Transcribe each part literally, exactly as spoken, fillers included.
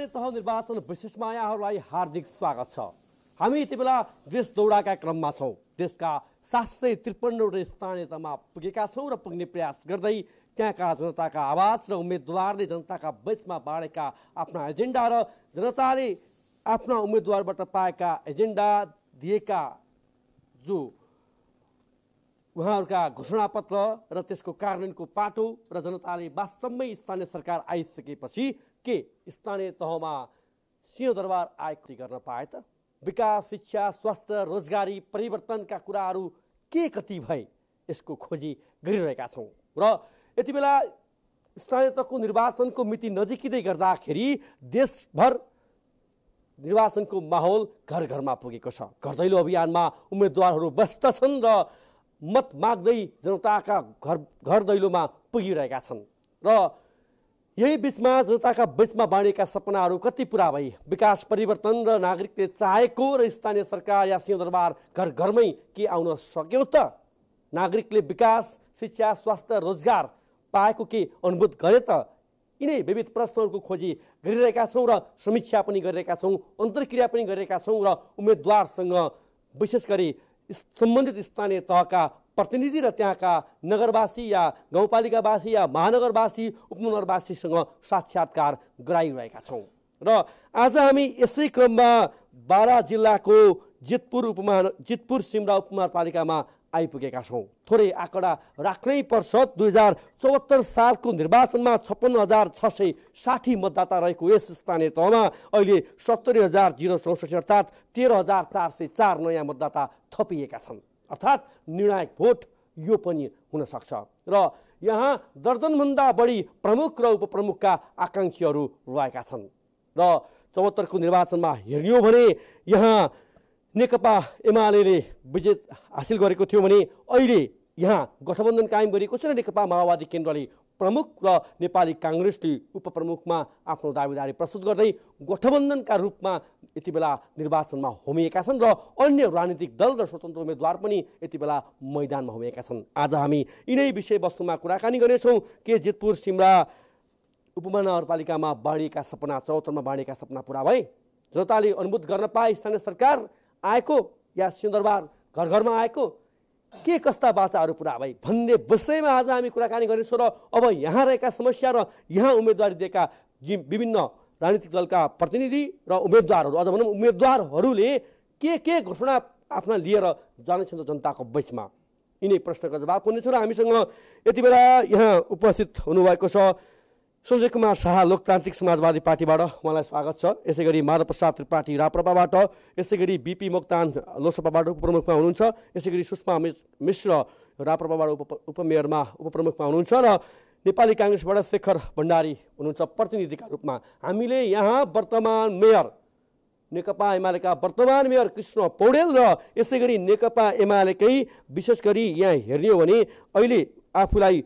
स्थानीय तह निर्वाचन विश्लेषमायाहरूलाई हार्दिक स्वागत छ। हामी यति बेला देश दौडाका क्रममा छौं। देशका सात सय त्रिपन्नवटा स्थानीय तहमा पुगेका छौं र पुग्ने प्रयास गर्दै त्यहाँका जनताका आवाज र उम्मेदवारले जनताका बीचमा बाँडेका आफ्ना एजेन्डा र जनताले आफ्ना उम्मेदवारबाट पाएका एजेन्डा दिएका जो उहाँहरूका घोषणापत्र र त्यसको कार्यान्वयनको पाटो र जनताले वास्तवमै स्थानीय सरकार आइसकेपछि के स्थानीय तहमा सिंहदरबार आएको गर्न पाए त? विकास, शिक्षा, स्वास्थ्य, रोजगारी, परिवर्तनका कुराहरू के कति भए यसको खोजी गरिरहेका छौँ र यति बेला स्थानीय तहको निर्वाचनको मिति नजिकिँदै गर्दाखेरि देशभर निर्वाचनको माहौल घर घरमा पुगेको छ। घर दैलो अभियानमा उम्मेदवारहरू व्यस्त छन् र मत माग्दै जनताका घर घर दैलोमा पुगिरहेका छन् र यही बीचमा जनताका बीचमा बाँडेका सपनाहरू कति पुरा भए? विकास, परिवर्तन र नागरिकले चाहेको र स्थानीय सरकार या सिंहदरबार घर घरमै के आउन सक्यो त? नागरिकले विकास, शिक्षा, स्वास्थ्य, रोजगार पाएको के अनुभूत गरे त? यिनै विविध प्रश्नहरूको खोजी गरिरहेका छौँ र समीक्षा पनि गरिरहेका छौँ, अन्तर्क्रिया पनि गरिरहेका छौँ र उम्मेदवारसँग विशेष गरी सम्बन्धित स्थानीय तहका प्रतिनिधि र त्यहाँका नगरवासी या गाउँपालिकावासी या महानगरवासी उपनगरवासीसँग साक्षात्कार गराइरहेका छौँ र आज हामी यसै क्रममा बारा जिल्लाको जितपुर उपमहान जितपुर सिमरा उपमहानपालिकामा आइपुगेका छौँ। थोरै आँकडा राख्नै पर्छ। दुई हजार चौहत्तर सालको निर्वाचनमा छप्पन्न हजार छ सय साठी मतदाता रहेको यस स्थानीय तहमा अहिले सत्तरी हजार जिरो चौसठी अर्थात् तेह्र हजार चार सय चार नयाँ मतदाता थपिएका छन्। अर्थात् निर्णायक भोट यो पनि हुन सक्छ र यहाँ दर्जनभन्दा बढी प्रमुख र उपप्रमुखका आकाङ्क्षीहरू रहेका छन् र चौहत्तरको निर्वाचनमा हेर्ने हो भने यहाँ नेकपा एमाले विजय हासिल गरेको थियो भने अहिले यहाँ गठबन्धन कायम गरिएको छ र नेकपा माओवादी केन्द्रले प्रमुख र नेपाली कांग्रेसले उपप्रमुखमा आफ्नो दावेदारी प्रस्तुत गर्दै गठबन्धनका रूपमा यति बेला निर्वाचनमा होमिएका छन् र अन्य राजनीतिक दल र स्वतन्त्र उम्मेद्वार पनि यति बेला मैदानमा होमिएका छन्। आज हामी यिनै विषयवस्तुमा कुराकानी गर्नेछौँ के जितपुर सिमरा उपमहानगरपालिकामा बाँडिएका सपना चौहत्तरमा बाँडिएका सपना पुरा भए? जनताले अनुभूत गर्न पाए स्थानीय सरकार आएको या सिंहदरबार घर घरमा आएको के कस्ता बाचाहरू पुरा भए भन्ने विषयमा आज हामी कुराकानी गर्नेछौँ र अब यहाँ रहेका समस्या र यहाँ उम्मेदवारी दिएका विभिन्न राजनीतिक दलका प्रतिनिधि र उम्मेदवारहरू अझ भनौँ उम्मेदवारहरूले के के घोषणा आफ्ना लिएर जानेछ जनताको बीचमा यिनै प्रश्नको जवाब हुनेछ र हामीसँग यति बेला यहाँ उपस्थित हुनुभएको छ संजय कुमार शाह लोकतान्त्रिक समाजवादी पार्टीबाट, उहाँलाई स्वागत छ। यसै गरी माधव प्रसाद त्रिपाठी राप्रपाबाट, यसै गरी बीपी मोक्तान लोकसभाबाट उपप्रमुखमा हुनुहुन्छ, यसै गरी सुषमा मिश्र राप्रपाबाट उप उपमेयरमा उपप्रमुखमा हुनुहुन्छ र नेपाली काङ्ग्रेसबाट शेखर भंडारी हुनुहुन्छ प्रतिनिधिका रूपमा। हामीले यहाँ वर्तमान मेयर नेकपा एमालेका वर्तमान मेयर कृष्ण पौडेल र यसै गरी नेकपा एमालेकै विशेष गरी यहाँ हेर्ने हो भने अहिले आफूलाई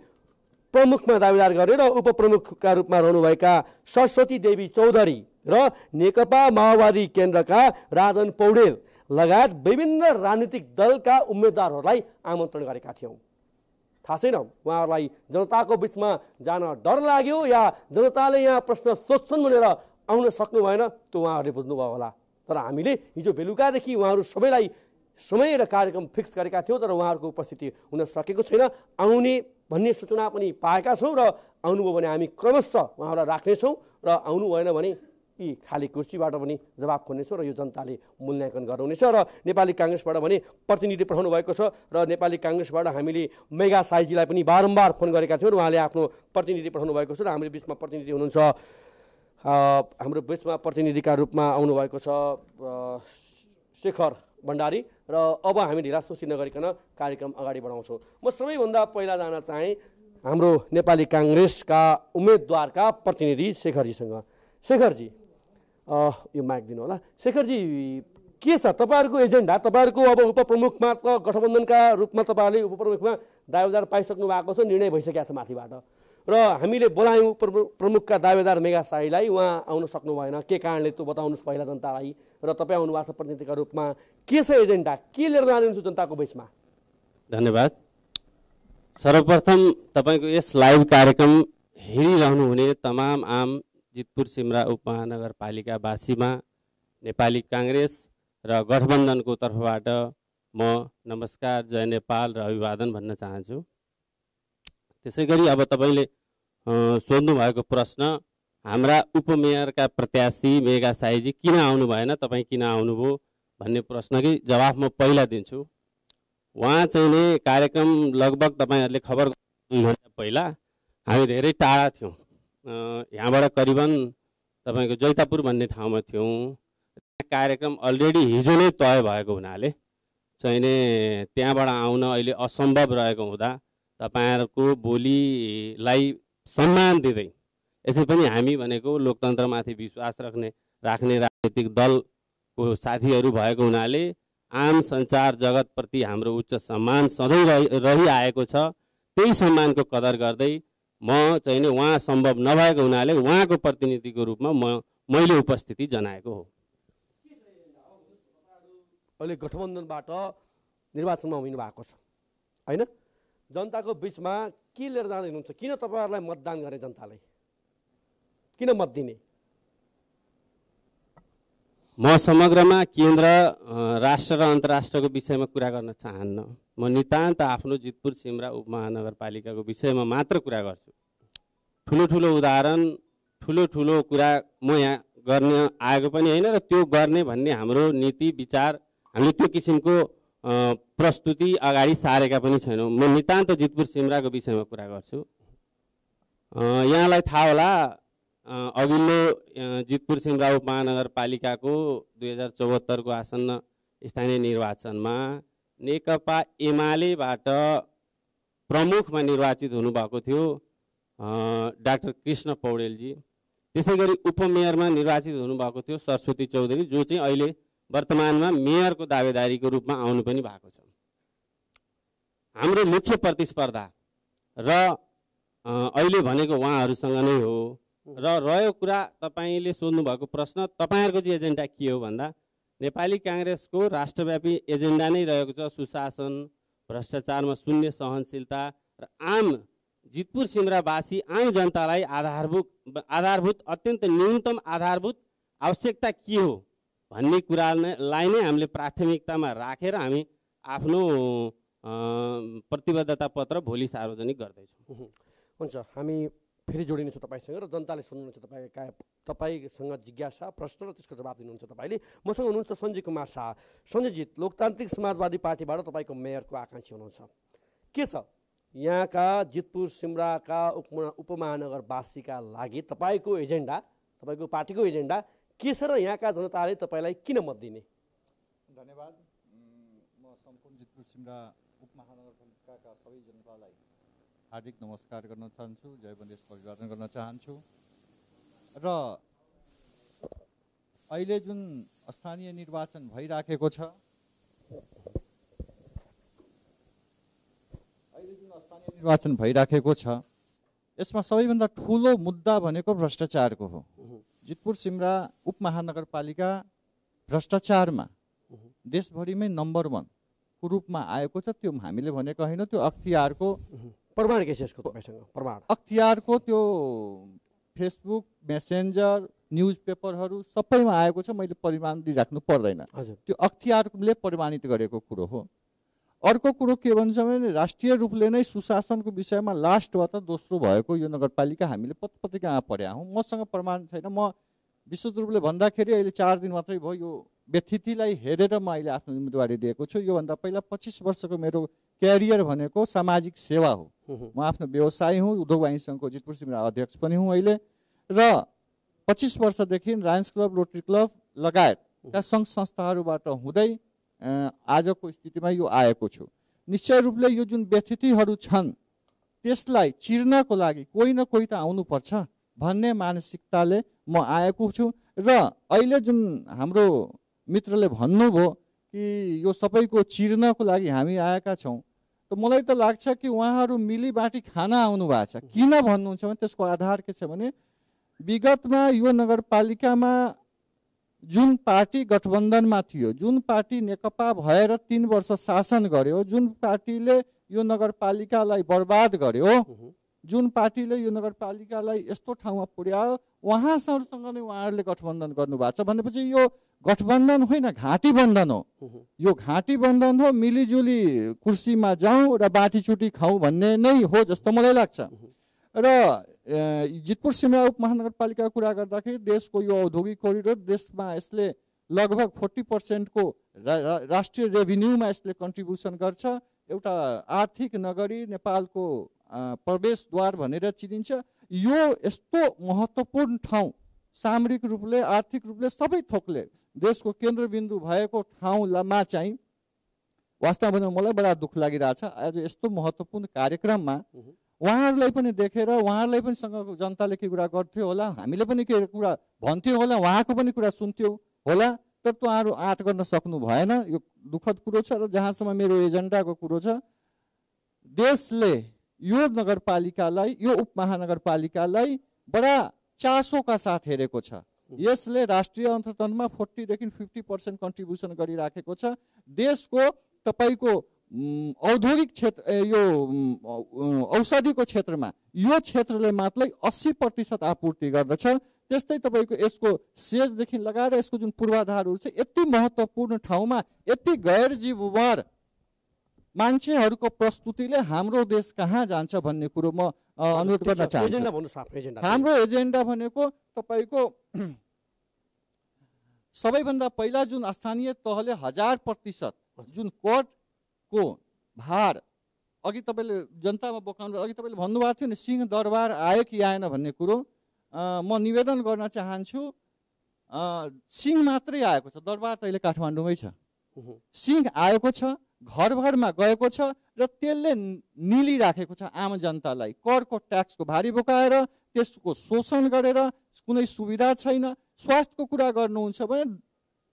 प्रमुखमा दावेदार गरेर उपप्रमुखका रूपमा रहनुभएका सरस्वती देवी चौधरी र नेकपा माओवादी केन्द्रका राजन पौडेल लगायत विभिन्न राजनीतिक दलका उम्मेद्वारहरूलाई आमन्त्रण गरेका थियौँ। थाहा छैन उहाँहरूलाई जनताको बिचमा जान डर लाग्यो या जनताले यहाँ प्रश्न सोध्छन् भनेर आउन सक्नु भएन, त्यो उहाँहरूले बुझ्नुभयो होला। तर हामीले हिजो बेलुकादेखि उहाँहरू सबैलाई समय र कार्यक्रम फिक्स गरेका थियौँ, तर उहाँहरूको उपस्थिति हुन सकेको छैन। आउने भन्ने सूचना पनि पाएका छौँ र आउनुभयो भने हामी क्रमशः उहाँहरूलाई राख्नेछौँ र आउनु भएन भने यी खाली कुर्सीबाट पनि जवाब खोज्नेछौँ र यो जनताले मूल्याङ्कन गर्नुहुनेछ। र नेपाली काङ्ग्रेसबाट भने प्रतिनिधि पठाउनु भएको छ र नेपाली काङ्ग्रेसबाट हामीले मेघा साईजीलाई पनि बारम्बार फोन गरेका थियौँ, उहाँले आफ्नो प्रतिनिधि पठाउनु भएको छ र हाम्रो बिचमा प्रतिनिधि हुनुहुन्छ। हाम्रो बिचमा प्रतिनिधिका रूपमा आउनुभएको छ शेखर भण्डारी र अब हामी ढिलासुसी नगरिकन कार्यक्रम अगाडि बढाउँछौँ। म सबैभन्दा पहिला जान चाहे हाम्रो नेपाली काङ्ग्रेसका उम्मेदवारका प्रतिनिधि शेखरजीसँग। शेखरजी यो माइक दिनु होला। शेखरजी के छ तपाईँहरूको एजेन्डा? तपाईँहरूको अब उपप्रमुखमा त गठबन्धनका रूपमा तपाईँहरूले उपप्रमुखमा दावेदार पाइसक्नु भएको छ, निर्णय भइसकेको छ माथिबाट र हामीले बोलायौँ प्रमुखका दावेदार मेघा साईलाई, उहाँ आउन सक्नु भएन के कारणले त्यो बताउनुहोस् पहिला जनतालाई र तपाईँ आउनुभएको छ प्रतिनिधिका रूपमा। के छ एजेन्डा, के लिएर जानुहुन्छ जनताको बिचमा? धन्यवाद। सर्वप्रथम तपाईँको यस लाइभ कार्यक्रम हेरिरहनुहुने तमाम आम जितपुर सिमरा उपमहानगरपालिकावासी में नेपाली कांग्रेस र गठबंधन को तर्फबाट म नमस्कार, जय नेपाल र अभिवादन भन्न चाहन्छु। त्यसैगरी अब तपाईले सोध्नु भएको प्रश्न, हाम्रा उपमेयरका प्रत्याशी मेघा साईजी किन आउनु भएन, तपाई किन आउनुभयो भन्ने प्रश्नकै जवाफ म पहिला दिन्छु। उहाँ चाहिँ नि कार्यक्रम लगभग तपाईहरुले खबर भन्दा पहिला हामी धेरै टाढा थियौं, यहाँबाट करिबन तपाईको जैतापुर भन्ने ठाउँमा थियौं। कार्यक्रम अलरेडी हिजो नै तय भएको हुनाले चाहिँ नि त्यहाँबाट आउन अहिले असम्भव रहेको हुँदा तपाईहरुको बोलीलाई सम्मान दिँदै यसै पनि हामी भनेको लोकतन्त्रमाथि विश्वास राख्ने राख्ने राजनीतिक दलको साथीहरु भएको हुनाले आम संचार जगतप्रति हाम्रो उच्च सम्मान सधैं रहिआएको छ। त्यही सम्मानको कदर गर्दै म चाहिँ नि वहाँ सम्भव नभएको हुनाले वहाँको प्रतिनिधिको रूपमा म मैले उपस्थिति जनाएको हो। अहिले गठबन्धनबाट निर्वाचनमा उभिनु भएको छ हैन, जनताको बीचमा के लिएर जाँदै हुनुहुन्छ? किन तपाईहरुलाई मतदान गरे जनताले, किन मत दिने? म समग्रमा केन्द्र राष्ट्र र अन्तर्राष्ट्रको विषयमा कुरा गर्न चाहन्न। म नितान्त आफ्नो जितपुर सिमरा उपमहानगरपालिकाको विषयमा मात्र कुरा गर्छु। ठुलो ठुलो उदाहरण, ठुलो ठुलो कुरा म यहाँ गर्ने आएको पनि हैन र त्यो गर्ने भन्ने हाम्रो नीति विचार, हामीले त्यो किसिमको प्रस्तुति अगाडि सारेका पनि छैनौँ। म नितान्त जितपुर सिमराको विषयमा कुरा गर्छु। यहाँलाई थाहा होला, अघिल्लो जितपुर सिमरा उपमहानगरपालिकाको दुई हजार चौहत्तर को आसन्न स्थानीय निर्वाचन में नेकपा एमालेबाट प्रमुख में निर्वाचित हुनुभएको थियो डाक्टर कृष्ण पौडेल जी। त्यसैगरी उपमेयर में निर्वाचित हुनुभएको थियो सरस्वती चौधरी, जो चाहिँ अहिले वर्तमान में मेयर को दावेदारी को रूप में आउनु पनि भएको छ। हाम्रो मुख्य प्रतिस्पर्धा र अहिले भनेको उहाँहरुसँग नै हो। र रह्यो कुरा तपाईले सोध्नु भएको प्रश्न, तपाईहरुको चाहिँ एजेन्डा के हो भन्दा नेपाली कांग्रेसको राष्ट्रव्यापी एजेन्डा नै रहेको छ सुशासन, भ्रष्टाचारमा शून्य सहनशीलता र आम जितपुर सिमरावासी आम जनतालाई आधारभूत आधारभूत अत्यन्त न्यूनतम आधारभूत आवश्यकता के हो भन्ने कुरालाई नै हामीले प्राथमिकतामा राखेर हामी आफ्नो प्रतिबद्धता पत्र भोलि सार्वजनिक गर्दैछौँ। हुन्छ, हामी फेरि जोडिनेछु तपाईसँग र जनताले सुन्नुहुन्छ तपाईका तपाईसँग जिज्ञासा प्रश्न र त्यसको जवाब दिनुहुन्छ। तपाईले मसँग हुनुहुन्छ संजय कुमार शाह। संजयजी, लोकतान्त्रिक समाजवादी पार्टीबाट तपाईको मेयरको आकांक्षी हुनुहुन्छ, के छ यहाँका जितपुर सिमराका उपमहानगरवासीका लागि तपाईको एजेन्डा, तपाईको पार्टीको एजेन्डा के छ र यहाँका जनताले तपाईलाई किन मत दिने? धन्यवाद। म सम्पूर्ण जितपुर सिमरा उपमहानगरपालिकाका सबै जनतालाई हार्दिक नमस्कार गर्न चाहन्छु, जय बन्देशको अभिवादन गर्न चाहन्छु। र अहिले जुन स्थानीय निर्वाचन भइराखेको छ, अहिले जुन स्थानीय निर्वाचन भइराखेको छ यसमा सबैभन्दा ठुलो मुद्दा भनेको भ्रष्टाचारको हो। जितपुर सिमरा उपमहानगरपालिका भ्रष्टाचारमा देशभरिमै नम्बर वन को रूपमा आएको छ। त्यो हामीले भनेको होइन, त्यो अख्तियारको प्रमाण के छ यसको तपाईसँग प्रमाण, अख्तियारको त्यो फेसबुक मेसेन्जर न्यूज पेपरहरू सबैमा आएको छ, मैले परिमाण दिइराख्नु पर्दैन, त्यो अख्तियारले प्रमाणित गरेको कुरो हो। अर्को कुरो के भन्छ भने राष्ट्रिय रूपले नै सुशासनको विषयमा लास्ट वा त दोस्रो भएको यो नगरपालिका हामीले पत्रपत्रिकामा पढ्या हौँ। मसँग प्रमाण छैन, म विशुद्ध रूपले भन्दाखेरि अहिले चार दिन मात्रै भयो यो व्यथितिलाई हेरेर म अहिले आफ्नो जिम्मेवारी दिएको छु। योभन्दा पहिला पच्चिस वर्षको मेरो क्यारियर भनेको सामाजिक सेवा हो। म आफ्नो व्यवसाय हुँ, उद्योग वाइन संघको जितपुर सिमरा अध्यक्ष पनि हुँ अहिले, र पच्चिस वर्षदेखि लायन्स क्लब, रोटरी क्लब लगायतका सङ्घ संस्थाहरूबाट हुँदै आजको स्थितिमा यो आएको छु। निश्चय रूपले यो जुन व्यथितिहरू छन् त्यसलाई चिर्नको लागि कोही न कोही त आउनुपर्छ भन्ने मानसिकताले म आएको छु। र अहिले जुन हाम्रो मित्रले भन्नुभयो कि यो सबैको चिर्नको लागि हामी आएका छौँ, त मलाई त लाग्छ कि उहाँहरू मिलीबाटी खाना आउनु भएको छ। किन भन्नुहुन्छ भने त्यसको आधार के छ भने विगतमा यो नगरपालिकामा जुन पार्टी गठबन्धनमा थियो, जुन पार्टी नेकपा भएर तीन वर्ष शासन गर्यो, जुन पार्टीले यो नगरपालिकालाई बर्बाद गर्यो, जुन पार्टीले यो नगरपालिकालाई यस्तो ठाउँमा पुर्यायो उहाँहरूसँग नै उहाँहरूले गठबन्धन गर्नुभएको छ भनेपछि यो गठबन्धन होइन, घाटी बन्धन हो। यो घाटी बन्धन हो, मिलिजुली कुर्सीमा जाउँ र बाटीचुटी खाउँ भन्ने नै हो जस्तो मलाई लाग्छ। र जितपुर सिमरा उपमहानगरपालिकाको कुरा गर्दाखेरि देशको यो औद्योगिक कोरिडोर देशमा यसले लगभग फोर्टी पर्सेन्टको राष्ट्रिय रेभिन्यूमा यसले कन्ट्रिब्युसन गर्छ। एउटा आर्थिक नगरी नेपालको प्रवेशद्वार भनेर चिनिन्छ। यो यस्तो महत्त्वपूर्ण ठाउँ सामरिक रूपले आर्थिक रूपले सबै थोकले देशको केन्द्रबिन्दु भएको ठाउँमा चाहिँ वास्तवमा भने मलाई बडा दुःख लागिरहेछ। आज यस्तो महत्त्वपूर्ण कार्यक्रममा उहाँहरूलाई पनि देखेर उहाँहरूलाई पनि सँग जनताले के कुरा गर्थ्यो होला, हामीले पनि के कुरा भन्थ्यौँ होला, उहाँको पनि कुरा सुन्थ्यौँ होला, तर उहाँहरू आँट गर्न सक्नु भएन। यो दुःखद कुरो छ। र जहाँसम्म मेरो एजेन्डाको कुरो छ, देशले यो नगरपालिकालाई यो उपमहानगरपालिकालाई बडा चासोका साथ हेरेको छ। यसले राष्ट्रिय अर्थतन्त्रमा चालीदेखि पचास पर्सेन्ट कन्ट्रिब्युसन गरिराखेको छ। देशको तपाईँको औद्योगिक क्षेत्र यो औषधिको क्षेत्रमा यो क्षेत्रले मात्रै अस्सी प्रतिशत आपूर्ति गर्दछ। त्यस्तै तपाईँको यसको सेजदेखि लगाएर यसको जुन पूर्वाधारहरू छ यति महत्त्वपूर्ण ठाउँमा यति गैर जिम्मेवार मान्छेहरूको प्रस्तुतिले हाम्रो देश कहाँ जान्छ भन्ने कुरो म अनुरोध गर्न चाहन्छु। हाम्रो एजेन्डा भनेको तपाईँको सबैभन्दा पहिला जुन स्थानीय तहले हजार प्रतिशत जुन करको भार अघि तपाईँले जनतामा बोकाउनु अघि तपाईँले भन्नुभएको थियो नि सिंह दरबार आयो कि आएन भन्ने कुरो, म निवेदन गर्न चाहन्छु सिंह मात्रै आएको छ, दरबार तैले काठमाडौँमै छ। सिंह आएको छ, घर घरमा गएको छ र त्यसले निलिराखेको छ आम जनतालाई करको ट्याक्सको भारी बोकाएर त्यसको शोषण गरेर। कुनै सुविधा छैन। स्वास्थ्यको कुरा गर्नुहुन्छ भने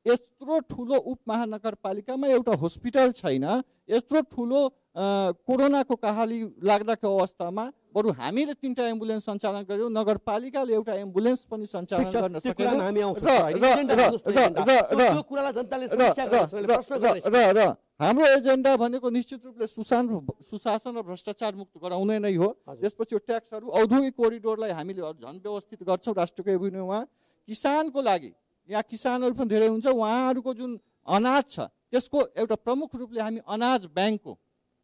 यत्रो ठुलो उपमहानगरपालिकामा एउटा हस्पिटल छैन। यत्रो ठुलो कोरोनाको कहाली लाग्दाको अवस्थामा बरु हामीले तिनवटा एम्बुलेन्स सञ्चालन गर्यौँ, नगरपालिकाले एउटा एम्बुलेन्स पनि सञ्चालन गर्न सकेन। हाम्रो एजेन्डा भनेको निश्चित रूपले सुशासन सुशासन र भ्रष्टाचार मुक्त गराउने नै हो। त्यसपछि यो ट्याक्सहरू औद्योगिक कोरिडोरलाई हामीले झन व्यवस्थित गर्छौँ राष्ट्रको एभिन्यूमा। किसानको लागि यहाँ किसानहरू पनि धेरै हुन्छ, उहाँहरूको जुन अनाज छ त्यसको एउटा प्रमुख रूपले हामी अनाज ब्याङ्कको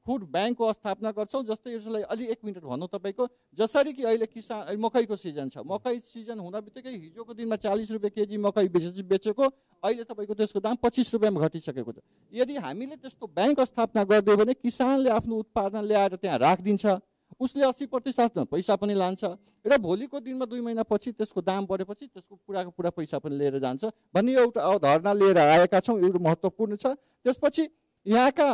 फुड ब्याङ्कको स्थापना गर्छौँ। जस्तै यसलाई अलि एक मिनट भनौँ तपाईँको, जसरी कि अहिले किसान मकैको सिजन छ, मकै सिजन हुन बित्तिकै हिजोको दिनमा चालिस रुपियाँ केजी मकै बेचेको अहिले तपाईँको त्यसको दाम पच्चिस रुपियाँमा घटिसकेको छ। यदि हामीले त्यस्तो ब्याङ्क स्थापना गरिदियो भने किसानले आफ्नो उत्पादन ल्याएर त्यहाँ राखिदिन्छ, उसले अस्सी प्रतिशत पैसा पनि लान्छ र भोलिको दिनमा दुई महिनापछि त्यसको दाम बढेपछि त्यसको पुराको पुरा पैसा पनि लिएर जान्छ भन्ने एउटा अवधारणा लिएर आएका छौँ। यो महत्त्वपूर्ण छ। त्यसपछि यहाँका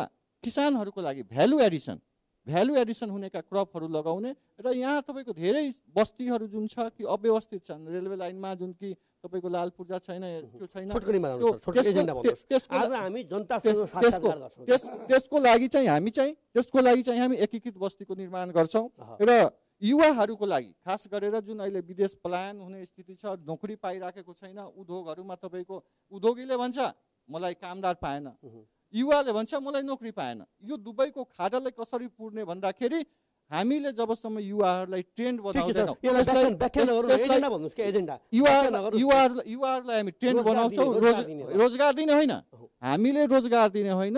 किसानहरूको लागि भ्यालु एडिसन भ्यालु एडिसन हुनेका क्रपहरू लगाउने र यहाँ तपाईँको धेरै बस्तीहरू जुन छ कि अव्यवस्थित छन्, रेलवे लाइनमा जुन कि तपाईको लाल पूर्जा छैन, त्यो छैन। त्यसको लागि चाहिँ हामी चाहिँ त्यसको लागि चाहिँ हामी एकीकृत बस्तीको निर्माण गर्छौँ। र युवाहरूको लागि खास गरेर जुन अहिले विदेश पलायन हुने स्थिति छ, नोकरी पाइराखेको छैन, उद्योगहरूमा तपाईँको उद्योगीले भन्छ मलाई कामदार पाएन, युवाले भन्छ मलाई नोकरी पाएन। यो दुबईको खाडालाई कसरी पुर्ने भन्दाखेरि हामीले जबसम्म युवाहरूलाई ट्रेन्ड बनाउँदैनौँ, युवाहरूलाई हामी ट्रेन्ड बनाउँछौँ, रोजगार दिने होइन, हामीले रोजगार दिने होइन,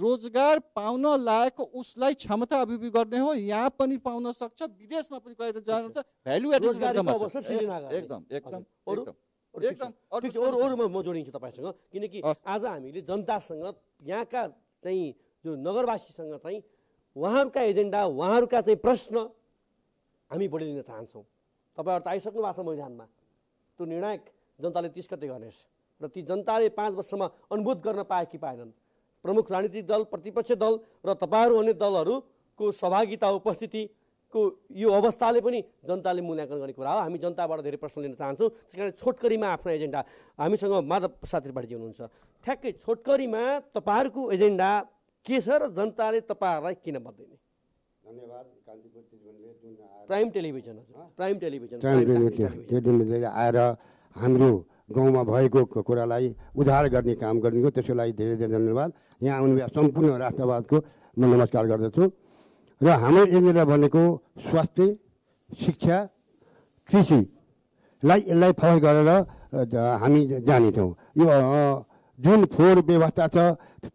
रोजगार पाउन लायक उसलाई क्षमता अभिवृद्धि गर्ने हो। यहाँ पनि पाउन सक्छ, विदेशमा पनि गएर जानु त भ्यालु एडिसन एकदम एकदम एकदम एकदम अरू अरू म जोडिन्छु तपाईँसँग, किनकि आज हामीले जनतासँग यहाँका चाहिँ जो नगरवासीसँग चाहिँ उहाँहरूका एजेन्डा उहाँहरूका चाहिँ प्रश्न हामी बढी लिन चाहन्छौँ। तपाईँहरू त आइसक्नु भएको छ मैदानमा, त्यो निर्णायक जनताले तीस गते गर्नेछ र ती जनताले पाँच वर्षमा अनुभूत गर्न पाए कि पाएनन्। प्रमुख राजनीतिक दल, प्रतिपक्ष दल र तपाईँहरू अन्य दलहरूको सहभागिता उपस्थिति को यो अवस्थाले पनि जनताले मूल्याङ्कन गर्ने कुरा हो। हामी जनताबाट धेरै प्रश्न लिन चाहन्छौँ, त्यस कारण छोटकरीमा आफ्नो एजेन्डा। हामीसँग माधव प्रसाद त्रिपाठीजी हुनुहुन्छ, ठ्याक्कै छोटकरीमा तपाईँहरूको एजेन्डा के छ र जनताले तपाईँहरूलाई किन मत दिने? धन्यवाद। प्राइम टेलिभिजन प्राइम टेलिभिजन आएर हाम्रो गाउँमा भएको कुरालाई उद्धार गर्ने काम गर्नुको त्यसको लागि धेरै धेरै धन्यवाद। यहाँ आउनुभएको सम्पूर्ण राष्ट्रवादको म नमस्कार गर्दछु। र हाम्रो एजेन्डा भनेको स्वास्थ्य, शिक्षा, कृषिलाई यसलाई फोकस गरेर हामी जानेथ्यौँ। यो जुन फोहोर व्यवस्था छ,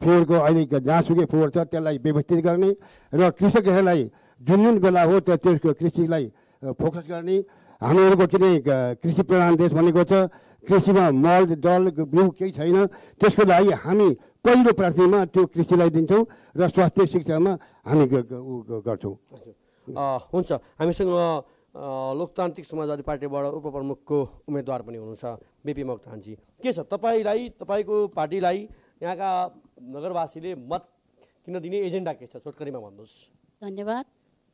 फोहोरको अहिले जहाँसुकै फोहोर छ त्यसलाई व्यवस्थित गर्ने र कृषकहरूलाई जुन जुन बेला हो त्यो त्यसको कृषिलाई फोकस गर्ने। हामीहरूको किन कृषि प्रधान देश भनेको छ, कृषिमा मल जल बिउ केही छैन, त्यसको लागि हामी पहिलो प्राथमिकतामा त्यो कृषिलाई दिन्छौँ र स्वास्थ्य शिक्षामा हामी गर्छौँ। हुन्छ, हामीसँग लोकतान्त्रिक समाजवादी पार्टीबाट उपप्रमुखको उम्मेदवार पनि हुनुहुन्छ बीपी मोक्तानजी। के छ तपाईँलाई, तपाईँको पार्टीलाई यहाँका नगरवासीले मत किन दिने एजेन्डा के छ, छोटकरीमा भन्नुहोस्। धन्यवाद।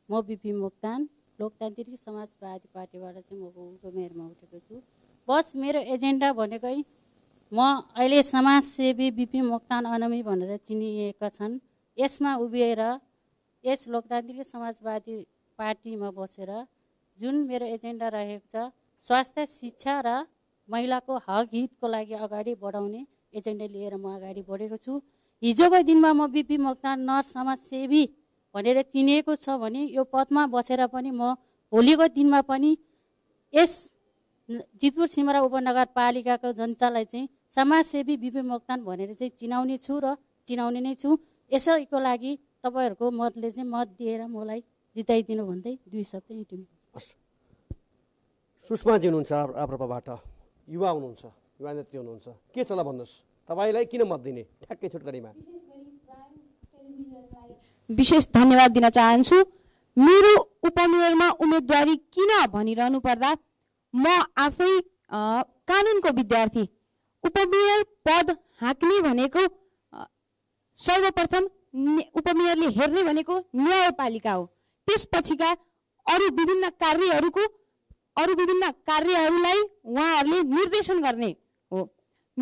म बीपी मोक्तान लोकतान्त्रिक समाजवादी पार्टीबाट चाहिँ म उमेरमा उठेको छु। बस मेरो एजेन्डा भनेकै म अहिले समाजसेवी बीपी मोक्तान अनमी भनेर चिनिएका छन्, यसमा उभिएर यस लोकतान्त्रिक समाजवादी पार्टीमा बसेर जुन मेरो एजेन्डा रहेको छ, स्वास्थ्य शिक्षा र महिलाको हक हितको लागि अगाडि बढाउने एजेन्डा लिएर म अगाडि बढेको छु। हिजोको दिनमा म बीपी मोक्तान नर समाजसेवी भनेर चिनिएको छ भने यो पदमा बसेर पनि म भोलिको दिनमा पनि यस जितपुर सिमरा उपनगरपालिकाको जनतालाई चाहिँ समाजसेवी बीपी मोक्तान भनेर चाहिँ चिनाउने छु र चिनाउने नै छु। यसैको लागि तपाईँहरूको मतले चाहिँ मत दिएर मलाई जिताइदिनु भन्दै दुई शब्द हिँड्नु। सुषमाजी हुनुहुन्छ राप्रपाबाट, युवा हुनुहुन्छ, युवा नेत्री हुनुहुन्छ, के छ ल भन्नुहोस्, तपाईँलाई किन मत दिने ठ्याक्कै छोटकरीमा। विशेष धन्यवाद दिन चाहन्छु। मेरो उपमेयरमा उम्मेदवारी किन भनिरहनु पर्दा म आफै कानुनको विद्यार्थी, उपमेयर पद हाँक्ने भनेको सर्वप्रथम उपमेयरले हेर्ने भनेको न्यायपालिका हो, त्यसपछिका अरू विभिन्न कार्यहरूको अरू विभिन्न कार्यहरूलाई उहाँहरूले निर्देशन गर्ने हो।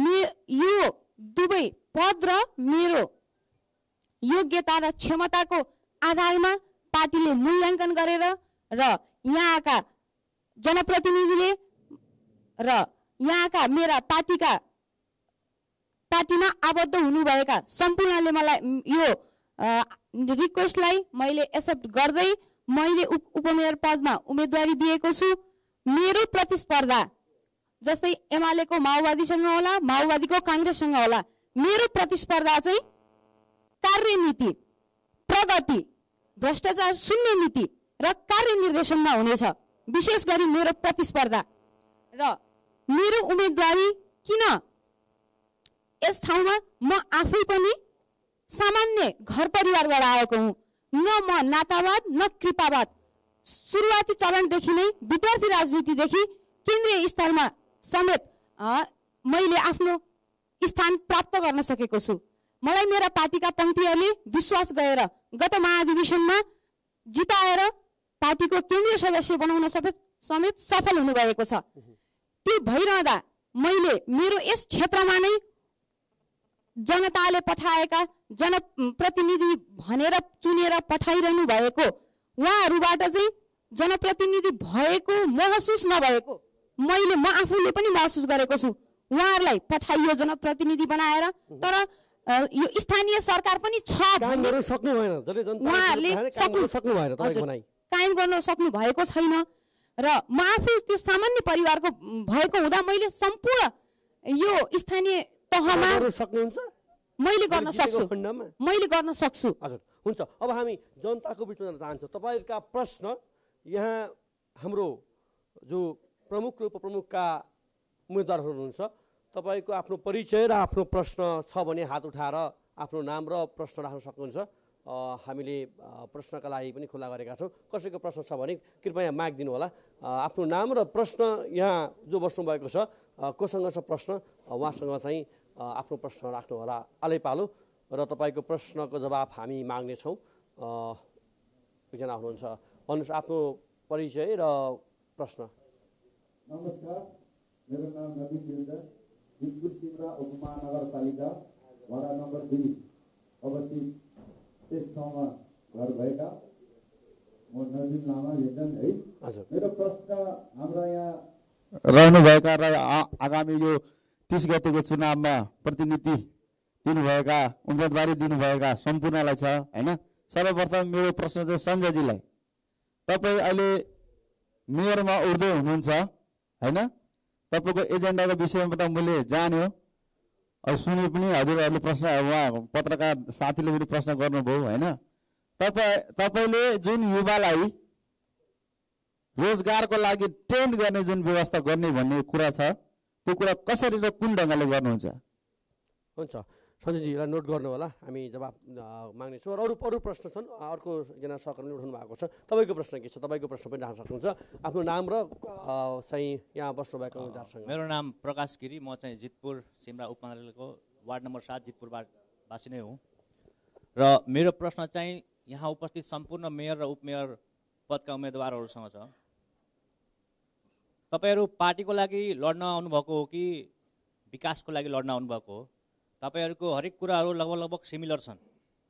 मे यो दुवै पद र मेरो योग्यता र क्षमताको आधारमा पार्टीले मूल्याङ्कन गरेर र यहाँका जनप्रतिनिधिले र यहाँका मेरा पार्टीका पार्टीमा आबद्ध हुनुभएका सम्पूर्णले मलाई यो रिक्वेस्टलाई मैले एक्सेप्ट गर्दै मैले उप उपमेयर पदमा उम्मेदवारी दिएको छु। मेरो प्रतिस्पर्धा जस्तै एमालेको माओवादीसँग होला, माओवादीको काङ्ग्रेससँग होला, मेरो प्रतिस्पर्धा चाहिँ कार्यनीति, प्रगति, भ्रष्टाचार शून्य नीति र कार्यनिर्देशनमा हुनेछ। विशेष गरी मेरो प्रतिस्पर्धा र मेरो उम्मेदवारी किन यस ठाउँमा म आफै पनि सामान्य घर परिवारबाट आएको हुँ, न म नातावाद न कृपावाद, सुरुवाती चरणदेखि नै विद्यार्थी राजनीतिदेखि केन्द्रीय स्तरमा समेत मैले आफ्नो स्थान प्राप्त गर्न सकेको छु। मलाई मेरा पार्टीका पङ्क्तिहरूले विश्वास गरेर गत महाधिवेशनमा जिताएर पार्टीको केन्द्रीय सदस्य बनाउन समेत समेत सफल हुनुभएको छ। त्यो भइरहँदा मैले मेरो यस क्षेत्रमा नै जनताले पठाएका जनप्रतिनिधि भनेर चुनेर पठाइरहनु भएको उहाँहरूबाट चाहिँ जनप्रतिनिधि भएको महसुस नभएको मैले म आफूले पनि महसुस गरेको छु। उहाँहरूलाई पठाइयो जनप्रतिनिधि बनाएर, तर यो स्थानीय सरकार पनि छ उहाँहरूले कायम गर्न सक्नु भएको छैन र म आफू त्यो सामान्य परिवारको भएको हुँदा मैले सम्पूर्ण यो स्थानीय तहमा मैले गर्न सक्छु मैले गर्न सक्छु हजुर, हुन्छ। अब हामी जनताको बिचमा जान चाहन्छौँ। तपाईँहरूका प्रश्न यहाँ हाम्रो जो प्रमुख र उपप्रमुखका उम्मेदवारहरू हुनुहुन्छ, तपाईँको आफ्नो परिचय र आफ्नो प्रश्न छ भने हात उठाएर आफ्नो नाम र प्रश्न राख्न सक्नुहुन्छ। हामीले प्रश्नका लागि पनि खुला गरेका छौँ, कसैको प्रश्न छ भने कृपया माग दिनु होला। आफ्नो नाम र प्रश्न, यहाँ जो बस्नुभएको छ कोसँग छ प्रश्न, उहाँसँग चाहिँ आफ्नो प्रश्न राख्नु होला आलै पालो, र तपाईँको प्रश्नको जवाब हामी माग्नेछौँ। एकजना हुनुहुन्छ, भन्नुहोस् आफ्नो परिचय र प्रश्न। नमस्कार, मेरो नाम नवीन दिलदार, जितपुर सिमरा उपमहानगरपालिका वडा नम्बर दुई अवस्थित त्यस ठाउँमा घर भएका म नवीन लामा लेजन है। मेरो प्रश्न हाम्रा यहाँ रहनुभएका र आगामी यो तीस गतेको चुनावमा प्रतिनिधि दिनुभएका, उम्मेदवारी दिनुभएका सम्पूर्णलाई छ होइन। सर्वप्रथम मेरो प्रश्न चाहिँ संजयजीलाई, तपाईँ अहिले मेयर में उठ्दै हुनुहुन्छ हैन। तपाईको एजेन्डाको विषयबाट मैले जान्यो अब सुने पनि हजुरहरूले प्रश्न वहाँ पत्रकार साथीले पनि प्रश्न गर्नुभयो हैन। तपाई तपाईले जुन युवालाई रोजगारको लागि ट्रेन्ड गर्ने जुन व्यवस्था गर्ने भन्ने कुरा छ त्यो कुरा कसरी र कुन ढंगले गर्नुहुन्छ? हुन्छ संजय जी नोट गर्नु होला, हामी जवाफ माग्ने छौं। अरु अरु प्रश्न छन्, अर्को जना सहकर्मीले उठाउनु भएको छ। तपाईको प्रश्न के छ? तपाईको प्रश्न पनि राख्न सक्नुहुन्छ, आफ्नो नाम र चाहिँ यहाँ बस्नु भएको उम्मेदवारसँग। मेरो नाम प्रकाश गिरी, म चाहिँ जितपुर सिमरा उपमण्डलको वार्ड नम्बर सात जितपुर वासी नै हुँ र मेरो प्रश्न चाहिँ यहाँ उपस्थित सम्पूर्ण मेयर र उपमेयर पदका उम्मेदवारहरूसँग छ। तपाईहरू पार्टीको लागि लड्न आउनुभएको हो कि विकासको लागि लड्न आउनुभएको हो? तपाईहरुको हरेक कुराहरु लगभग लगभग सिमिलर छन्,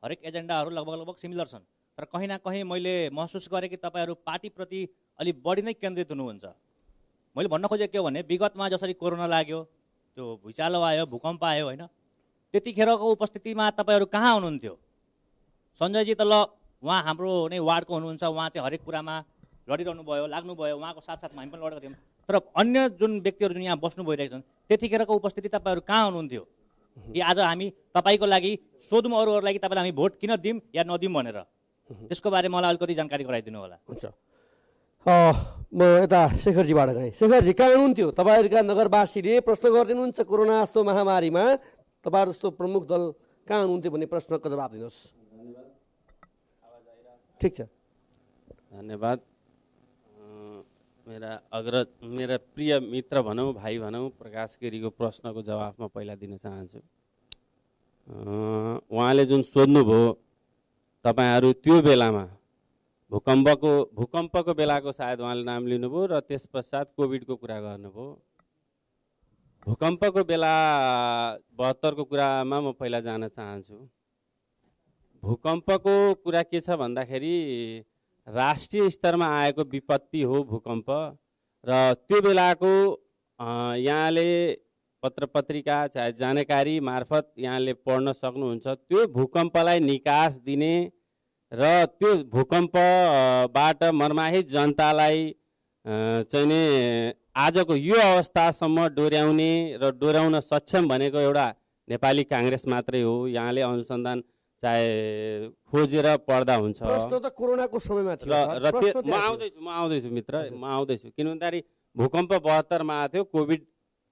हरेक एजेन्डाहरु लगभग लगभग सिमिलर छन्, तर कहीं न कहीं मैले महसुस गरेँ कि तपाईहरु पार्टीप्रति अलि बढी नै केन्द्रित हुनुहुन्छ। मैले भन्न खोजेको के हो भने विगतमा जसरी कोरोना लाग्यो, त्यो भूइँचालो आयो, भूकम्प आयो हैन, त्यतिखेरको उपस्थितिमा तपाईहरु कहाँ हुनुहुन्थ्यो? संजय जी त ल उहाँ हाम्रो नै वार्डको हुनुहुन्छ, उहाँ चाहिँ हरेक कुरामा लडिरहनु भयो, लाग्नु भयो, उहाँको साथसाथमा हामी पनि लडेका थियौँ। तर अन्य जुन व्यक्तिहरु जुन यहाँ बस्नु भइरहेका छन् त्यतिखेरको उपस्थिति तपाईहरु कहाँ हुनुहुन्थ्यो? कि आज हामी तपाईको लागि सोधौं अरूहरुलाई कि तपाईलाई हामी भोट किन दिउँ या नदिउँ भनेर, त्यसको बारे मलाई अलिकति जानकारी गराइदिनु होला। हुन्छ, म यता शेखरजीबाट गएँ। शेखरजी कहाँ हुनुहुन्थ्यो? तपाईहरुका नगरवासीले प्रश्न गरिदिनुहुन्छ कोरोना जस्तो महामारीमा तपाईहरु जस्तो प्रमुख दल कहाँ हुनुहुन्थ्यो भन्ने प्रश्नको जवाफ दिनुहोस्। ठीक छ, धन्यवाद। मेरा अग्रज मेरा प्रिय मित्र भनौँ, भाइ भनौँ, प्रकाश गिरीको प्रश्नको जवाफ म पहिला दिन चाहन्छु। उहाँले जुन सोध्नुभयो तपाईहरू त्यो बेलामा भूकम्पको भूकम्पको बेलाको सायद उहाँले नाम लिनुभयो र त्यस पश्चात कोभिडको कुरा गर्नुभयो। भूकम्पको बेला बहत्तरको कुरामा म पहिला जान चाहन्छु। भूकम्पको कुरा के छ भन्दाखेरि राष्ट्रिय स्तरमा आएको विपत्ति हो भूकम्प, र त्यो बेलाको यहाँले पत्र पत्रिका चाहे जानकारी मार्फत यहाँले पढ्न सक्नुहुन्छ। त्यो भूकम्पलाई निकास दिने र त्यो भूकम्पबाट मर्माहित जनतालाई चाहिँ आजको यो अवस्थासम्म डोर्याउने र डोर्याउन सक्षम भनेको एउटा नेपाली कांग्रेस मात्रै हो। यहाँले अनुसन्धान चाहे खोजेर पढ्दा हुन्छ। प्रश्न त कोरोनाको समयमा थियो। र म आउँदैछु म आउँदैछु मित्र म आउँदैछु किन भन्दाखेरि भूकम्प बहत्तरमा आएको थियो, कोभिड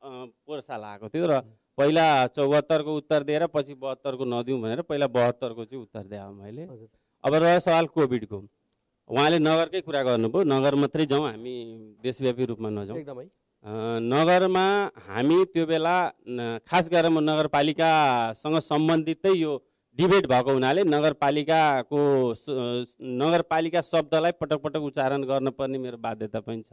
पोहोर साल आएको थियो, र पहिला चौहत्तरको उत्तर दिएर पछि बहत्तरको नदिउँ भनेर पहिला बहत्तरको चाहिँ उत्तर दिएँ मैले। अब रह्यो सवाल कोभिडको, उहाँले नगरकै कुरा गर्नुभयो। नगर मात्रै जाउँ, हामी देशव्यापी रूपमा नजाउँ। एकदमै नगरमा हामी त्यो बेला खास गरेर म नगरपालिकासँग सम्बन्धितै यो डिबेट भएको हुनाले नगरपालिकाको नगरपालिका शब्दलाई पटक पटक उच्चारण गर्नुपर्ने मेरो बाध्यता पनि छ।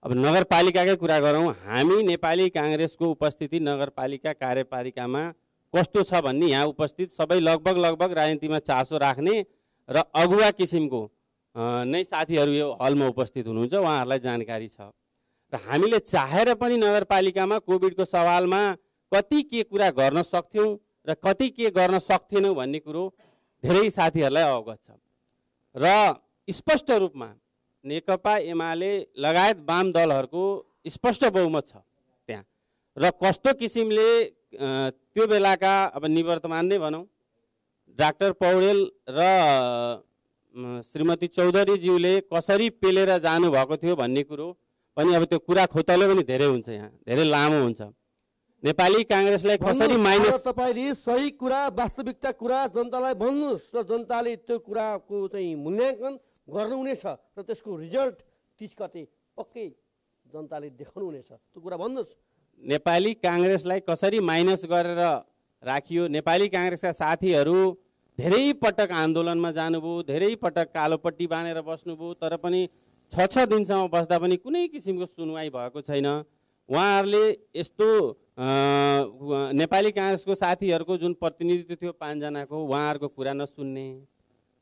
अब नगरपालिकाकै कुरा गरौँ, हामी नेपाली काङ्ग्रेसको उपस्थिति नगरपालिका कार्यपालिकामा कस्तो छ भन्ने यहाँ उपस्थित सबै लगभग लगभग राजनीतिमा चासो राख्ने र अगुवा किसिमको नै साथीहरू यो हलमा उपस्थित हुनुहुन्छ, उहाँहरूलाई जानकारी छ। र हामीले चाहेर पनि नगरपालिकामा कोभिडको सवालमा कति के कुरा गर्न सक्थ्यौँ र कति के गर्न सक्थेनौँ भन्ने कुरो धेरै साथीहरूलाई अवगत छ। र स्पष्ट रूपमा नेकपा एमाले लगायत वाम दलहरूको स्पष्ट बहुमत छ त्यहाँ, र कस्तो किसिमले त्यो बेलाका अब निवर्तमान नै भनौँ डाक्टर पौडेल र श्रीमती चौधरीज्यूले कसरी पेलेर जानुभएको थियो भन्ने कुरो पनि अब त्यो कुरा खोतलो पनि धेरै हुन्छ, यहाँ धेरै लामो हुन्छ। नेपाली कांग्रेसलाई कसरी माइनस तपाईले सही कुरा वास्तविकता कुरा जनतालाई भन्नुस् र जनताले त्यो कुराको चाहिँ मूल्याङ्कन गर्नु हुनेछ र त्यसको रिजल्ट तीस गते पक्कै जनताले देखाउनु हुनेछ, त्यो कुरा भन्नुस्। नेपाली कांग्रेसलाई कसरी माइनस गरेर राखियो? नेपाली कांग्रेसका साथीहरू धेरै पटक आन्दोलनमा जानुभयो, धेरै पटक कालोपट्टी बानेर बस्नुभयो, तर पनि छ छ दिनसम्म बस्दा पनि कुनै किसिमको सुनवाई भएको छैन। उहाँहरूले यस्तो नेपाली कांग्रेसको साथीहरूको जुन प्रतिनिधित्व थियो पाँचजनाको, उहाँहरूको कुरा नसुन्ने,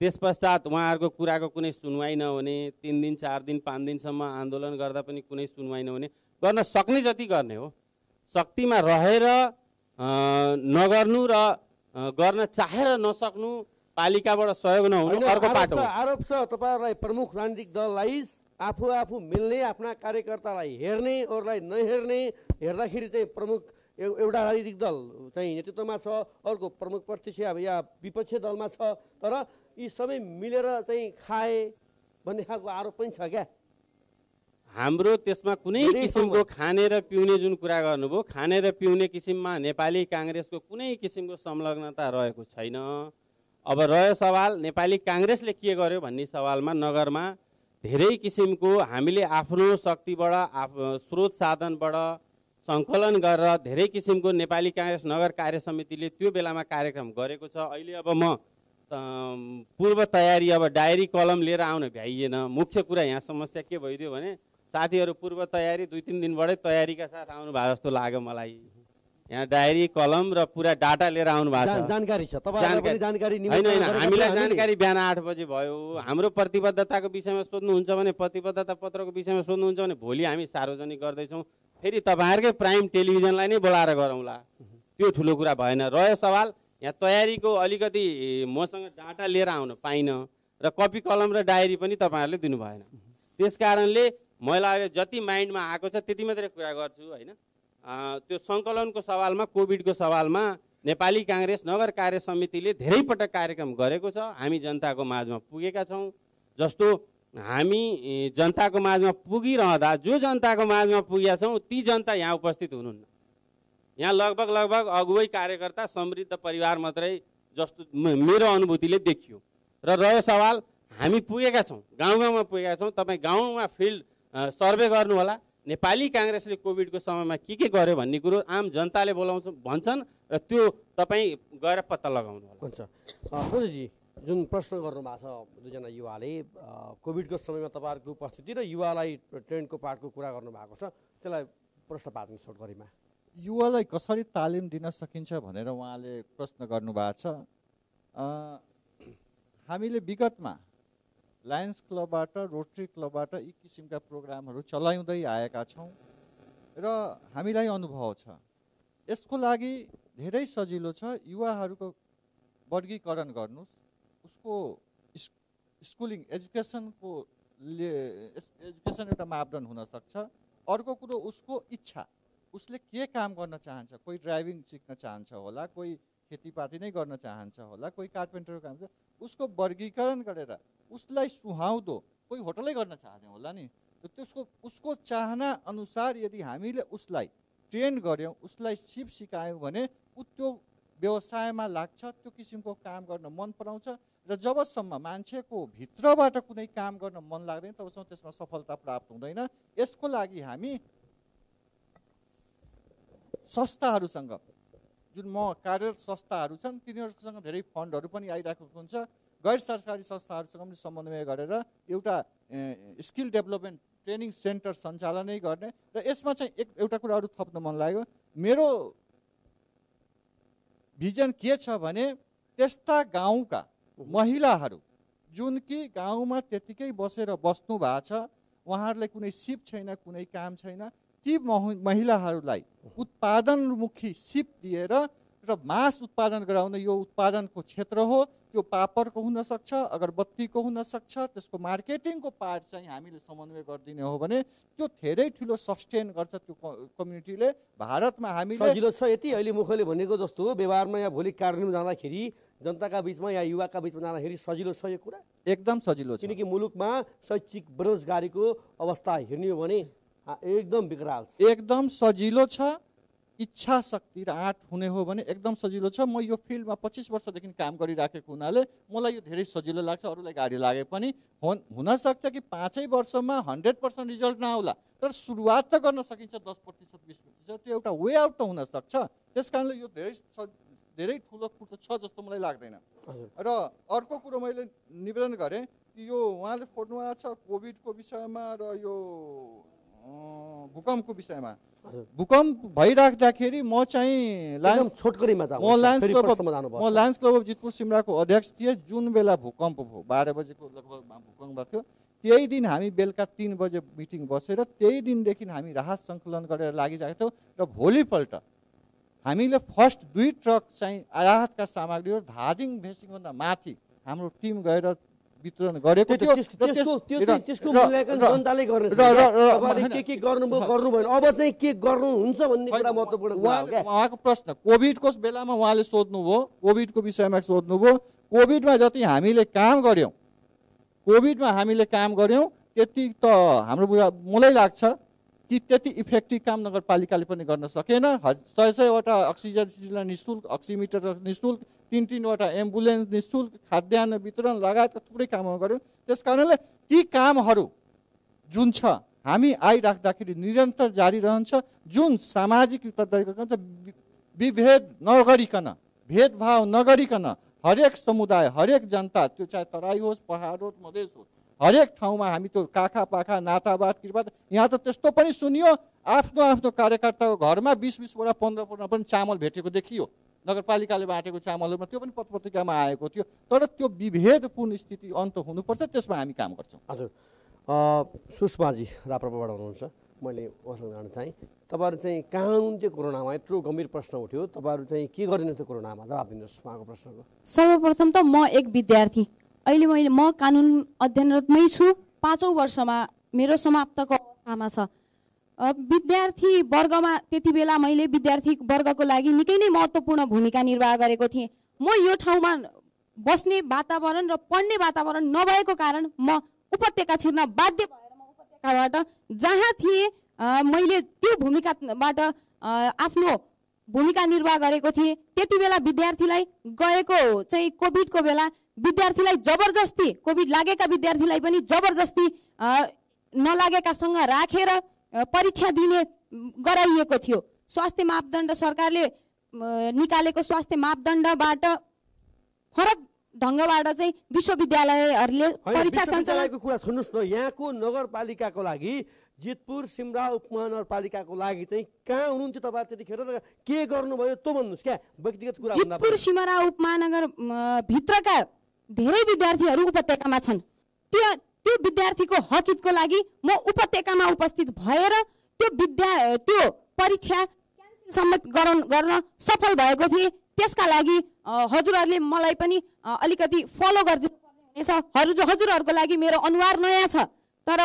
त्यस पश्चात उहाँहरूको कुराको कुनै सुनवाई नहुने, तिन दिन चार दिन पाँच दिनसम्म आन्दोलन गर्दा पनि कुनै सुनवाई नहुने, गर्न सक्ने जति गर्ने हो, शक्तिमा रहेर नगर्नु र गर्न चाहेर नसक्नु, पालिकाबाट सहयोग नहुनु अर्को बाटो। आरोप छ तपाईँहरूलाई प्रमुख राजनीतिक दललाई आफू आफू मिल्ने आफ्ना कार्यकर्तालाई हेर्ने अरूलाई नहेर्ने हेर्दाखेरि चाहिँ प्रमुख एउटा राजनीतिक दल चाहिँ नेतृत्वमा छ, अर्को प्रमुख पक्ष या विपक्षी दलमा छ, तर यी सबै मिलेर चाहिँ खाए भन्ने खालको आरोप पनि छ क्या हाम्रो। त्यसमा कुनै किसिमको खाने र पिउने, जुन कुरा गर्नुभयो खाने र पिउने किसिममा नेपाली कांग्रेसको कुनै किसिमको संलग्नता रहेको छैन। अब रह्यो सवाल नेपाली कांग्रेसले के गर्यो भन्ने सवालमा नगरमा धेरै किसिमको हामीले आफ्नो शक्तिबाट आफ्नो स्रोत साधनबाट सङ्कलन गरेर धेरै किसिमको नेपाली कांग्रेस नगर कार्य समितिले त्यो बेलामा कार्यक्रम गरेको छ। अहिले अब म पूर्व तयारी अब डायरी कलम लिएर आउन भ्याइएन। मुख्य कुरा यहाँ समस्या के भइदियो भने साथीहरू पूर्व तयारी दुई तीन दिनबाटै तयारीका साथ आउनु भएको जस्तो लाग्यो मलाई। यहाँ डायरी कलम र पुरा डाटा लिएर आउनु भएको छ, जानकारी छ तपाईहरुलाई, जानकारी निम्न हामीलाई जानकारी बिहान आठ बजे भयो। हाम्रो प्रतिबद्धताको विषयमा सोध्नुहुन्छ भने प्रतिबद्धता पत्रको विषयमा सोध्नुहुन्छ भने भोलि हामी सार्वजनिक गर्दैछौँ, फेरि तपाईहरुकै प्राइम टेलिभिजनलाई नै बोलाएर गरौँला, त्यो ठुलो कुरा भएन। रह्यो सवाल यहाँ तयारीको, अलिकति मसँग डाटा लिएर आउन पाइनँ र कपी कलम र डायरी पनि तपाईहरुले दिनु भएन, त्यस कारणले मलाई जति माइन्डमा आएको छ त्यति मात्रै कुरा गर्छु हैन। त्यो सङ्कलनको सवालमा, कोभिडको सवालमा नेपाली कांग्रेस नगर कार्य समितिले धेरै पटक कार्यक्रम गरेको छ। हामी जनताको माझमा पुगेका छौँ। जस्तो हामी जनताको माझमा पुगिरहँदा जो जनताको माझमा पुगेका छौँ ती जनता यहाँ उपस्थित हुनुहुन्न। यहाँ लगभग लगभग अगुवै कार्यकर्ता समृद्ध परिवार मात्रै जस्तो मेरो अनुभूतिले देखियो। र रह्यो सवाल हामी पुगेका छौँ, गाउँ गाउँमा पुगेका छौँ, तपाईँ गाउँमा फिल्ड सर्वे गर्नुहोला नेपाली कांग्रेसले कोभिडको समयमा के के गर्यो भन्ने कुरो आम जनताले बोलाउँछ भन्छन् र त्यो तपाईँ गएर पत्ता लगाउनु होला। हुन्छ सोझेजी, जुन प्रश्न गर्नुभएको छ दुईजना युवाले, कोभिडको समयमा तपाईँहरूको उपस्थिति र युवालाई ट्रेन्डको पार्टको कुरा गर्नुभएको छ, त्यसलाई प्रश्न पार्नु छोड गरिमा युवालाई कसरी तालिम दिन सकिन्छ भनेर उहाँले प्रश्न गर्नुभएको छ। हामीले विगतमा लायन्स क्लबबाट, रोटरी क्लबबाट यी किसिमका प्रोग्रामहरू चलाउँदै आएका छौँ र हामीलाई अनुभव छ। यसको लागि धेरै सजिलो छ युवाहरूको वर्गीकरण गर्नुहोस्, उसको स्कुलिङ एजुकेसनको एजुकेसन एउटा मापदण्ड हुनसक्छ। अर्को कुरो उसको इच्छा, उसले के काम गर्न चाहन्छ। कोही ड्राइभिङ सिक्न चाहन्छ होला, कोही खेतीपाती नै गर्न चाहन्छ होला, कोही कार्पेन्टरको काम छ। उसको वर्गीकरण गरेर उसलाई सुहाउँदो, कोही होटलै गर्न चाहने होला नि, त्यसको उसको चाहना अनुसार यदि हामीले उसलाई ट्रेन गऱ्यौँ, उसलाई सिप सिकायौँ भने ऊ त्यो व्यवसायमा लाग्छ, त्यो किसिमको काम गर्न मन पराउँछ। र जबसम्म मान्छेको भित्रबाट कुनै काम गर्न मन लाग्दैन तबसम्म त्यसमा सफलता प्राप्त हुँदैन। यसको लागि हामी संस्थाहरूसँग, जुन म कार्यरत संस्थाहरू छन् तिनीहरूसँग धेरै फन्डहरू पनि आइरहेको हुन्छ, गैर सरकारी संस्थाहरूसँग पनि समन्वय गरेर एउटा स्किल डेभलपमेन्ट ट्रेनिङ सेन्टर सञ्चालनै गर्ने। र यसमा चाहिँ एक एउटा कुरा अरू थप्न मन लाग्यो, मेरो भिजन के छ भने त्यस्ता गाउँका महिलाहरू जुन कि गाउँमा त्यतिकै बसेर बस्नु भएको छ, उहाँहरूलाई कुनै सिप छैन, कुनै काम छैन, ती महिलाहरूलाई उत्पादनमुखी सिप दिएर र मास उत्पादन गराउन। यो उत्पादनको क्षेत्र हो, त्यो पापडको हुनसक्छ, अगरबत्तीको हुनसक्छ, त्यसको मार्केटिङको पार्ट चाहिँ हामीले समन्वय गरिदिने हो भने त्यो धेरै ठुलो सस्टेन गर्छ त्यो कम्युनिटीले। भारतमा हामीले सजिलो छ, यति अहिले मुखले भनेको जस्तो व्यवहारमा या भोलि कार्यालयमा जाँदाखेरि जनताका बिचमा या युवाका बिचमा जाँदाखेरि सजिलो छ यो कुरा, एकदम सजिलो छ। किनकि मुलुकमा शैक्षिक बेरोजगारीको अवस्था हेर्ने हो भने एकदम विकराल, एकदम सजिलो छ। इच्छा शक्ति र आँट हुने हो भने एकदम सजिलो छ। म यो फिल्डमा पच्चिस वर्षदेखि काम गरिराखेको हुनाले मलाई यो धेरै सजिलो लाग्छ। अरूलाई गाडी लागे पनि हुनसक्छ कि पाँचै वर्षमा हन्ड्रेड पर्सेन्ट रिजल्ट नआउला, तर सुरुवात त गर्न सकिन्छ, दस प्रतिशत बिस प्रतिशत त्यो एउटा वे आउट त हुनसक्छ। त्यस कारणले यो धेरै धेरै ठुलो कुरो छ जस्तो मलाई लाग्दैन। र अर्को कुरो मैले निवेदन गरेँ कि यो उहाँले फोड्नु भएको छ कोभिडको विषयमा र यो भूकम्पको विषयमा, भूकम्प भइराख्दाखेरि म चाहिँ लायन्स म लायन्स क्लब अफ जितपुर सिमराको अध्यक्ष थिएँ। जुन बेला भूकम्प भयो, बाह्र बजेको लगभगमा भूकम्प भएको थियो, त्यही दिन हामी बेलुका तीन बजे मिटिङ बसेर त्यही दिनदेखि हामी राहत सङ्कलन गरेर लागिरहेको थियौँ। र भोलिपल्ट हामीले फर्स्ट दुई ट्रक चाहिँ राहतका सामग्रीहरू धादिङ भेसिङभन्दा माथि हाम्रो टिम गएर वितरण गरेको थियो उहाँको प्रश्न। कोभिडको बेलामा उहाँले सोध्नुभयो, कोभिडको विषयमा सोध्नुभयो। कोभिडमा जति हामीले काम गर्यौं कोभिडमा हामीले काम गर्यौं त्यति त हाम्रो मलाई लाग्छ कि त्यति इफेक्टिभ काम नगरपालिकाले पनि गर्न सकेन। सय सयवटा अक्सिजन सिलिन्डर निशुल्क, अक्सिमिटर निशुल्क, तीन तीनवटा एम्बुलेन्स निशुल्क, खाद्यान्न वितरण लगायतका थुप्रै कामहरू गर्यो। त्यस कारणले ती कामहरू जुन छ हामी आइराख्दाखेरि निरन्तर जारी रहन्छ, जुन सामाजिक तरिकाले विभेद नगरिकन, भेदभाव नगरिकन हरेक समुदाय, हरेक जनता, त्यो चाहे तराई होस्, पहाड होस्, मधेस होस्, हरेक ठाउँमा हामी त्यो काखा पाखा नातावाद कृपा यहाँ त त्यस्तो पनि सुनियो। आफ्नो आफ्नो कार्यकर्ताको घरमा बिस बिसवटा पन्ध्र पन्ध्र पनि चामल भेटेको देखियो। नगरपालिकाले बाँटेको चामलमा त्यो पनि पत्रपत्रिकामा आएको थियो। तर त्यो विभेदपूर्ण स्थिति अन्त हुनुपर्छ, त्यसमा हामी काम गर्छौँ। हजुर, सुषमाजी राप्रपाबाट हुनुहुन्छ, मैले उहाँसँग जान चाहेँ। तपाईँहरू चाहिँ कहाँ हुनुहुन्थ्यो कोरोनामा? यत्रो गम्भीर प्रश्न उठ्यो, तपाईँहरू चाहिँ के गर्नुहुन्थ्यो कोरोनामा? जवाफ दिनुहोस् उहाँको प्रश्नको। सर्वप्रथम त म एक विद्यार्थी, अहिले मैले म कानुन अध्ययनरतमै छु, पाँचौँ वर्षमा मेरो समाप्तको अवस्थामा छ। विद्यार्थी वर्गमा त्यति बेला मैले विद्यार्थी वर्गको लागि निकै नै महत्त्वपूर्ण भूमिका निर्वाह गरेको थिएँ। म यो ठाउँमा बस्ने वातावरण र पढ्ने वातावरण नभएको कारण म उपत्यका छिर्न बाध्य भएर म उपत्यकाबाट जहाँ थिएँ मैले त्यो भूमिकाबाट आफ्नो भूमिका निर्वाह गरेको थिएँ। त्यति बेला विद्यार्थीलाई गएको चाहिँ कोभिडको बेला विद्यार्थीलाई जबरजस्ती, कोभिड लागेका विद्यार्थीलाई पनि जबरजस्ती नलागेकासँग राखेर परीक्षा दिने गराइएको थियो। स्वास्थ्य मापदण्ड, सरकारले निकालेको स्वास्थ्य मापदण्डबाट फरक ढङ्गबाट चाहिँ विश्वविद्यालयहरूले परीक्षा सञ्चालनको कुरा सुन्नुहोस् न। यहाँको नगरपालिकाको लागि, जितपुर सिमरा उपमहानगरपालिकाको लागि चाहिँ कहाँ हुनुहुन्थ्यो तपाईँ त्यतिखेर र के गर्नुभयो त्यो भन्नुहोस्। क्या व्यक्तिगत कुरा? जितपुर सिमरा उपमहानगर भित्रका धेरै विद्यार्थीहरू उपत्यकामा छन्। त्यो त्यो विद्यार्थीको हकितको लागि म उपत्यकामा उपस्थित भएर त्यो विद्या त्यो परीक्षा क्यान्सल सम्मत गर्न सफल भएको थिएँ। त्यसका लागि हजुरहरूले मलाई पनि अलिकति फलो गरिदिनु पर्ने हुनेछ। हजुरहरूको लागि मेरो अनुहार नयाँ छ, तर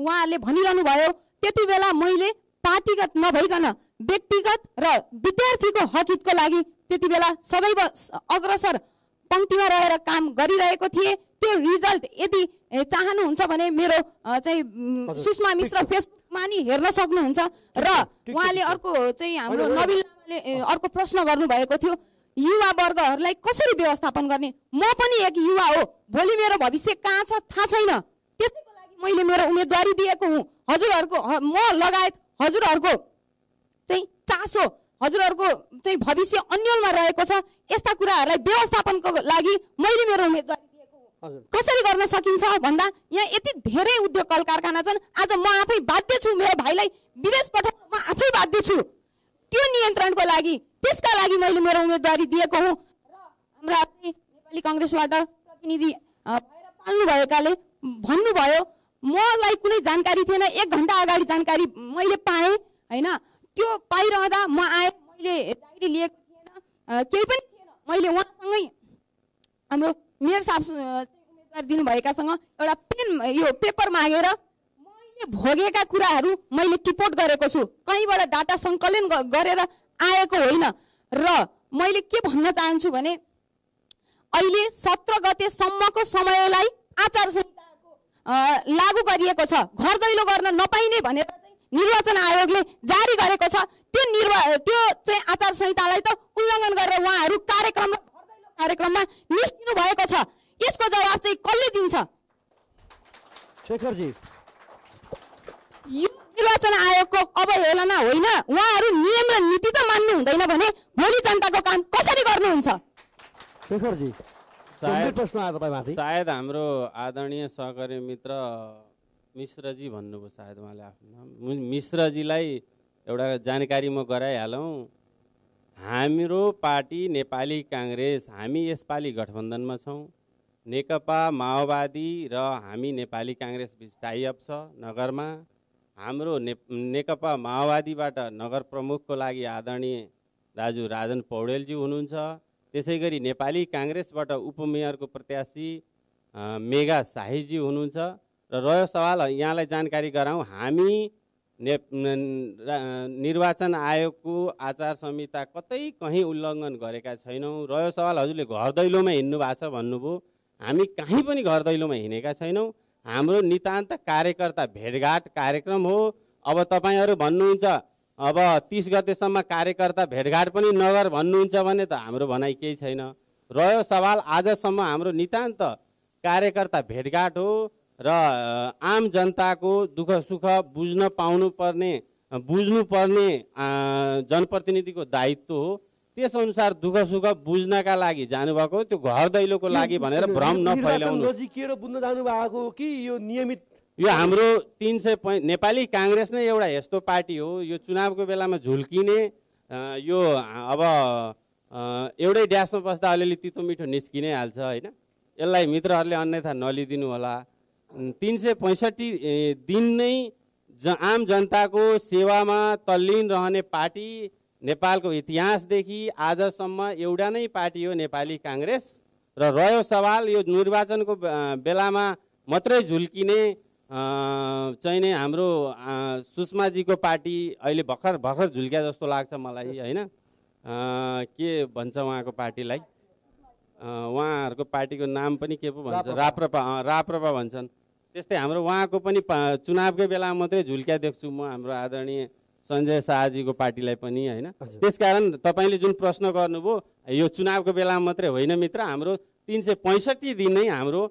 उहाँहरूले भनिरहनु भयो त्यति बेला मैले पार्टीगत नभइकन व्यक्तिगत र विद्यार्थीको हकितको लागि त्यति बेला सदैव अग्रसर पङ्क्तिमा रहेर काम गरिरहेको थिएँ। त्यो रिजल्ट यदि चाहनुहुन्छ भने मेरो चाहिँ सुषमा मिश्र फेसबुकमा नि हेर्न सक्नुहुन्छ। र उहाँले अर्को चाहिँ हाम्रो नवीन लामाले अर्को प्रश्न गर्नुभएको थियो, युवा वर्गहरूलाई कसरी व्यवस्थापन गर्ने। म पनि एक युवा हो, भोलि मेरो भविष्य कहाँ छ थाहा छैन, त्यसैको लागि मैले मेरो उम्मेदवारी दिएको हुँ। हजुरहरूको म लगायत हजुरहरूको चाहिँ चासो, हजुरहरूको चाहिँ भविष्य अन्यलमा रहेको छ। यस्ता कुराहरूलाई व्यवस्थापनको लागि मैले मेरो उम्मेदवारी कसरी गर्न सकिन्छ भन्दा यहाँ यति धेरै उद्योग कल कारखाना छन्। आज म आफै बाध्य छु मेरो भाइलाई विदेश पठाउन, म आफै बाध्य छु त्यो नियन्त्रणको लागि। त्यसका लागि मैले मेरो उम्मेदवारी दिएको हुँ। र हाम्रा नेपाली कांग्रेसबाट प्रतिनिधि भएर पाल्नुभएकाले भन्नुभयो मलाई कुनै जानकारी थिएन, एक घन्टा अगाडि जानकारी मैले पाएँ। होइन, त्यो पाइरहँदा म आएँ, मैले डायरी लिएको थिएन, केही पनि थिएन। मैले उहाँसँगै हाम्रो मेयर साहब उम्मेदवार दिनुभएकासँग एउटा पेन, यो पेपर मागेर मैले भोगेका कुराहरू मैले टिपोट गरेको छु, कहीँबाट डाटा सङ्कलन गरेर आएको होइन। र मैले के भन्न चाहन्छु भने अहिले सत्र गतेसम्मको समयलाई आचार संहिताको लागू गरिएको छ। घर दैलो गर्न नपाइने भनेर चाहिँ निर्वाचन आयोगले जारी गरेको छ। त्यो निर्वा त्यो चाहिँ आचार संहितालाई त उल्लङ्घन गरेर उहाँहरू कार्यक्रम कार्यक्रममा निस्किनु भएको छ। यसको जवाब चाहिँ कसले दिन्छ? शेखरजी, यो निर्वाचन आयोगको अवहेलना होइन। उहाँहरू नियम र नीति त मान्नु हुँदैन भने भोलि जनताको काम कसरी गर्नुहुन्छ? शेखरजी, सायद प्रश्न आयो तपाईमाथि। सायद हाम्रो आदरणीय सहकारी मित्र मिश्रजी भन्नुभयो, सायद उहाँले आफ्नो मिश्रजीलाई एउटा जानकारी म गराइहालौँ। हाम्रो पार्टी नेपाली काङ्ग्रेस, हामी यसपालि गठबन्धनमा छौँ। नेकपा माओवादी र हामी नेपाली काङ्ग्रेस बिच टाइअप छ नगरमा। हाम्रो ने नेकपा माओवादीबाट नगर प्रमुखको लागि आदरणीय दाजु राजन पौडेलजी हुनुहुन्छ। त्यसै गरी नेपाली काङ्ग्रेसबाट उपमेयरको प्रत्याशी मेघा साईजी हुनुहुन्छ र रह्यो सवाल यहाँलाई जानकारी गराउँ। हामी ने निर्वाचन आयोगको आचार संहिता कतै कहीँ उल्लङ्घन गरेका छैनौँ। रह्यो सवाल हजुरले घर दैलोमा हिँड्नु भएको छ भन्नुभयो, हामी कहीँ पनि घर दैलोमा हिँडेका छैनौँ। हाम्रो नितान्त कार्यकर्ता भेटघाट कार्यक्रम हो। अब तपाईहरु भन्नुहुन्छ अब तीस गतेसम्म कार्यकर्ता भेटघाट पनि नगर भन्नुहुन्छ भने त हाम्रो भनाइ केही छैन। रह्यो सवाल आजसम्म हाम्रो नितान्त कार्यकर्ता भेटघाट हो र आम जनताको दुःख सुख बुझ्न पाउनु पर्ने बुझ्नु पर्ने जनप्रतिनिधिको दायित्व हो। त्यस अनुसार दुःख सुख बुझ्नका लागि जानुभएको त्यो घर दैलोको लागि भनेर भ्रम नफैलाउनु। नजिकेर बुझ्न जानु भएको कि यो नियमित यो हाम्रो तीन सय पैँ नेपाली कांग्रेस नै एउटा यस्तो पार्टी हो, यो चुनावको बेलामा झुल्किने, यो अब एउटै ड्यासमा बस्दा अलिअलि तितो मिठो निस्किनै हाल्छ होइन। यसलाई मित्रहरूले अन्यथा नलिदिनु होला। तीन सय पैँसठी दिन नै आम जनताको सेवामा तल्लीन रहने पार्टी नेपालको इतिहासदेखि आजसम्म एउटा नै पार्टी हो नेपाली कांग्रेस। र रह्यो सवाल यो निर्वाचनको बेलामा मात्रै झुल्किने चाहिँ नै हाम्रो सुषमाजीको पार्टी अहिले भर्खर भर्खर झुल्क्या जस्तो लाग्छ मलाई होइन। के भन्छ उहाँको पार्टीलाई, उहाँहरूको पार्टीको नाम पनि के पो भन्छ, राप्रपा राप्रपा भन्छन्। त्यस्तै हाम्रो उहाँको पनि चुनावकै बेलामा मात्रै झुल्क्या देख्छु म हाम्रो आदरणीय संजय शाहजीको पार्टीलाई पनि होइन। त्यसकारण तपाईँले जुन प्रश्न गर्नुभयो यो चुनावको बेलामा मात्रै होइन मित्र, हाम्रो तीन सय पैँसठी दिन नै हाम्रो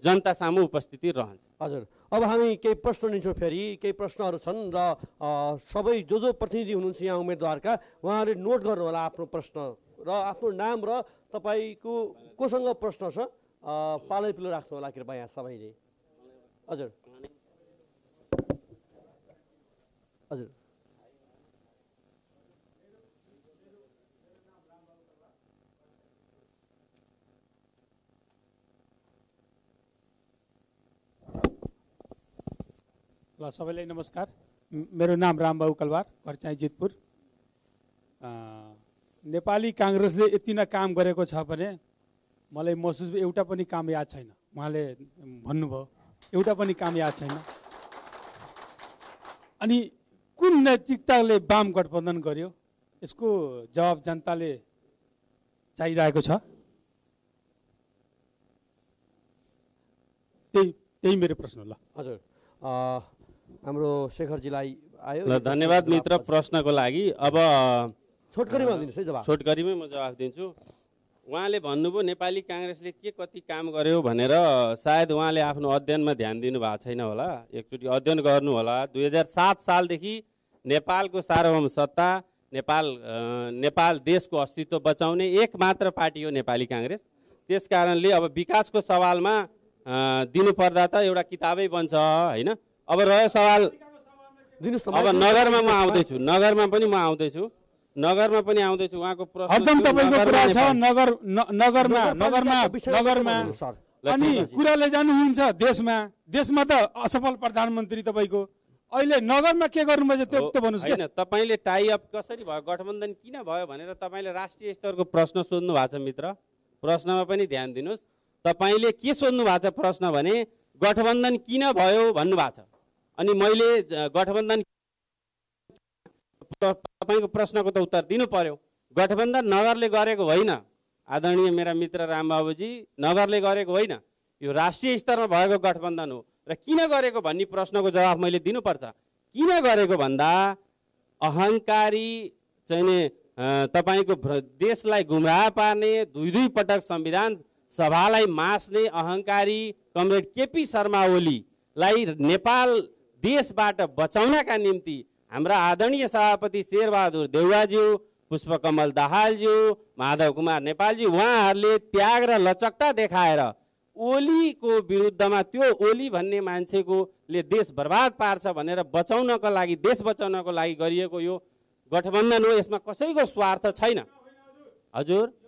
जनता सामु उपस्थिति रहन्छ। हजुर, अब हामी केही प्रश्न लिन्छौँ, फेरि केही प्रश्नहरू छन् र सबै जो जो प्रतिनिधि हुनुहुन्छ यहाँ उम्मेदवारका उहाँहरूले नोट गर्नुहोला आफ्नो प्रश्न र आफ्नो नाम र तपाईँको कोसँग प्रश्न छ पालै पिलो राख्नु होला कृपया यहाँ सबैले। हजुर हजुर ल सबैलाई नमस्कार। मेरो नाम रामबाबु कलवार, घर चाहिँ जितपुर। नेपाली कांग्रेसले यति नै काम गरेको छ भने मलाई महसुस एउटा पनि काम याद छैन। उहाँले भन्नुभयो एउटा पनि काम याद छैन। अनि कुन नैतिकताले वाम गठबन्धन गर्यो यसको जवाब जनताले चाहिरहेको छ। त्यही त्यही मेरो प्रश्न। ल हजुर, हाम्रो शेखरजीलाई आयो। ल धन्यवाद मित्र प्रश्नको लागि। अब छोटकरीमा दिन्छु जवाफ, छोटकरीमै म जवाफ दिन्छु। उहाँले भन्नुभयो नेपाली कांग्रेसले के कति काम गर्यो भनेर, सायद उहाँले आफ्नो अध्ययनमा ध्यान दिनुभएको छैन होला, एकचोटि अध्ययन गर्नु होला। दुई हजार सात सालदेखि नेपालको सार्वभौम सत्ता, नेपाल नेपाल देशको अस्तित्व बचाउने एक मात्र पार्टी हो नेपाली कांग्रेस। त्यसकारणले अब विकासको सवालमा दिनुपर्दा त एउटा किताबै बन्छ होइन। अब रह्यो सवाल अब नगरमा म आउँदैछु, नगरमा पनि म आउँदैछु नगरमा पनि आउँदैछु उहाँको प्रश्न तपाईको कुरा छ। नगर नगरमा नगरमा नगरमा अनि कुराले जानुहुन्छ देशमा, देशमा त असफल प्रधानमन्त्री तपाईको, अहिले नगरमा के गर्नुपर्छ त्यो त भन्नुस् के। तपाईँले टाई अप कसरी भयो, गठबन्धन किन भयो भनेर तपाईँले राष्ट्रिय स्तरको प्रश्न सोध्नु भएको छ मित्र। प्रश्नमा पनि ध्यान दिनुस्। तपाईले के सोध्नु भएको छ प्रश्न भने गठबन्धन किन भयो भन्नु भएको छ, अनि मैले गठबन्धन तपाईको प्रश्नको त उत्तर दिनु पर्यो। गठबन्धन नगरले गरेको होइन आदरणीय मेरा मित्र रामबाबुजी, नगरले गरेको होइन, यो राष्ट्रिय स्तरमा भएको गठबन्धन हो। र किन गरेको भन्ने प्रश्नको जवाफ मैले दिनुपर्छ। किन गरेको भन्दा अहङ्कारी चाहिँ तपाईँको देशलाई गुमराह पार्ने, दुई दुई पटक संविधान सभालाई मास्ने अहङ्कारी कमरेड केपी शर्मा ओलीलाई नेपाल देशबाट बचाउनका निम्ति हाम्रा आदरणीय सभापति शेरबहादुर देउवाज्यू, पुष्पकमल दाहालज्यू, माधव कुमार नेपालजी उहाँहरूले त्याग र लचकता देखाएर ओलीको विरुद्धमा त्यो ओली भन्ने मान्छेकोले देश बर्बाद पार्छ भनेर बचाउनको लागि, देश बचाउनको लागि गरिएको यो गठबन्धन हो। यसमा कसैको स्वार्थ छैन। हजुर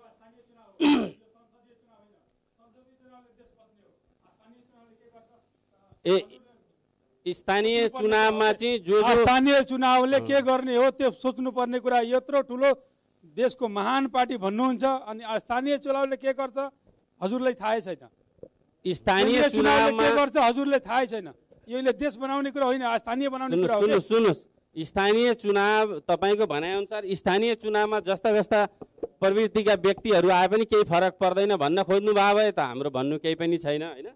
ए स्थानीय चुनावमा चाहिँ जो स्थानीय चुनावले के गर्ने हो त्यो सोच्नुपर्ने कुरा। यत्रो ठुलो देशको महान पार्टी भन्नुहुन्छ अनि स्थानीय चुनावले के गर्छ हजुरलाई थाहै छैन। स्थानीय चुनावमा के गर्छ हजुरले थाहै छैन। यसले देश बनाउने कुरा होइन, स्थानीय बनाउने कुरा हो। सुन्नुस् सुन्नुस् स्थानीय चुनाव तपाईको भनाइ अनुसार स्थानीय चुनावमा जस्ता जस्ता प्रवृत्तिका व्यक्तिहरू आए पनि केही फरक पर्दैन भन्न खोज्नु भा भए त हाम्रो भन्नु केही पनि छैन हैन।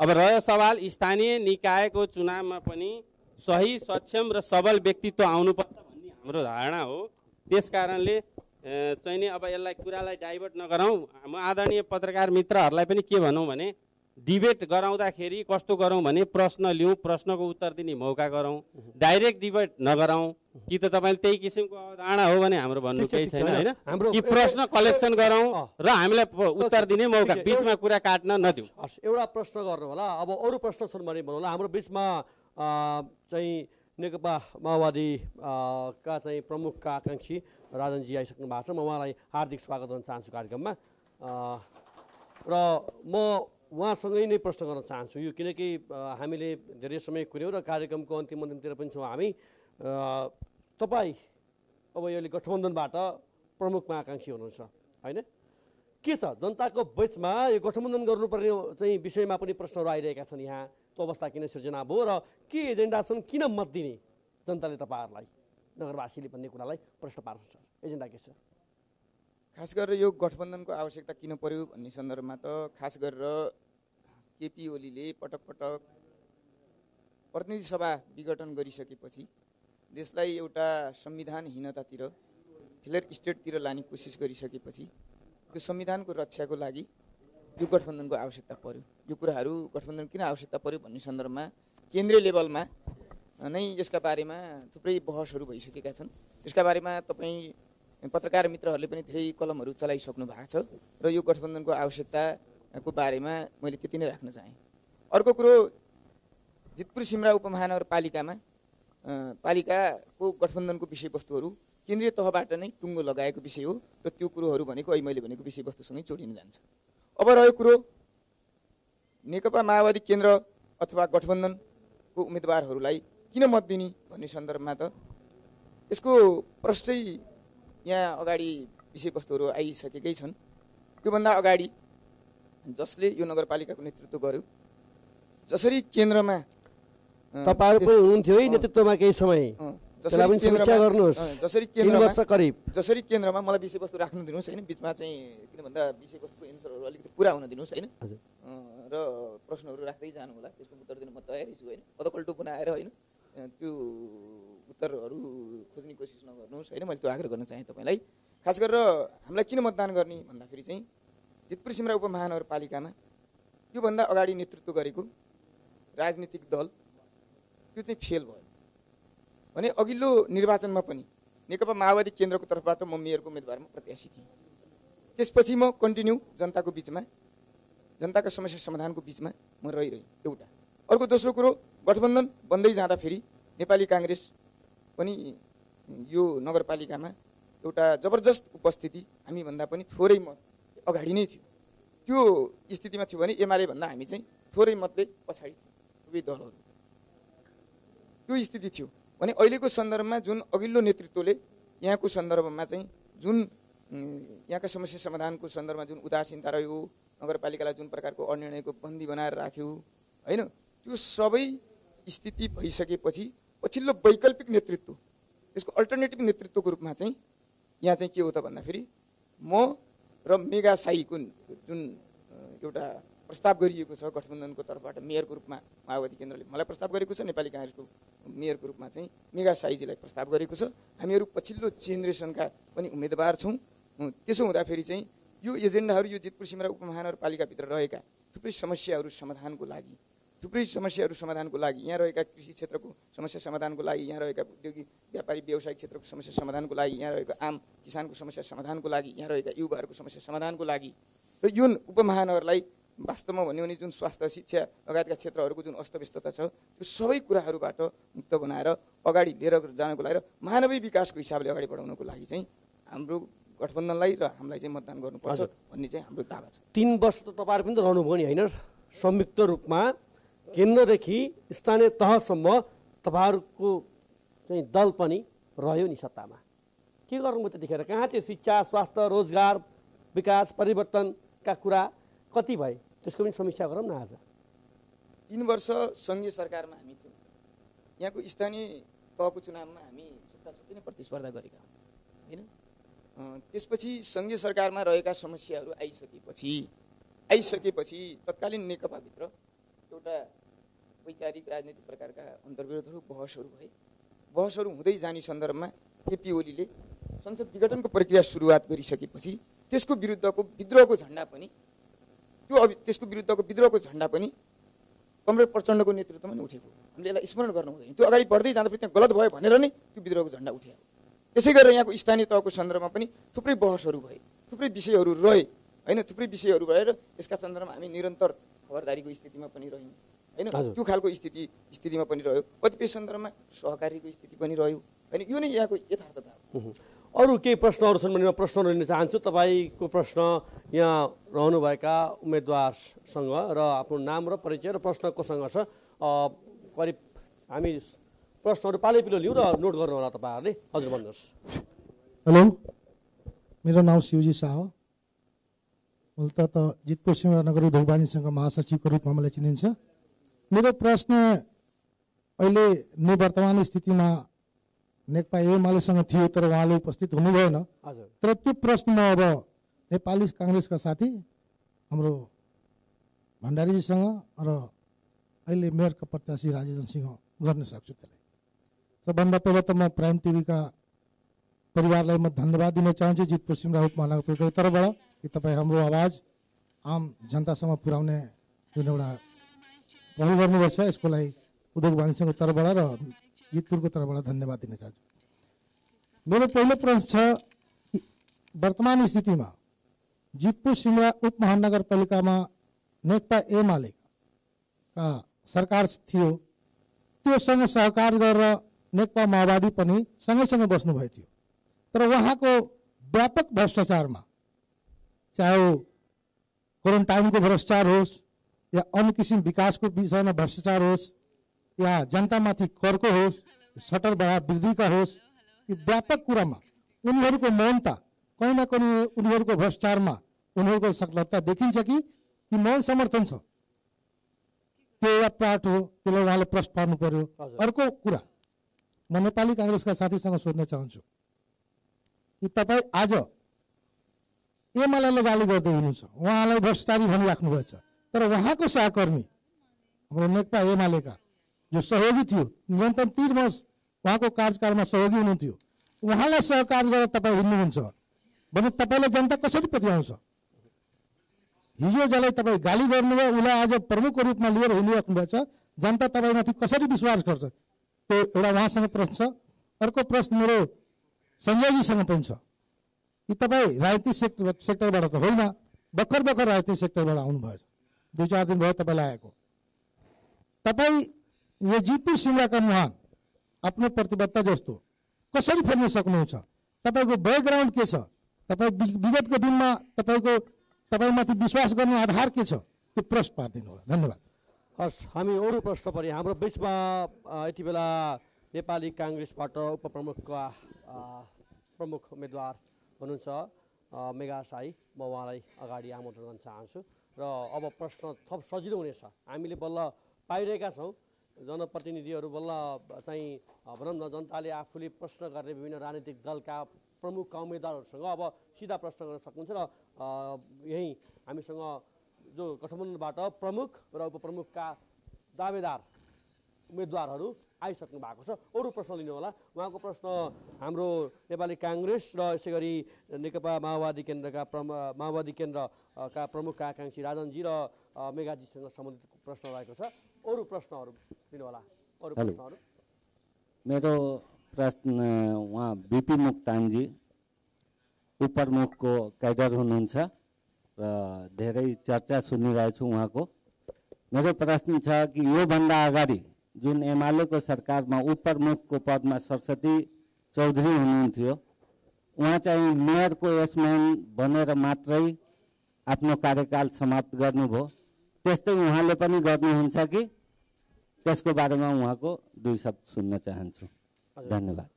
अब रह्यो सवाल स्थानीय निकायको चुनावमा पनि सही सक्षम र सबल व्यक्तित्व आउनुपर्छ भन्ने हाम्रो धारणा हो। त्यसकारणले चाहिँ नि अब यसलाई कुरालाई डाइभर्ट नगरौं। म आदरणीय पत्रकार मित्रहरुलाई पनि के भनौं भने डिबेट गराउँदाखेरि कस्तो गरौं भने प्रश्न लिऊ, प्रश्नको उत्तर दिने मौका गरौं, डाइरेक्ट डिबेट नगरौं कि त तपाईले त्यही किसिमको अवधारणा हो भने हाम्रो भन्नु केही छैन हैन। कि प्रश्न कलेक्सन गरौं र हामीलाई उत्तर दिने मौका, बीचमा कुरा काट्न नदिऊ। एउटा प्रश्न गर्नु होला, अब अरु प्रश्न छन् भने भन्नु होला। हाम्रो बीचमा चाहिँ नेकपा माओवादी का चाहिँ प्रमुख आकांक्षी राजन जी आइसक्नु भएको छ। म उहाँलाई हार्दिक स्वागत गर्न चाहन्छु कार्यक्रममा र म उहाँसँगै नै प्रश्न गर्न चाहन्छु यो, किनकि हामीले धेरै समय कुर्यौँ र कार्यक्रमको अन्तिम अन्तिमतिर पनि छौँ हामी। तपाईँ अब यसले गठबन्धनबाट प्रमुख महाकाङ्क्षी हुनुहुन्छ होइन, के छ जनताको बीचमा यो गठबन्धन गर्नुपर्ने चाहिँ विषयमा पनि प्रश्नहरू आइरहेका छन्। यहाँ त्यो अवस्था किन सिर्जना भयो र के एजेन्डा छन्, किन मत दिने जनताले तपाईँहरूलाई, नगरवासीले भन्ने कुरालाई प्रश्न पार्नु छ। एजेन्डा के छ? खास गरेर यो गठबन्धनको आवश्यकता किन पर्यो भन्ने सन्दर्भमा त खास गरेर केपी ओलीले पटक पटक प्रतिनिधि सभा विघटन गरिसकेपछि देशलाई एउटा संविधानहीनतातिर फेलर स्टेटतिर लाने कोसिस गरिसकेपछि त्यो संविधानको रक्षाको लागि यो गठबन्धनको आवश्यकता पर्यो। यो कुराहरू गठबन्धन किन आवश्यकता पर्यो भन्ने सन्दर्भमा केन्द्रीय लेभलमा नै यसका बारेमा थुप्रै बहसहरू भइसकेका छन्। यसका बारेमा तपाईँ पत्रकार मित्रहरूले पनि धेरै कलमहरू चलाइसक्नु भएको छ र यो गठबन्धनको आवश्यकताको बारेमा मैले त्यति नै राख्न चाहेँ। अर्को कुरो जितपुर सिमरा उपमहानगरपालिकामा पालिकाको गठबन्धनको विषयवस्तुहरू केन्द्रीय तहबाट नै टुङ्गो लगाएको विषय हो र त्यो कुरोहरू भनेको अहिले मैले भनेको विषयवस्तुसँगै जोडिन जान्छ। अब रह्यो कुरो नेकपा माओवादी केन्द्र अथवा गठबन्धनको उम्मेदवारहरूलाई किन मत दिने भन्ने सन्दर्भमा त यसको प्रष्टै यहाँ अगाडि विषयवस्तुहरू आइसकेकै छन्। त्योभन्दा अगाडि जसले यो नगरपालिकाको नेतृत्व गर्यो, जसरी केन्द्रमा तपाईहरु पनि हुनुहुन्थ्यो है नेतृत्वमा केही समय, जसरी केन्द्रमा गर्नुहोस्, जसरी केन्द्रमा करिब जसरी केन्द्रमा मलाई विषयवस्तु राख्नु दिनुहोस् हैन, बीचमा चाहिँ किन भन्दा विषयवस्तुको एन्सरहरु अलिकति पूरा हुन दिनुहोस् हैन र प्रश्नहरु राख्दै जानु होला। त्यसको उत्तर दिन म तयारी छु हैन, अदकल्टो बनाएर हैन त्यो उत्तरहरू खोज्ने कोसिस नगर्नुहोस् हैन। मैले त्यो आग्रह गर्न चाहेँ तपाईँलाई। खास गरेर हामीलाई किन मतदान गर्ने भन्दाखेरि चाहिँ जितपुर सिमरा उपमहानगरपालिकामा त्योभन्दा अगाडि नेतृत्व गरेको राजनीतिक दल त्यो चाहिँ फेल भयो भने अघिल्लो निर्वाचनमा पनि नेकपा माओवादी केन्द्रको तर्फबाट म मेयरको उम्मेदवारमा प्रत्याशी थिएँ। त्यसपछि म कन्टिन्यू जनताको बिचमा, जनताको समस्या समाधानको बिचमा म रहिरहेँ एउटा। अर्को दोस्रो कुरो गठबन्धन बन्दै जाँदाखेरि नेपाली कांग्रेस पनि यो नगरपालिकामा एउटा जबरजस्त उपस्थिति हामीभन्दा पनि थोरै मत अगाडि नै थियो। त्यो स्थितिमा थियो भने एमाले भन्दा हामी चाहिँ थोरै मतले पछाडि दुवै दलहरू, त्यो स्थिति थियो भने अहिलेको सन्दर्भमा जुन अघिल्लो नेतृत्वले यहाँको सन्दर्भमा चाहिँ जुन यहाँका समस्या समाधानको सन्दर्भमा जुन उदासीनता रह्यो, नगरपालिकालाई जुन प्रकारको अनिर्णयको बन्दी बनाएर राख्यो होइन, त्यो सबै स्थिति भइसकेपछि पछिल्लो वैकल्पिक नेतृत्व, यसको अल्टरनेटिभ नेतृत्वको रूपमा चाहिँ यहाँ चाहिँ के हो त भन्दाखेरि म र मेघा साईको जुन एउटा प्रस्ताव गरिएको छ गठबन्धनको तर्फबाट मेयरको रूपमा माओवादी केन्द्रले मलाई प्रस्ताव गरेको छ, नेपाली काङ्ग्रेसको मेयरको रूपमा चाहिँ मेघा साईजीलाई प्रस्ताव गरेको छ। हामीहरू पछिल्लो जेनेरेसनका पनि उम्मेदवार छौँ। त्यसो हुँदाखेरि चाहिँ यो एजेन्डाहरू यो जितपुर सिमरा उपमहानगरपालिकाभित्र रहेका थुप्रै समस्याहरू समाधानको लागि, थुप्रै समस्याहरू समाधानको लागि, यहाँ रहेका कृषि क्षेत्रको समस्या समाधानको लागि, यहाँ रहेका उद्योगिक व्यापारी व्यावसायिक क्षेत्रको समस्या समाधानको लागि, यहाँ रहेको आम किसानको समस्या समाधानको लागि, यहाँ रहेका युवाहरूको समस्या समाधानको लागि र यो उपमहानगरलाई वास्तवमा भन्यो भने जुन स्वास्थ्य, शिक्षा लगायतका क्षेत्रहरूको जुन अस्तव्यस्तता छ त्यो सबै कुराहरूबाट मुक्त बनाएर अगाडि लिएर जानको लागि र मानवीय विकासको हिसाबले अगाडि बढाउनको लागि चाहिँ हाम्रो गठबन्धनलाई र हामीलाई चाहिँ मतदान गर्नुपर्छ भन्ने चाहिँ हाम्रो दावा छ। तीन वर्ष त तपाईँहरू पनि त रहनुभयो नि होइन, संयुक्त रूपमा केन्द्रदेखि स्थानीय तहसम्म तपाईँहरूको चाहिँ दल पनि रह्यो नि सत्तामा। के गर्नुभयो त्यतिखेर? कहाँ त्यो शिक्षा, स्वास्थ्य, रोजगार, विकास, परिवर्तनका कुरा कति भए? त्यसको पनि समीक्षा गरौँ न आज। तीन वर्ष संघीय सरकारमा हामी थियौँ। यहाँको स्थानीय तहको चुनावमा हामी छुट्टा छुट्टै नै प्रतिस्पर्धा गरेका हौँ, हैन? त्यसपछि संघीय सरकारमा रहेका समस्याहरू आइसकेपछि आइसकेपछि तत्कालीन नेकपाभित्र एउटा वैचारिक राजनीतिक प्रकारका अन्तर्विरोधहरू बहसहरू भए। बहसहरू हुँदै जाने सन्दर्भमा केपी ओलीले संसद विघटनको प्रक्रिया सुरुवात गरिसकेपछि त्यसको विरुद्धको विद्रोहको झण्डा पनि त्यो त्यसको विरुद्धको विद्रोहको झण्डा पनि कमरेड प्रचण्डको नेतृत्वमा नै उठेको हामीले यसलाई स्मरण गर्नु हुँदैन। त्यो अगाडि बढ्दै जाँदा पनि गलत भयो भनेर नै त्यो विद्रोहको झण्डा उठायो। त्यसै गरेर यहाँको स्थानीय तहको सन्दर्भमा पनि थुप्रै बहसहरू भए, थुप्रै विषयहरू रहे, हैन? थुप्रै विषयहरू भएर यसका सन्दर्भमा हामी निरन्तर खबरदारीको स्थितिमा पनि रह्यौँ, हैन? त्यो खालको स्थिति स्थितिमा पनि रह्यो। कतिपय सन्दर्भमा सहकारीको स्थिति पनि रह्यो, हैन? यो नै यहाँको यथार्थता हो। अरू केही प्रश्नहरू छन् भने म प्रश्न लिन चाहन्छु। तपाईँको प्रश्न यहाँ रहनुभएका उम्मेदवारसँग र आफ्नो नाम र परिचय र प्रश्नको सङ्घर्ष करिब हामी प्रश्नहरू पालैपिलो लिउँ र नोट गर्नु होला तपाईँहरूले। हजुर भन्नुहोस्। हेलो, मेरो नाम शिवजी शाह हो। मूलत त जितपुर सिमरा नगरी धुबानीसँग महासचिवको रूपमा मलाई चिनिन्छ। मेरो प्रश्न अहिले निवर्तमान स्थितिमा नेकपा एमालेसँग थियो तर उहाँले उपस्थित हुनु भएन, तर त्यो प्रश्न अब नेपाली कांग्रेसका साथी हाम्रो भण्डारीजीसँग र अहिले मेयरका प्रत्याशी राजेन्द्रसँग गर्न सक्छु। त्यसलाई सबभन्दा पहिला त म प्राइम टिभीका परिवारलाई म धन्यवाद दिन चाहन्छु जितपुर सिमरा उपमहानगरपालिकाको तर्फबाट कि तपाईँ हाम्रो आवाज आम जनतासम्म पुर्याउने जुन एउटा पहल गर्नुभएको छ यसको लागि उद्योग वाणिज्यको तर्फबाट र जितपुरको तर्फबाट धन्यवाद दिन चाहन्छु। मेरो पहिलो प्रश्न छ कि वर्तमान स्थितिमा जितपुर सिमरा उपमहानगरपालिकामा नेकपा एमाले का सरकार थियो, त्योसँग सहकार गरेर नेकपा माओवादी पनि सँगैसँगै बस्नुभएको थियो, तर उहाँको व्यापक भ्रष्टाचारमा चाहे वो क्वारेन्टाइनको भ्रष्टाचार होस् या अन्य किसिम विकासको विषयमा भ्रष्टाचार होस् या जनतामाथि करको होस्, सटर भाडा वृद्धिका होस्, यो व्यापक कुरामा उनीहरूको मौनता कहीँ न कहीँ उनीहरूको भ्रष्टाचारमा उनीहरूको सक्लता देखिन्छ कि कि मौन समर्थन छ, त्यो एउटा पाठ हो। त्यसलाई उहाँले प्रश्न पार्नु पर्यो। अर्को कुरा म नेपाली काङ्ग्रेसका साथीसँग सोध्न चाहन्छु कि तपाईँ आज एमालेले गाली गर्दै हुनुहुन्छ, उहाँलाई भ्रष्टाचारी भनिराख्नुभएछ, तर उहाँको सहकर्मी हाम्रो नेकपा एमालेका जो सहयोगी थियो निरन्तर तीन वर्ष उहाँको कार्यकालमा सहयोगी हुनुहुन्थ्यो, उहाँलाई सहकार्य गरेर तपाईँ हिँड्नुहुन्छ भने तपाईँलाई जनता कसरी पत्याउँछ? हिजो जसलाई तपाईँ गाली गर्नुभयो उसलाई आज प्रमुखको रूपमा लिएर हिँडिराख्नुभएछ, जनता तपाईँमाथि कसरी विश्वास गर्छ? त्यो एउटा उहाँसँग प्रश्न छ। अर्को प्रश्न मेरो संजयजीसँग पनि छ कि तपाईँ राजनीतिक सेक्टर सेक्टरबाट त होइन, भर्खर भर्खर राजनीतिक सेक्टरबाट आउनुभएछ, दुई चार दिन भयो तपाईँलाई आएको। तपाईँ यो जितपुर सिमराका मुहान आफ्नो प्रतिबद्धता जस्तो कसरी फेर्न सक्नुहुन्छ? तपाईँको ब्याकग्राउन्ड के छ? तपाईँ विगतको दिनमा तपाईँको तपाईँमाथि विश्वास गर्ने आधार के छ? त्यो प्रश्न पारिदिनु होला। धन्यवाद। हस्, हामी अरू प्रश्न पऱ्यो। हाम्रो बिचमा यति बेला नेपाली काङ्ग्रेसबाट उपप्रमुखका प्रमुख उम्मेदवार हुनुहुन्छ मेघा साई, म उहाँलाई अगाडि आमन्त्रण गर्न चाहन्छु र अब प्रश्न थप सजिलो हुनेछ। हामीले बल्ल पाइरहेका छौँ जनप्रतिनिधिहरू, बल्ल चाहिँ भनौँ न जनताले आफूले प्रश्न गर्ने विभिन्न राजनीतिक दलका प्रमुख उम्मेदवारहरूसँग अब सिधा प्रश्न गर्न सक्नुहुन्छ र यही हामीसँग जो गठबन्धनबाट प्रमुख र उपप्रमुखका दावेदार उम्मेदवारहरू आइसक्नु भएको छ। अरू प्रश्न लिनुहोला। उहाँको प्रश्न हाम्रो नेपाली काङ्ग्रेस र यसै गरी नेकपा माओवादी केन्द्रका प्रम माओवादी केन्द्रका प्रमुख आकाङ्क्षी राजनजी र मेघाजीसँग सम्बन्धित प्रश्न रहेको छ। अरू प्रश्नहरू लिनुहोला। अरू प्रश्नहरू मेरो प्रश्न उहाँ बीपी मोक्तानजी उपप्रमुखको क्याडर हुनुहुन्छ र धेरै चर्चा सुनिरहेछु उहाँको। मेरो प्रश्न छ कि योभन्दा अगाडि जुन एमालेको सरकारमा उपप्रमुखको पदमा सरस्वती चौधरी हुनुहुन्थ्यो, उहाँ चाहिँ मेयरको यसम्यान बनेर मात्रै आफ्नो कार्यकाल समाप्त गर्नुभयो। त्यस्तै उहाँले पनि गर्नुहुन्छ कि? त्यसको बारेमा उहाँको दुई शब्द सुन्न चाहन्छु। धन्यवाद।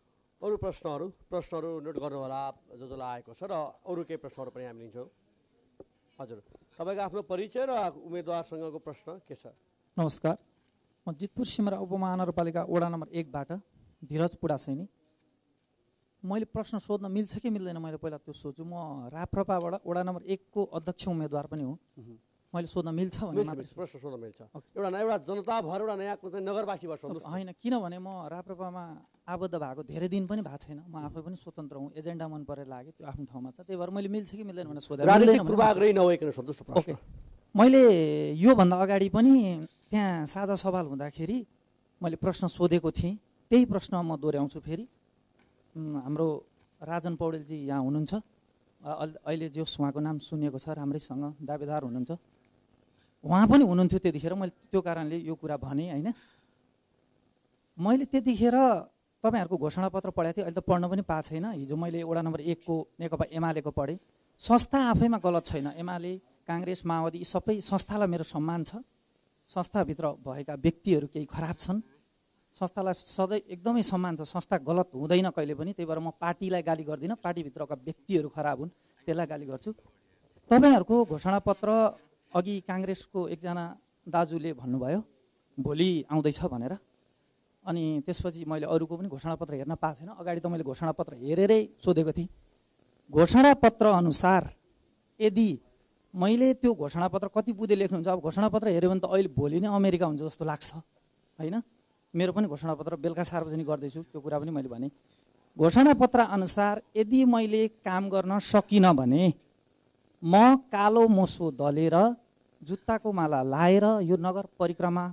अरू प्रश्नहरू प्रश्नहरू नोट गर्नुहोला जो जसलाई आएको छ र अरू केही प्रश्नहरू पनि हामी लिन्छौँ। हजुर तपाईको आफ्नो परिचय र उम्मेदवारसँगको प्रश्न के छ? नमस्कार, म जितपुर सिमरा उपमहानगरपालिका वडा नम्बर एक बाट धीरज पुडासैनी। मैले प्रश्न सोध्न मिल्छ कि मिल्दैन मैले पहिला त्यो सोध्छु। म राप्रपाबाट वडा नम्बर एक को अध्यक्ष उम्मेदवार पनि हुँ। मैले सोध्न मिल्छ भने मात्र प्रश्न सोध्न मिल्छ। एउटा न एउटा जनता भर एउटा नयाँको चाहिँ नगरवासी भर्सनु हैन, किनभने म राप्रपामा आबद्ध भएको धेरै दिन पनि भएको छैन। म आफै पनि स्वतन्त्र हुँ, एजेन्डा मन परे लाग्यो त्यो आफ्नो ठाउँमा छ। त्यही भएर मैले मिल्छ कि मिल्दैन भनेर सोधेँ। राजनीतिक पूर्वाग्रही नभइकन सन्तुष्ट प्रश्न। मैले यो भन्दा अगाडि पनि त्यहाँ साझा सवाल हुँदाखेरि मैले प्रश्न सोधेको थिएँ, त्यही प्रश्न म दोहोऱ्याउँछु फेरि। हाम्रो राजन पौडेलजी यहाँ हुनुहुन्छ, अहिले जो उहाँको नाम सुनेको छ, राम्रैसँग दावेदार हुनुहुन्छ, उहाँ पनि हुनुहुन्थ्यो त्यतिखेर। मैले त्यो कारणले यो कुरा भने हैन। मैले त्यतिखेर तपाईहरुको घोषणापत्र पढेको थिएँ, अहिले त पढ्न पनि पाएको छैन। हिजो मैले वडा नम्बर एक को नेकपा एमाले को पढेँ। संस्था आफैमा गलत छैन, एमाले कांग्रेस माओवादी यी सबै संस्थालाई मेरो सम्मान छ। संस्थाभित्र भएका व्यक्तिहरू केही खराब छन्, संस्थालाई सधैँ एकदमै सम्मान छ। संस्था गलत हुँदैन कहिले पनि। त्यही भएर म पार्टीलाई गाली गर्दिनँ, पार्टीभित्रका व्यक्तिहरू खराब हुन् त्यसलाई गाली गर्छु। तपाईहरुको घोषणापत्र अघि कांग्रेसको एकजना दाजुले भन्नुभयो भोलि आउँदैछ भनेर, अनि त्यसपछि मैले अरूको पनि घोषणापत्र हेर्न पाएको छैन। अगाडि त मैले घोषणापत्र हेरेरै सोधेको थिएँ। घोषणापत्र अनुसार यदि मैले त्यो घोषणापत्र कति बुधे लेख्नुहुन्छ, अब घोषणापत्र हेऱ्यो भने त अहिले भोलि नै अमेरिका हुन्छ जस्तो लाग्छ हैन। मेरो पनि घोषणापत्र बेलुका सार्वजनिक गर्दैछु, त्यो कुरा पनि मैले भने। घोषणापत्र अनुसार यदि मैले काम गर्न सकिनँ भने म कालो मोसो दलेर जुत्ताको माला लाएर यो नगर परिक्रमा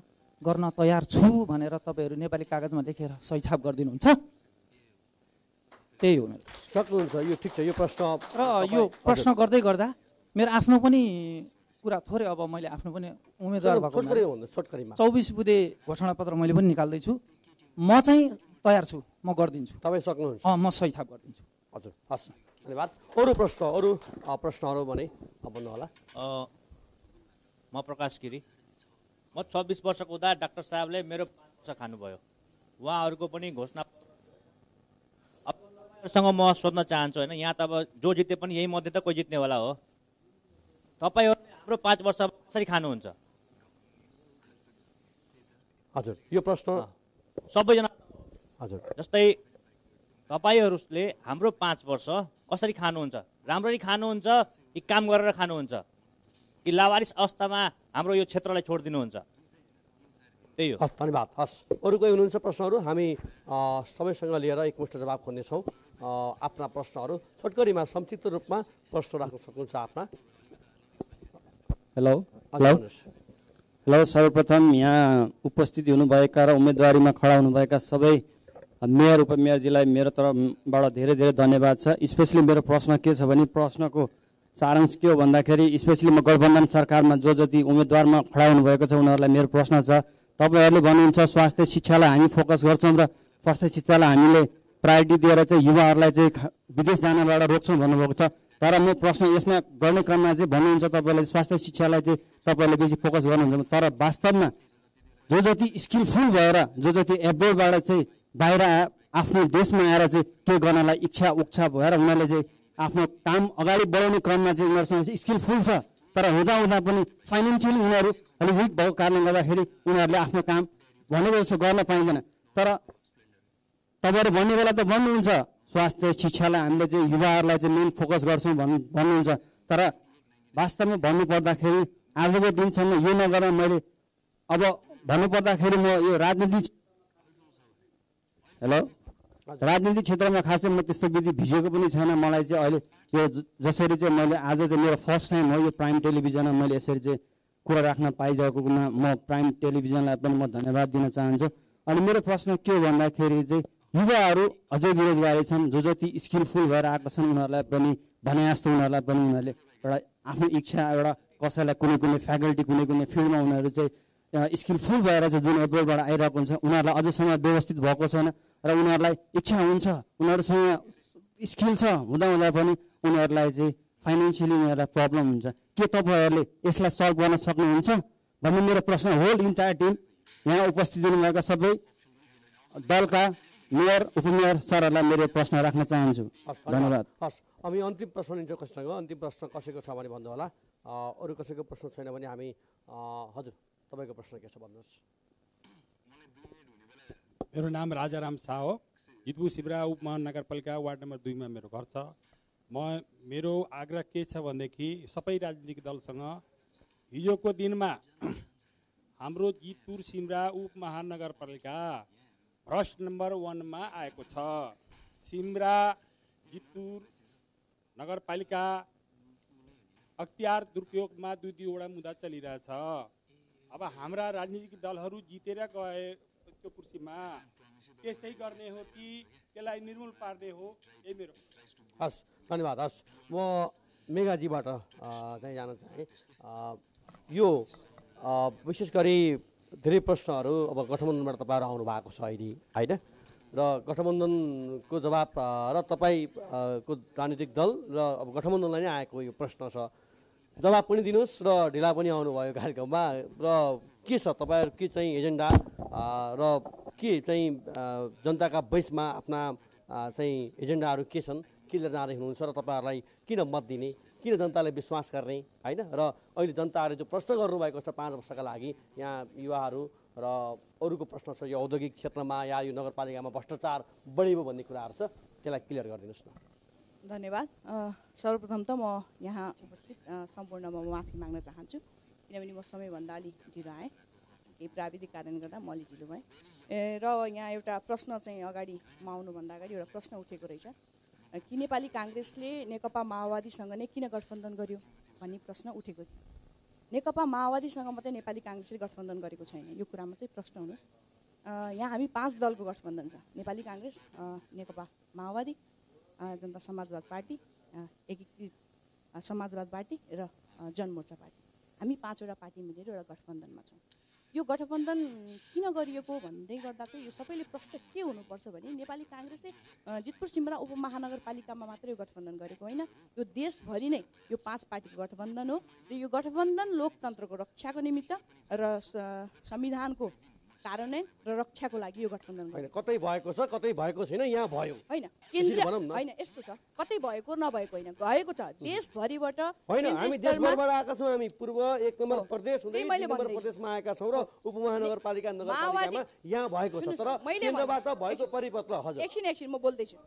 गर्न तयार छु भनेर तपाईहरु नेपाली कागजमा लेखेर सही छाप गरिदिनुहुन्छ। त्यही हो सक्नुहुन्छ, यो ठिक छ। यो प्रश्न र यो प्रश्न गर्दै गर्दा मेरो आफ्नो पनि कुरा थोरै, अब मैले आफ्नो पनि उम्मेदवार भएको चौबिस बुधे घोषणापत्र मैले पनि निकाल्दैछु। म चाहिँ तयार छु, म गरिदिन्छु। तपाईँ सक्नुहुन्छ? अँ, म सही थाप गरिदिन्छु। हजुर, हस्, धन्यवाद। अरू प्रश्न अरू प्रश्नहरू भने भन्नु होला। म प्रकाश गिरी। म चौबिस वर्षको हुँदा डाक्टर साहबले मेरो पाँच खानुभयो। उहाँहरूको पनि घोषणा अबसँग म सोध्न चाहन्छु होइन, यहाँ त अब जो जिते पनि यही मध्ये त कोही जित्नेवाला हो। तपाईँहरूले हाम्रो पाँच वर्ष कसरी खानुहुन्छ? हजुर, यो प्रश्न सबैजना। हजुर, जस्तै तपाईँहरूले हाम्रो पाँच वर्ष कसरी खानुहुन्छ? राम्ररी खानुहुन्छ कि काम गरेर खानुहुन्छ कि लावारिस अवस्थामा हाम्रो यो क्षेत्रलाई छोडिदिनुहुन्छ? त्यही हो। हस्, धन्यवाद। हस्, अरू कोही हुनुहुन्छ प्रश्नहरू? हामी सबैसँग लिएर एकमुष्ट जवाब खोज्नेछौँ। आफ्ना प्रश्नहरू छोटकरीमा संक्षिप्त रूपमा प्रश्न राख्न सक्नुहुन्छ आफ्ना। हेलो हेलो हेलो सर्वप्रथम यहाँ उपस्थित हुनुभएका र उम्मेदवारीमा खडा हुनुभएका सबै मेयर उपमेयरजीलाई मेरो तर्फबाट धेरै धेरै धन्यवाद छ। स्पेसली मेरो प्रश्न के छ भने, प्रश्नको सारांश के हो भन्दाखेरि स्पेसली म गठबन्धन सरकारमा जो जति उम्मेदवारमा खडा हुनुभएको छ उनीहरूलाई मेरो प्रश्न छ। तपाईँहरूले भन्नुहुन्छ स्वास्थ्य शिक्षालाई हामी फोकस गर्छौँ र स्वास्थ्य शिक्षालाई हामीले प्रायोरिटी दिएर चाहिँ युवाहरूलाई चाहिँ विदेश जानबाट रोक्छौँ भन्नुभएको छ। तर म प्रश्न यसमा गर्ने क्रममा चाहिँ भन्नुहुन्छ तपाईँले स्वास्थ्य शिक्षालाई चाहिँ तपाईँले बेसी फोकस गर्नुहुन्छ, तर वास्तवमा जो जति स्किलफुल भएर जो जति एब्रोडबाट चाहिँ बाहिर आफ्नो देशमा आएर चाहिँ के गर्नलाई इच्छा उच्छा भएर उनीहरूले चाहिँ आफ्नो काम अगाडि बढाउने क्रममा चाहिँ उनीहरूसँग स्किलफुल छ, तर हुँदा हुँदा पनि फाइनेन्सियली उनीहरू अलिक विक भएको कारणले गर्दाखेरि उनीहरूले आफ्नो काम भनेको जस्तो गर्न पाइँदैन। तर तपाईँहरू भन्ने बेला त भन्नुहुन्छ स्वास्थ्य शिक्षालाई हामीले चाहिँ युवाहरूलाई चाहिँ मेन फोकस गर्छौँ भन् भन्नुहुन्छ तर वास्तवमा भन्नुपर्दाखेरि आजको दिनसम्म यो नगर्दा मैले अब भन्नुपर्दाखेरि म यो राजनीति हेलो राजनीति क्षेत्रमा खासै म त्यस्तो विधि भिजेको पनि छैन। मलाई चाहिँ अहिले यो जसरी चाहिँ मैले आज चाहिँ मेरो फर्स्ट टाइम हो यो प्राइम टेलिभिजनमा मैले यसरी चाहिँ कुरा राख्न पाइरहेको हुन म प्राइम टेलिभिजनलाई पनि म धन्यवाद दिन चाहन्छु। अनि मेरो प्रश्न के हो भन्दाखेरि चाहिँ युवाहरू अझै बेरोजगारी छन्, जो जति स्किलफुल भएर आएका छन् उनीहरूलाई पनि भने जस्तो उनीहरूलाई पनि उनीहरूले एउटा आफ्नो इच्छा एउटा कसैलाई कुनै कुनै फ्याकल्टी कुनै कुनै फिल्डमा उनीहरू चाहिँ स्किलफुल भएर चाहिँ जुन एब्रोडबाट आइरहेको हुन्छ उनीहरूलाई अझैसम्म व्यवस्थित भएको छैन र उनीहरूलाई इच्छा हुन्छ, उनीहरूसँग स्किल छ, हुँदाहुँदा पनि उनीहरूलाई चाहिँ फाइनेन्सियली उनीहरूलाई प्रब्लम हुन्छ। के तपाईँहरूले यसलाई सल्भ गर्न सक्नुहुन्छ भन्ने मेरो प्रश्न होल इन्टायर टिम यहाँ उपस्थित हुनुभएका सबै दलका मेयर उपमेयर सरहरूलाई मेरो प्रश्न राख्न चाहन्छु। धन्यवाद। हस्, हामी अन्तिम प्रश्न लिन्छौँ। कसैसँग अन्तिम प्रश्न कसैको छ भने भन्नु होला। अरु कसैको प्रश्न छैन भने हामी हजुर तपाईको प्रश्न के छ भन्नुस्। मेरो नाम राजाराम शाह हो। जितपुर सिमरा उपमहानगरपालिका वार्ड नंबर दुई में मेरो घर छ। म मेरो आग्रह के छ भनेदेखि सबै राजनीतिक दलसँग हिजो को दिन में हाम्रो जितपुर सिमरा उपमहानगरपालिका भ्रष्ट नंबर वन में आएको छ। सिमरा जितपुर नगरपालिका अख्तियार दुरुपयोग में दुई दुईवटा मुद्दा चलिरहेछ। अब हाम्रा राजनीतिक दलहरू जितेर गए त्यो कुर्सीमा त्यस्तै गर्ने हो कि त्यसलाई निर्मूल पार्दै हो, यही मेरो। हस् धन्यवाद। हस् म मेघाजीबाट चाहिँ जान चाहे यो विशेष गरी धेरै प्रश्नहरू अब गठबन्धनबाट तपाईहरू आउनु भएको छ अहिले हैन, र गठबन्धनको जवाब र तपाईको राजनीतिक दल र अब गठबन्धनलाई नै आएको यो प्रश्न छ, जवाब पनि दिनुहोस् र ढिला पनि आउनुभयो कार्यक्रममा, र के छ तपाईँहरू के चाहिँ एजेन्डा र के चाहिँ जनताका बीचमा आफ्ना चाहिँ एजेन्डाहरू के छन्, के लिएर जाँदै हुनुहुन्छ र तपाईँहरूलाई किन मत दिने, किन जनताले विश्वास गर्ने हैन, र अहिले जनताहरूले जो प्रश्न गर्नुभएको छ पाँच वर्षका लागि यहाँ युवाहरू र अरूको प्रश्न छ यो औद्योगिक क्षेत्रमा या यो नगरपालिकामा भ्रष्टाचार बढ्यो भन्ने कुराहरू छ, त्यसलाई क्लियर गरिदिनुहोस् न। धन्यवाद। सर्वप्रथम त म यहाँ उपस्थित सम्पूर्णमा माफी माग्न चाहन्छु किनभने म समयभन्दा अलिक ढिलो आएँ, केही प्राविधिक कारणले गर्दा म अलिक ढिलो भएँ। र यहाँ एउटा प्रश्न चाहिँ अगाडि म आउनुभन्दा अगाडि एउटा प्रश्न उठेको रहेछ कि नेपाली काङ्ग्रेसले नेकपा माओवादीसँग नै किन गठबन्धन गर्यो भन्ने प्रश्न उठेको थियो। नेकपा माओवादीसँग मात्रै नेपाली काङ्ग्रेसले गठबन्धन गरेको छैन, यो कुरामा चाहिँ प्रश्न हुनुहोस्। यहाँ हामी पाँच दलको गठबन्धन छ, नेपाली काङ्ग्रेस, नेकपा माओवादी, जनता समाजवाद पार्टी, एकीकृत समाजवाद पार्टी र जनमोर्चा पार्टी, हामी पाँचवटा पार्टी मिलेर एउटा गठबन्धनमा छौँ। यो गठबन्धन किन गरिएको भन्दै गर्दा चाहिँ यो सबैले प्रश्न के हुनुपर्छ भने नेपाली काङ्ग्रेसले जितपुर सिमरा उपमहानगरपालिकामा मात्रै यो गठबन्धन गरेको होइन, यो देशभरि नै यो पाँच पार्टीको गठबन्धन हो र यो गठबन्धन लोकतन्त्रको रक्षाको निमित्त र संविधानको कार्यान्वयन र रक्षाको लागि यो गठबन्धन होइन। कतै भएको छ, कतै भएको छैन, यहाँ भयो होइन, केन्द्र होइन, यस्तो छ कतै भएको नभएको होइन, गएको छ देशभरिबाट होइन। हामी देशभरिबाट आएका छौँ, हामी पूर्व एक नम्बर प्रदेश हुँदै दुई नम्बर प्रदेशमा आएका छौँ र उपमहानगरपालिका नगरपालिकामा यहाँ भएको छ, तर केन्द्रबाट भएको परिपत्र हजुर एकछिन एकछिन म बोल्दै छु।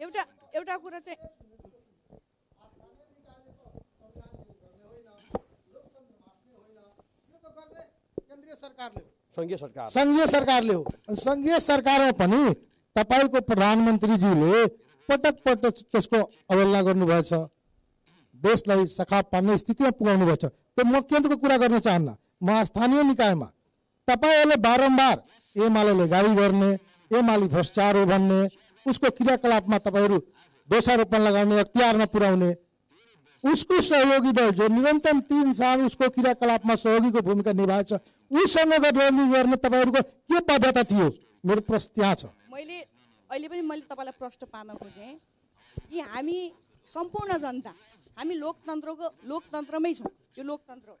एउटा एउटा कुरा चाहिँ संघीय सरकार संघीय सरकारले हो। संघीय सरकारमा पनि तपाईको प्रधानमन्त्रीज्यूले पटक पटक त्यसको अवहेलना गर्नुभएछ, देशलाई सखाप पार्ने स्थितिमा पुगाउनु भएको छ। त्यो म केन्द्रको कुरा गर्न चाहन्न, म स्थानीय निकायमा तपाईँहरूले बारम्बार एमालेले गाली गर्ने, एमाले भ्रष्टाचार हो भन्ने, उसको क्रियाकलापमा तपाईहरू दोषारोपण लगाउने, अख्तियार नपुर्याउने, उसको सहयोगी दल जो निरन्तर तीन साल उसको क्रियाकलापमा सहयोगीको भूमिका निभाएछ उसँग गठबन्धन गर्ने तपाईहरूको के बाध्यता थियो, मेरो प्रश्न त्यहाँ छ। मैले अहिले पनि मैले तपाईँलाई प्रश्न पार्न खोजेँ कि हामी सम्पूर्ण जनता हामी लोकतन्त्रको लोकतन्त्रमै छौँ, यो लोकतन्त्र हो।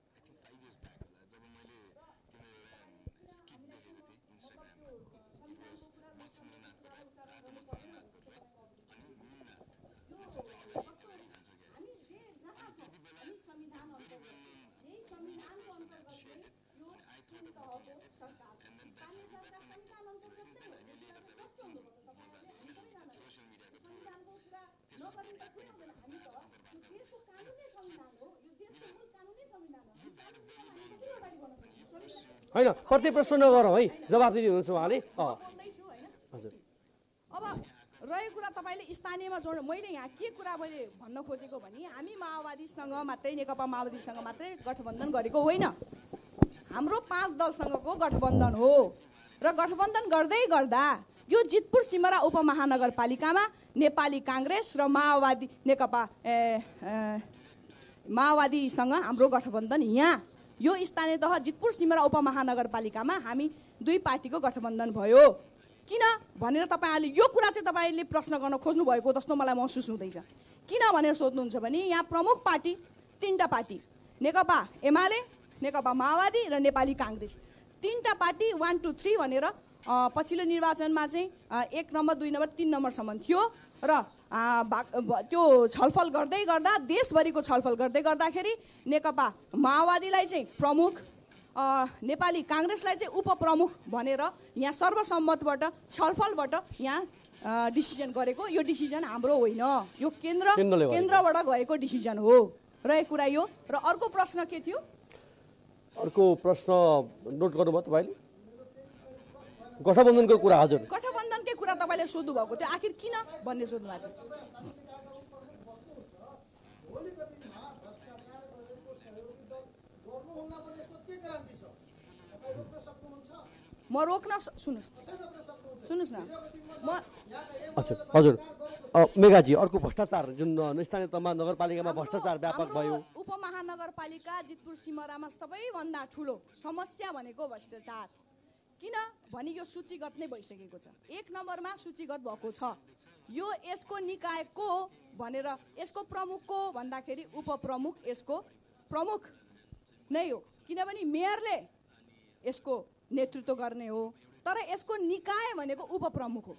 होइन प्रति प्रश्न नगरौँ है, जवाब दिनुहुन्छ उहाँले। अब रहेको कुरा तपाईँले स्थानीयमा जोड्नु, मैले यहाँ के कुरा मैले भन्न खोजेको भने हामी माओवादीसँग मात्रै नेकपा माओवादीसँग मात्रै गठबन्धन गरेको होइन, हाम्रो पाँच दलसँगको गठबन्धन हो र गठबन्धन गर्दै गर्दा यो जितपुर सिमरा उपमहानगरपालिकामा नेपाली काङ्ग्रेस र माओवादी नेकपा माओवादीसँग हाम्रो गठबन्धन यहाँ यो स्थानीय तह जितपुर सिमरा उपमहानगरपालिकामा हामी दुई पार्टीको गठबन्धन भयो किन भनेर तपाईँहरूले यो कुरा चाहिँ तपाईँले प्रश्न गर्न खोज्नु भएको जस्तो मलाई महसुस हुँदैछ। किन भनेर सोध्नुहुन्छ भने यहाँ प्रमुख पार्टी तिनवटा पार्टी नेकपा एमाले, नेकपा माओवादी र नेपाली काङ्ग्रेस, तीनटा पार्टी वन टू थ्री भनेर पछिल्लो निर्वाचनमा चाहिँ एक नम्बर दुई नम्बर तीन नम्बरसम्म थियो र त्यो छलफल गर्दै गर्दा देशभरिको छलफल गर्दै गर्दाखेरि नेकपा माओवादीलाई चाहिँ प्रमुख नेपाली कांग्रेसलाई चाहिँ उपप्रमुख भनेर यहाँ सर्वसम्मतबाट छलफलबाट यहाँ डिसिजन गरेको। यो डिसिजन हाम्रो होइन, यो केन्द्र केन्द्रबाट गएको डिसिजन हो। रहे कुरा यो र अर्को प्रश्न के थियो? अर्को प्रश्न नोट गर्नुभयो तपाईले? गठबन्धनको कुरा। हजुर, गठबन्धनकै कुरा तपाईले सोध्नु भएको थियो, आखिर किन भन्ने सोध्नु भएको थियो। म रोक्न सुन्नुस् सुन्नुस् न म। अच्छा हजुर मेघाजी, अर्को भ्रष्टाचार जुन स्थानीय तहमा नगरपालिकामा भ्रष्टाचार व्यापक भयो, उपमहानगरपालिका जितपुर सिमरामा सबैभन्दा ठुलो समस्या भनेको भ्रष्टाचार। किन भने यो सूचीगत नै भइसकेको छ, एक नम्बरमा सूचीगत भएको छ। यो यसको निकायको भनेर यसको प्रमुखको भन्दाखेरि उपप्रमुख यसको प्रमुख नै हो, किनभने मेयरले यसको नेतृत्व गर्ने हो, तर यसको निकाय भनेको उपप्रमुख हो।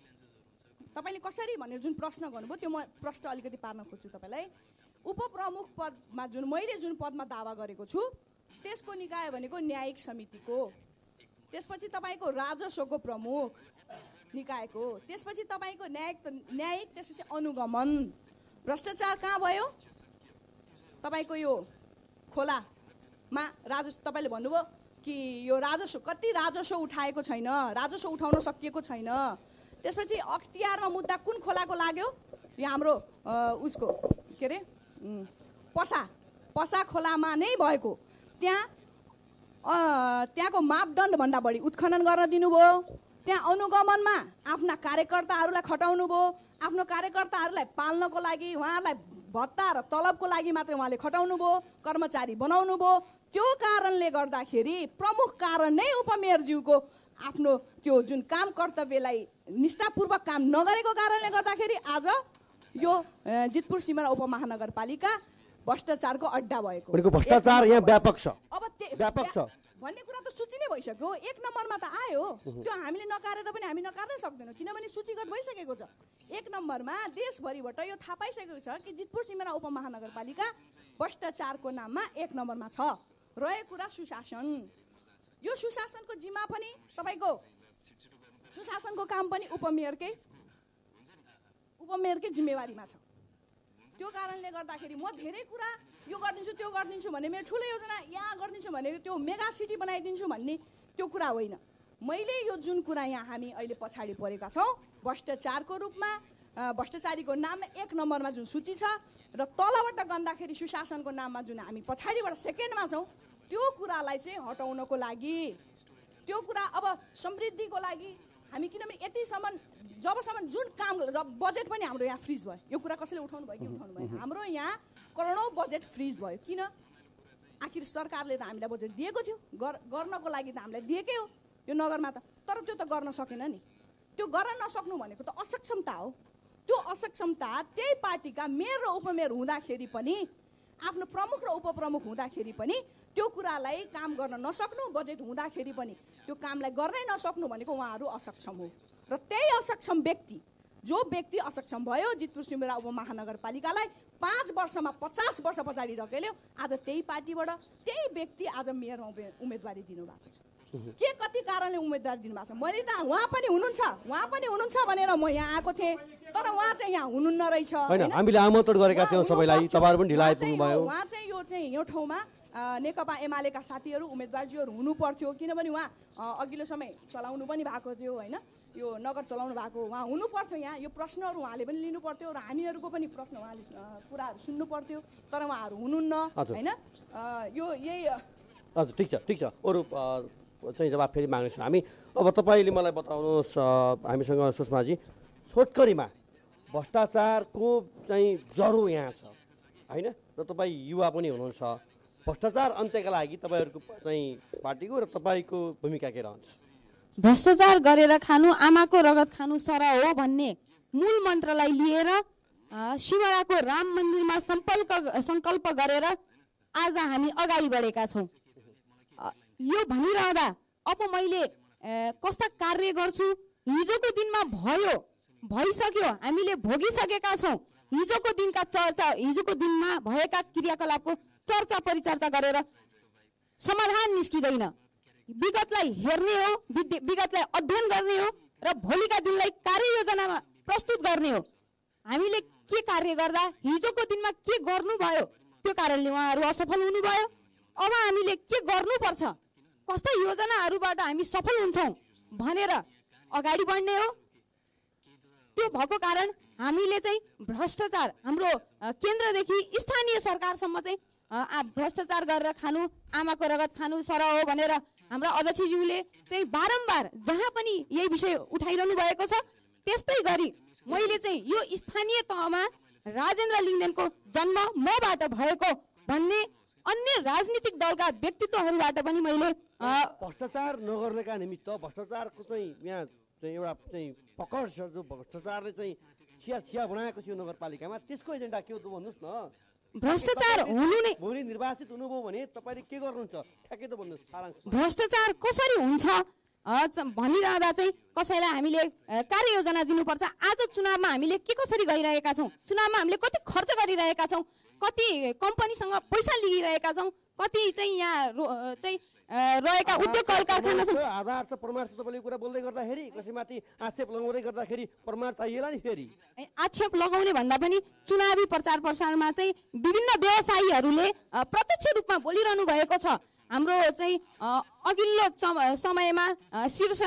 तपाईले कसरी भनेर जुन प्रश्न गर्नुभयो त्यो म प्रश्न अलिकति पार्न खोज्छु तपाईलाई। उपप्रमुख पदमा जुन मैले जुन पदमा दावा गरेको छु त्यसको निकाय भनेको न्यायिक समितिको, त्यसपछि तपाईको राजस्वको प्रमुख निकायको, त्यसपछि तपाईको न्यायिक न्यायिक त्यसपछि अनुगमन। भ्रष्टाचार कहाँ भयो? तपाईको यो खोलामा राजस्व, तपाईले भन्नुभयो कि यो राजस्व कति राजस्व उठाएको छैन, राजस्व उठाउन सकिएको छैन। त्यसपछि अख्तियारमा मुद्दा कुन खोलाको लाग्यो? यो हाम्रो उसको के अरे पसा पसा खोलामा नै भएको। त्यहाँ त्यहाँको मापदण्डभन्दा बढी उत्खनन गर्न दिनुभयो, त्यहाँ अनुगमनमा आफ्ना कार्यकर्ताहरूलाई खटाउनु भयो, आफ्नो कार्यकर्ताहरूलाई पाल्नको लागि उहाँहरूलाई भत्ता र तलबको लागि मात्रै उहाँले खटाउनु भयो, कर्मचारी बनाउनु भयो। त्यो कारणले गर्दाखेरि प्रमुख कारण नै उपमेयरज्यूको आफ्नो त्यो जुन काम कर्तव्यलाई निष्ठापूर्वक काम नगरेको कारणले गर्दाखेरि आज यो जितपुर सिमरा उपमहानगरपालिका भ्रष्टाचारको अड्डा भएको। भ्रष्टाचार यहाँ व्यापक छ, अब व्यापक छ भन्ने कुरा त सूची नै भइसक्यो, एक नम्बरमा त आयो। त्यो हामीले नकारेर पनि हामी नकार्नै सक्दैनौँ, किनभने सूचीगत भइसकेको छ। एक नम्बरमा देशभरिबाट यो थाहा पाइसकेको छ कि जितपुर सिमरा उपमहानगरपालिका भ्रष्टाचारको नाममा एक नम्बरमा छ। रह्यो कुरा सुशासन, यो सुशासनको जिम्मा पनि तपाईँको सुशासनको काम पनि उपमेयरकै उपमेयरकै जिम्मेवारीमा छ। त्यो कारणले गर्दाखेरि म धेरै कुरा यो गरिदिन्छु त्यो गरिदिन्छु भने, मेरो ठुलो योजना यहाँ गरिदिन्छु भने, त्यो मेगा सिटी बनाइदिन्छु भन्ने त्यो कुरा होइन। मैले यो जुन कुरा यहाँ हामी अहिले पछाडि परेका छौँ भ्रष्टाचारको रूपमा, भ्रष्टाचारीको नाममा एक नम्बरमा जुन सूची छ र तलबाट गन्दाखेरि सुशासनको नाममा जुन हामी पछाडिबाट सेकेन्डमा छौँ, त्यो कुरालाई चाहिँ हटाउनको लागि, त्यो कुरा अब समृद्धिको लागि हामी, किनभने यतिसम्म जबसम्म जुन काम बजेट पनि हाम्रो यहाँ फ्रिज भयो। यो कुरा कसैले उठाउनु भयो कि उठाउनु भएन? हाम्रो यहाँ करोडौँ बजेट फ्रिज भयो। किन? आखिर सरकारले त हामीलाई बजेट दिएको थियो, गर्नको लागि त हामीलाई दिएकै हो यो नगरमा त, तर त्यो त गर्न सकेन नि। त्यो गर्न नसक्नु भनेको त असक्षमता हो। त्यो असक्षमता त्यही पार्टीका मेयर र उपमेयर हुँदाखेरि पनि, आफ्नो प्रमुख र उपप्रमुख हुँदाखेरि पनि, त्यो कुरालाई काम गर्न नसक्नु, बजेट हुँदाखेरि पनि त्यो कामलाई गर्नै नसक्नु भनेको उहाँहरू असक्षम हो। र त्यही असक्षम व्यक्ति, जो व्यक्ति असक्षम भयो जितपुर सिमरा उपमहानगरपालिकालाई पाँच वर्षमा पचास वर्ष पछाडि रगेल्यो, आज त्यही पार्टीबाट त्यही व्यक्ति आज मेयर उम्मेदवारी दिनुभएको छ। के कति कारणले उम्मेदवारी दिनुभएको छ? मैले त उहाँ पनि हुनुहुन्छ उहाँ पनि हुनुहुन्छ भनेर म यहाँ आएको थिएँ, तर उहाँ चाहिँ यहाँ हुनुहुन्न रहेछ। हामीले आमन्त्रण गरेका थियौँ सबैलाई, तपाईँहरू पनि ढिलाइ पुग्नुभयो। उहाँ चाहिँ यो चाहिँ यो ठाउँमा नेकपा एमालेका साथीहरू उम्मेदवारजीहरू हुनु पर्थ्यो, किनभने उहाँ अघिल्लो समय चलाउनु पनि भएको थियो होइन, यो नगर चलाउनु भएको उहाँ हुनु पर्थ्यो। यहाँ यो प्रश्नहरू उहाँले पनि लिनु पर्थ्यो र हामीहरूको पनि प्रश्न उहाँले कुराहरू सुन्नु पर्थ्यो, तर उहाँहरू हुनुहुन्न होइन। यो यही हजुर, ठिक छ ठिक छ। अरू चाहिँ जवाब फेरि माग्दैछौँ हामी। अब तपाईँले मलाई बताउनुहोस्, हामीसँग सुषमाजी, छोटकरीमा भ्रष्टाचारको चाहिँ जरो यहाँ छ होइन, र तपाईँ युवा पनि हुनुहुन्छ, भ्रष्टाचार अन्त्यका लागि तपाईँहरूको चाहिँ पार्टीको र तपाईँको भूमिका के रहन्छ? भ्रष्टाचार गरेर खानु आमाको रगत खानु सर हो भन्ने मूल मन्त्रलाई लिएर शिवराको राम मन्दिरमा सम्पल्क सङ्कल्प गरेर आज हामी अगाडि बढेका छौँ। यो भनिरहँदा अब मैले कस्ता कार्य गर्छु। हिजोको दिनमा भयो, भइसक्यो, हामीले भोगिसकेका छौं। हिजोको दिनका चर्चा, हिजोको दिनमा भएका क्रियाकलापको चर्चा परिचर्चा गरेर समाधान निस्किदैन। विगतलाई हेर्ने हो, विगतलाई अध्ययन गर्ने हो र भोलिका दिनलाई कार्ययोजनामा प्रस्तुत गर्ने हो। हामीले के कार्य गर्दा हिजोको दिनमा के गर्नुभयो त्यो कारणले उहाँहरू असफल हुनुभयो। अब हामीले के गर्नुपर्छ, कस्ता योजनाहरूबाट हामी सफल हुन्छौँ भनेर अगाडि बढ्ने हो। त्यो भएको कारण हामीले चाहिँ भ्रष्टाचार, हाम्रो केन्द्रदेखि स्थानीय सरकारसम्म चाहिँ भ्रष्टाचार गरेर खानु, आमाको रगत खानु सर हो भनेर हाम्रा अध्यक्षज्यूले चाहिँ बारम्बार जहाँ पनि यही विषय उठाइरहनु भएको छ। त्यस्तै गरी मैले चाहिँ यो स्थानीय तहमा राजेन्द्र लिङ्गदेनको जन्म मबाट भएको भन्ने अन्य राजनीतिक दलका व्यक्तित्वहरूबाट पनि मैले भ्रष्टाचार नगर्नका निमित्त भ्रष्टाचारको चाहिँ यहाँ चाहिँ एउटा चाहिँ पकड छ, जो भ्रष्टाचारले चाहिँ छिया छिया बनाएको थियो नगरपालिकामा, त्यसको एजेन्डा के हो त भन्नुहोस् न। भ्रष्टाचार हुनु नै, भोलि निर्वाचित हुनुभयो भने तपाईँले के गर्नुहुन्छ ठ्याक्कै त भन्नुहोस्। सारांश भ्रष्टाचार कसरी हुन्छ भनिरहँदा चाहिँ कसैलाई हामीले कार्ययोजना दिनुपर्छ। आज चुनावमा हामीले के कसरी गइरहेका छौँ, चुनावमा हामीले कति खर्च गरिरहेका छौँ, कति कम्पनीसँग पैसा लिइरहेका छौँ, कति चाहिँ यहाँ चाहिँ रहेका उद्योग कल कारखाना आधार छ, प्रमाण छ। तपाईँले कुरा बोल्दै गर्दाखेरि कसैमाथि आक्षेप लगाउँदै गर्दाखेरि प्रमाण चाहिएला नि। फेरि आक्षेप लगाउने भन्दा पनि चुनावी प्रचार प्रसारमा चाहिँ विभिन्न व्यवसायीहरूले प्रत्यक्ष रूपमा बोलिरहनु भएको छ। हाम्रो चाहिँ अघिल्लो समयमा शीर्ष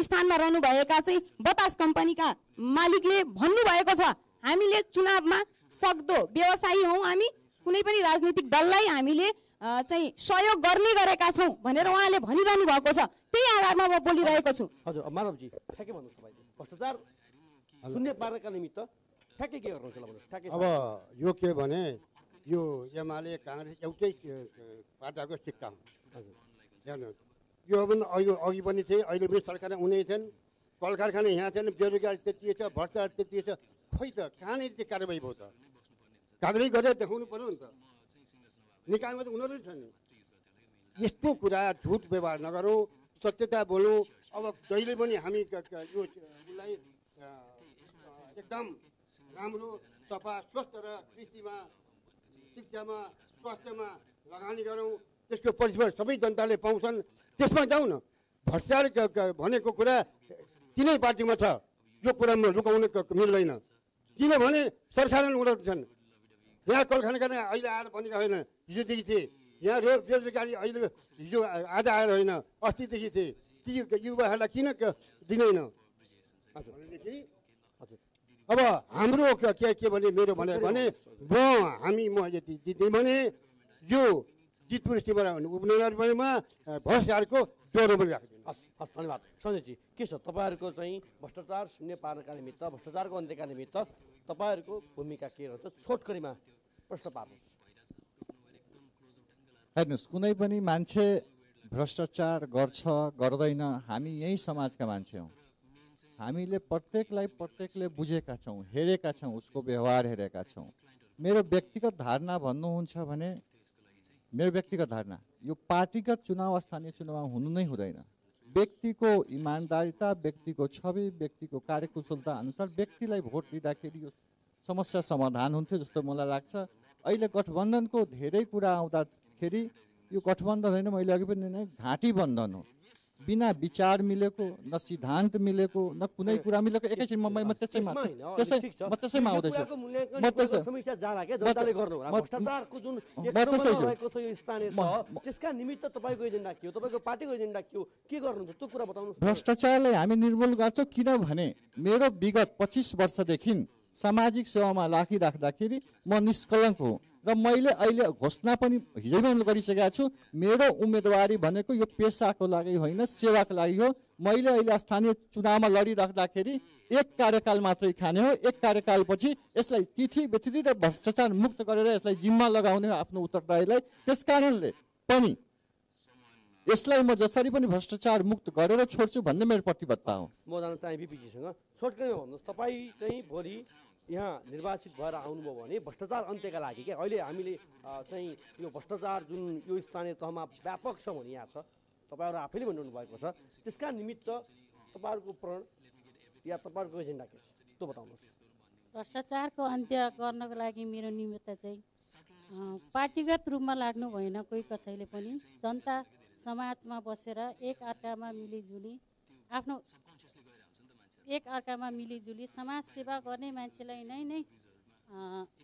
स्थानमा रहनुभएका चाहिँ बतास कम्पनीका मालिकले भन्नुभएको छ, हामीले चुनावमा सक्दो व्यवसायी हौँ, हामी कुनै पनि राजनीतिक दललाई हामीले चाहिँ सहयोग गर्ने गरेका छौँ भनेर उहाँले भनिरहनु भएको छ। त्यही आधारमा म बोलिरहेको छु। हजुर माधवजी ठ्याक्कै भन्नुहोस् तपाईले भ्रष्टाचार शून्य पार्नका निमित्त ठ्याक्कै के गर्नुहुन्छ भन्नुहोस् ठ्याक्कै। अब यो के भने यो एमाले कांग्रेस एउटै पार्टीको सिक्का हो। हजुर हेर्नुहोस्, यो अघि अघि पनि थिए, अहिले पनि सरकारमा उनी थिएन, कल कारखाना यहाँ थिएन, बेरोजगारी त्यति छ, भ्रष्टाचार त्यति छ, खोइ त कहाँनिर त्यो कारवाही भयो त? कारवाही गरेर देखाउनु पर्यो नि त। निकायमा त उनीहरू छन्। यस्तो कुरा झुट व्यवहार नगरौँ, सत्यता बोलौँ। अब जहिले पनि हामी यो उसलाई एकदम राम्रो सफा स्वस्थ र कृषिमा, शिक्षामा, स्वास्थ्यमा लगानी गरौँ, त्यसको परिस्फल सबै जनताले पाउँछन्, त्यसमा जाउँ न। भ्रष्टाचार भनेको कुरा तिनै पार्टीमा छ, यो कुरा म रुकाउन मिल्दैन, किनभने सरकारले उनीहरू छन्। यहाँ कलखाना अहिले आएर भनेको होइन, हिजोदेखि थिए। यहाँ रे बेरोजगारी अहिले हिजो आज आएर होइन, अस्तिदेखि थिए। ती युवाहरूलाई किन दिँदैन? भनेदेखि अब हाम्रो के के भने मेरो भनेर भने म हामी म यति दिँदै भने यो जितपुर सिमरा उपनगरमा भ्रष्टाचारको डोरो पनि राख्दैन। हस् हस् धन्यवाद। सञ्जयजी के छ तपाईँहरूको चाहिँ भ्रष्टाचार शून्य पार्नका निमित्त, भ्रष्टाचारको अन्त्यका निमित्त तपाईँहरूको भूमिका के रहन्छ? छोटकरीमा प्रश्न पार्नुहोस्। हेर्नुहोस्, कुनै पनि मान्छे भ्रष्टाचार गर्छ गर्दैन, हामी यही समाजका मान्छे हौँ। हामीले प्रत्येकलाई प्रत्येकले बुझेका छौँ, हेरेका छौँ, उसको व्यवहार हेरेका छौँ। मेरो व्यक्तिगत धारणा भन्नुहुन्छ भने मेरो व्यक्तिगत धारणा यो पार्टीगत चुनाव स्थानीय चुनाव हुनु नै हुँदैन। व्यक्तिको इमान्दारिता, व्यक्तिको छवि, व्यक्तिको कार्यकुशलता अनुसार व्यक्तिलाई भोट दिँदाखेरि यो समस्या समाधान हुन्थ्यो जस्तो मलाई लाग्छ। अहिले गठबन्धनको धेरै कुरा आउँदाखेरि यो गठबन्धन होइन, मैले अघि पनि नै घाँटी बन्धन हो, बिना विचार मिलेको, न सिद्धान्त मिलेको, न कुनै कुरा मिलेको। एकैछिन म म त्यसैमा त्यसै म त्यसैमा आउँदैछु। म त्यसै समस्या जाला के जनताले गर्नु होला भ्रष्टाचारको जुन भएको छ यो स्थानीय तह, त्यसका निमित्त तपाईको एजेन्डा के हो, तपाईको पार्टीको एजेन्डा के हो, के गर्नुहुन्छ त्यो कुरा बताउनुस्। भ्रष्टाचारलाई हामी निर्मूल गर्छौं, किनभने मेरो विगत पच्चीस वर्षदेखि सामाजिक सेवामा राखिराख्दाखेरि म निष्कलङ्क हुँ र मैले अहिले घोषणा पनि हिजै पनि गरिसकेका छु। मेरो उम्मेदवारी भनेको यो पेसाको लागि होइन, सेवाको लागि हो। मैले अहिले स्थानीय चुनावमा लडिराख्दाखेरि एक कार्यकाल मात्रै खाने हो, एक कार्यकालपछि यसलाई तिथि बेथिति र भ्रष्टाचार मुक्त गरेर यसलाई जिम्मा लगाउने आफ्नो उत्तरदायीलाई। त्यसकारणले पनि यसलाई म जसरी पनि भ्रष्टाचार मुक्त गरेर छोड्छु भन्ने मेरो प्रतिबद्धता हो। म जान चाहे बिपीजीसँग छोटकैमा भन्नुहोस्, तपाईँ चाहिँ भोलि यहाँ निर्वाचित भएर आउनुभयो भने भ्रष्टाचार अन्त्यका लागि क्या? अहिले हामीले चाहिँ यो भ्रष्टाचार जुन यो स्थानीय तहमा व्यापक छ भने यहाँ छ, तपाईहरु आफैले भन्नु भएको छ। त्यसका निमित्त तपाईहरुको प्रण या तपाईहरुको एजेन्डा के छ त्यो बताउनुस्। भ्रष्टाचारको अन्त्य गर्नको लागि मेरो निमित्त चाहिँ पार्टीगत रूपमा लाग्नु भएन। कोही कसैले पनि जनता समाजमा बसेर एक अर्कामा मिलिजुली आफ्नो एक अर्कामा मिलिजुली समाज सेवा गर्ने मान्छेलाई नै नै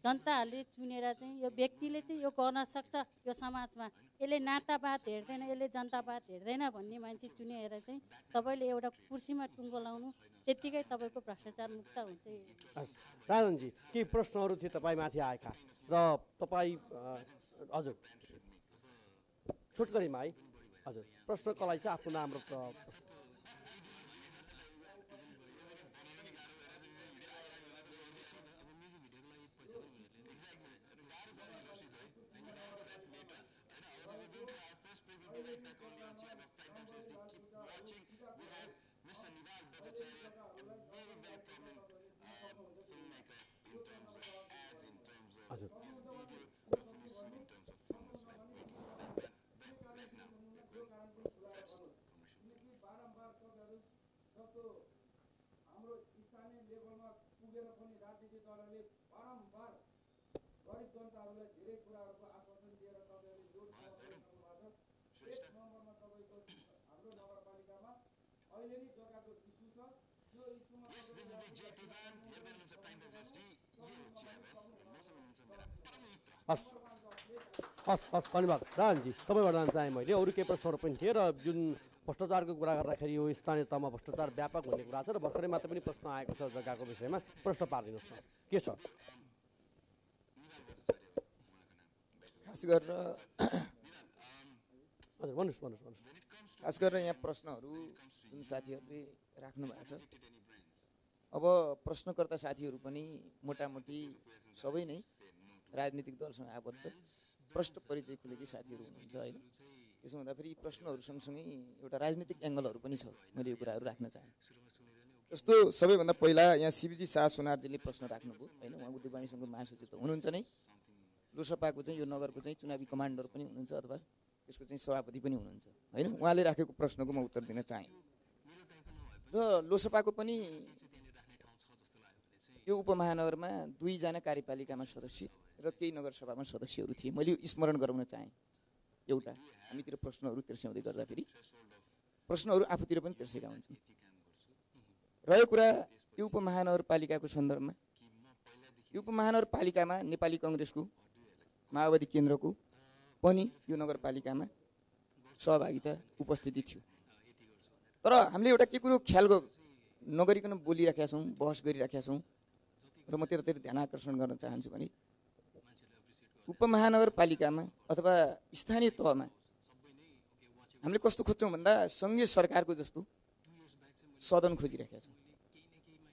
जनताहरूले चुनेर चाहिँ यो व्यक्तिले चाहिँ यो गर्न सक्छ, यो समाजमा यसले नातावाद हेर्दैन, यसले जनतावाद हेर्दैन भन्ने मान्छे चुनेर चाहिँ तपाईले एउटा कुर्सीमा टुङ्गो लाउनु त्यतिकै तपाईको भ्रष्टाचार मुक्त हुन्छ। राजनजी, केही प्रश्नहरू थिए तपाईमाथि आएका र तपाई हजुर छोटकरीमा है हजुर प्रश्नकलाई चाहिँ आफ्नो नाम र हस् हस् हस् धन्यवाद राजनजी। तपाईँबाट जान चाहेँ मैले अरू केही प्रश्नहरू पनि थिए र जुन भ्रष्टाचारको कुरा गर्दाखेरि यो स्थानीय तहमा भ्रष्टाचार व्यापक हुने कुरा छ र भर्खरै मात्र पनि प्रश्न आएको छ जग्गाको विषयमा, प्रश्न पारिदिनुहोस् न के छ। खास गरेर हजुर भन्नुहोस् भन्नुहोस् भन्नुहोस् खास गरेर यहाँ प्रश्नहरू जुन साथीहरूले राख्नु भएको छ, अब प्रश्नकर्ता साथीहरू पनि मोटामोटी सबै नै राजनीतिक दलसँग आबद्ध प्रष्ट परिचय खुलेकै साथीहरू हुनुहुन्छ होइन। त्यसो हुँदाखेरि प्रश्नहरू सँगसँगै एउटा राजनीतिक एङ्गलहरू पनि छ। मैले यो कुराहरू राख्न चाहेँ। जस्तो सबैभन्दा पहिला यहाँ शिवजी शाह सोनारजीले प्रश्न राख्नुभयो होइन, उहाँको दिवानीसँगको महासचिव त हुनुहुन्छ नै, लोकसभाको चाहिँ यो नगरको चाहिँ चुनावी कमान्डर पनि हुनुहुन्छ अथवा त्यसको चाहिँ सभापति पनि हुनुहुन्छ होइन। उहाँले राखेको प्रश्नको म उत्तर दिन चाहेँ। र लोकसभाको पनि यो उपमहानगरमा दुईजना कार्यपालिकामा सदस्य र केही नगरसभामा सदस्यहरू थिए। मैले यो स्मरण गराउन चाहेँ। एउटा हामीतिर प्रश्नहरू तिर्स्याउँदै गर्दाखेरि प्रश्नहरू आफूतिर पनि तिर्सेका हुन्छन्। रह्यो कुरा यो उपमहानगरपालिकाको सन्दर्भमा, यो उपमहानगरपालिकामा नेपाली काङ्ग्रेसको माओवादी केन्द्रको पनि यो नगरपालिकामा सहभागिता उपस्थिति थियो। तर हामीले एउटा के कुरो ख्याल नगरिकन बोलिराखेका छौँ, बहस गरिराखेका छौँ र म त्यतातिर ध्यान आकर्षण गर्न चाहन्छु भने उपमहानगरपालिकामा अथवा स्थानीय तहमा हामीले कस्तो खोज्छौँ भन्दा सङ्घीय सरकारको जस्तो सदन खोजिरहेका छौँ,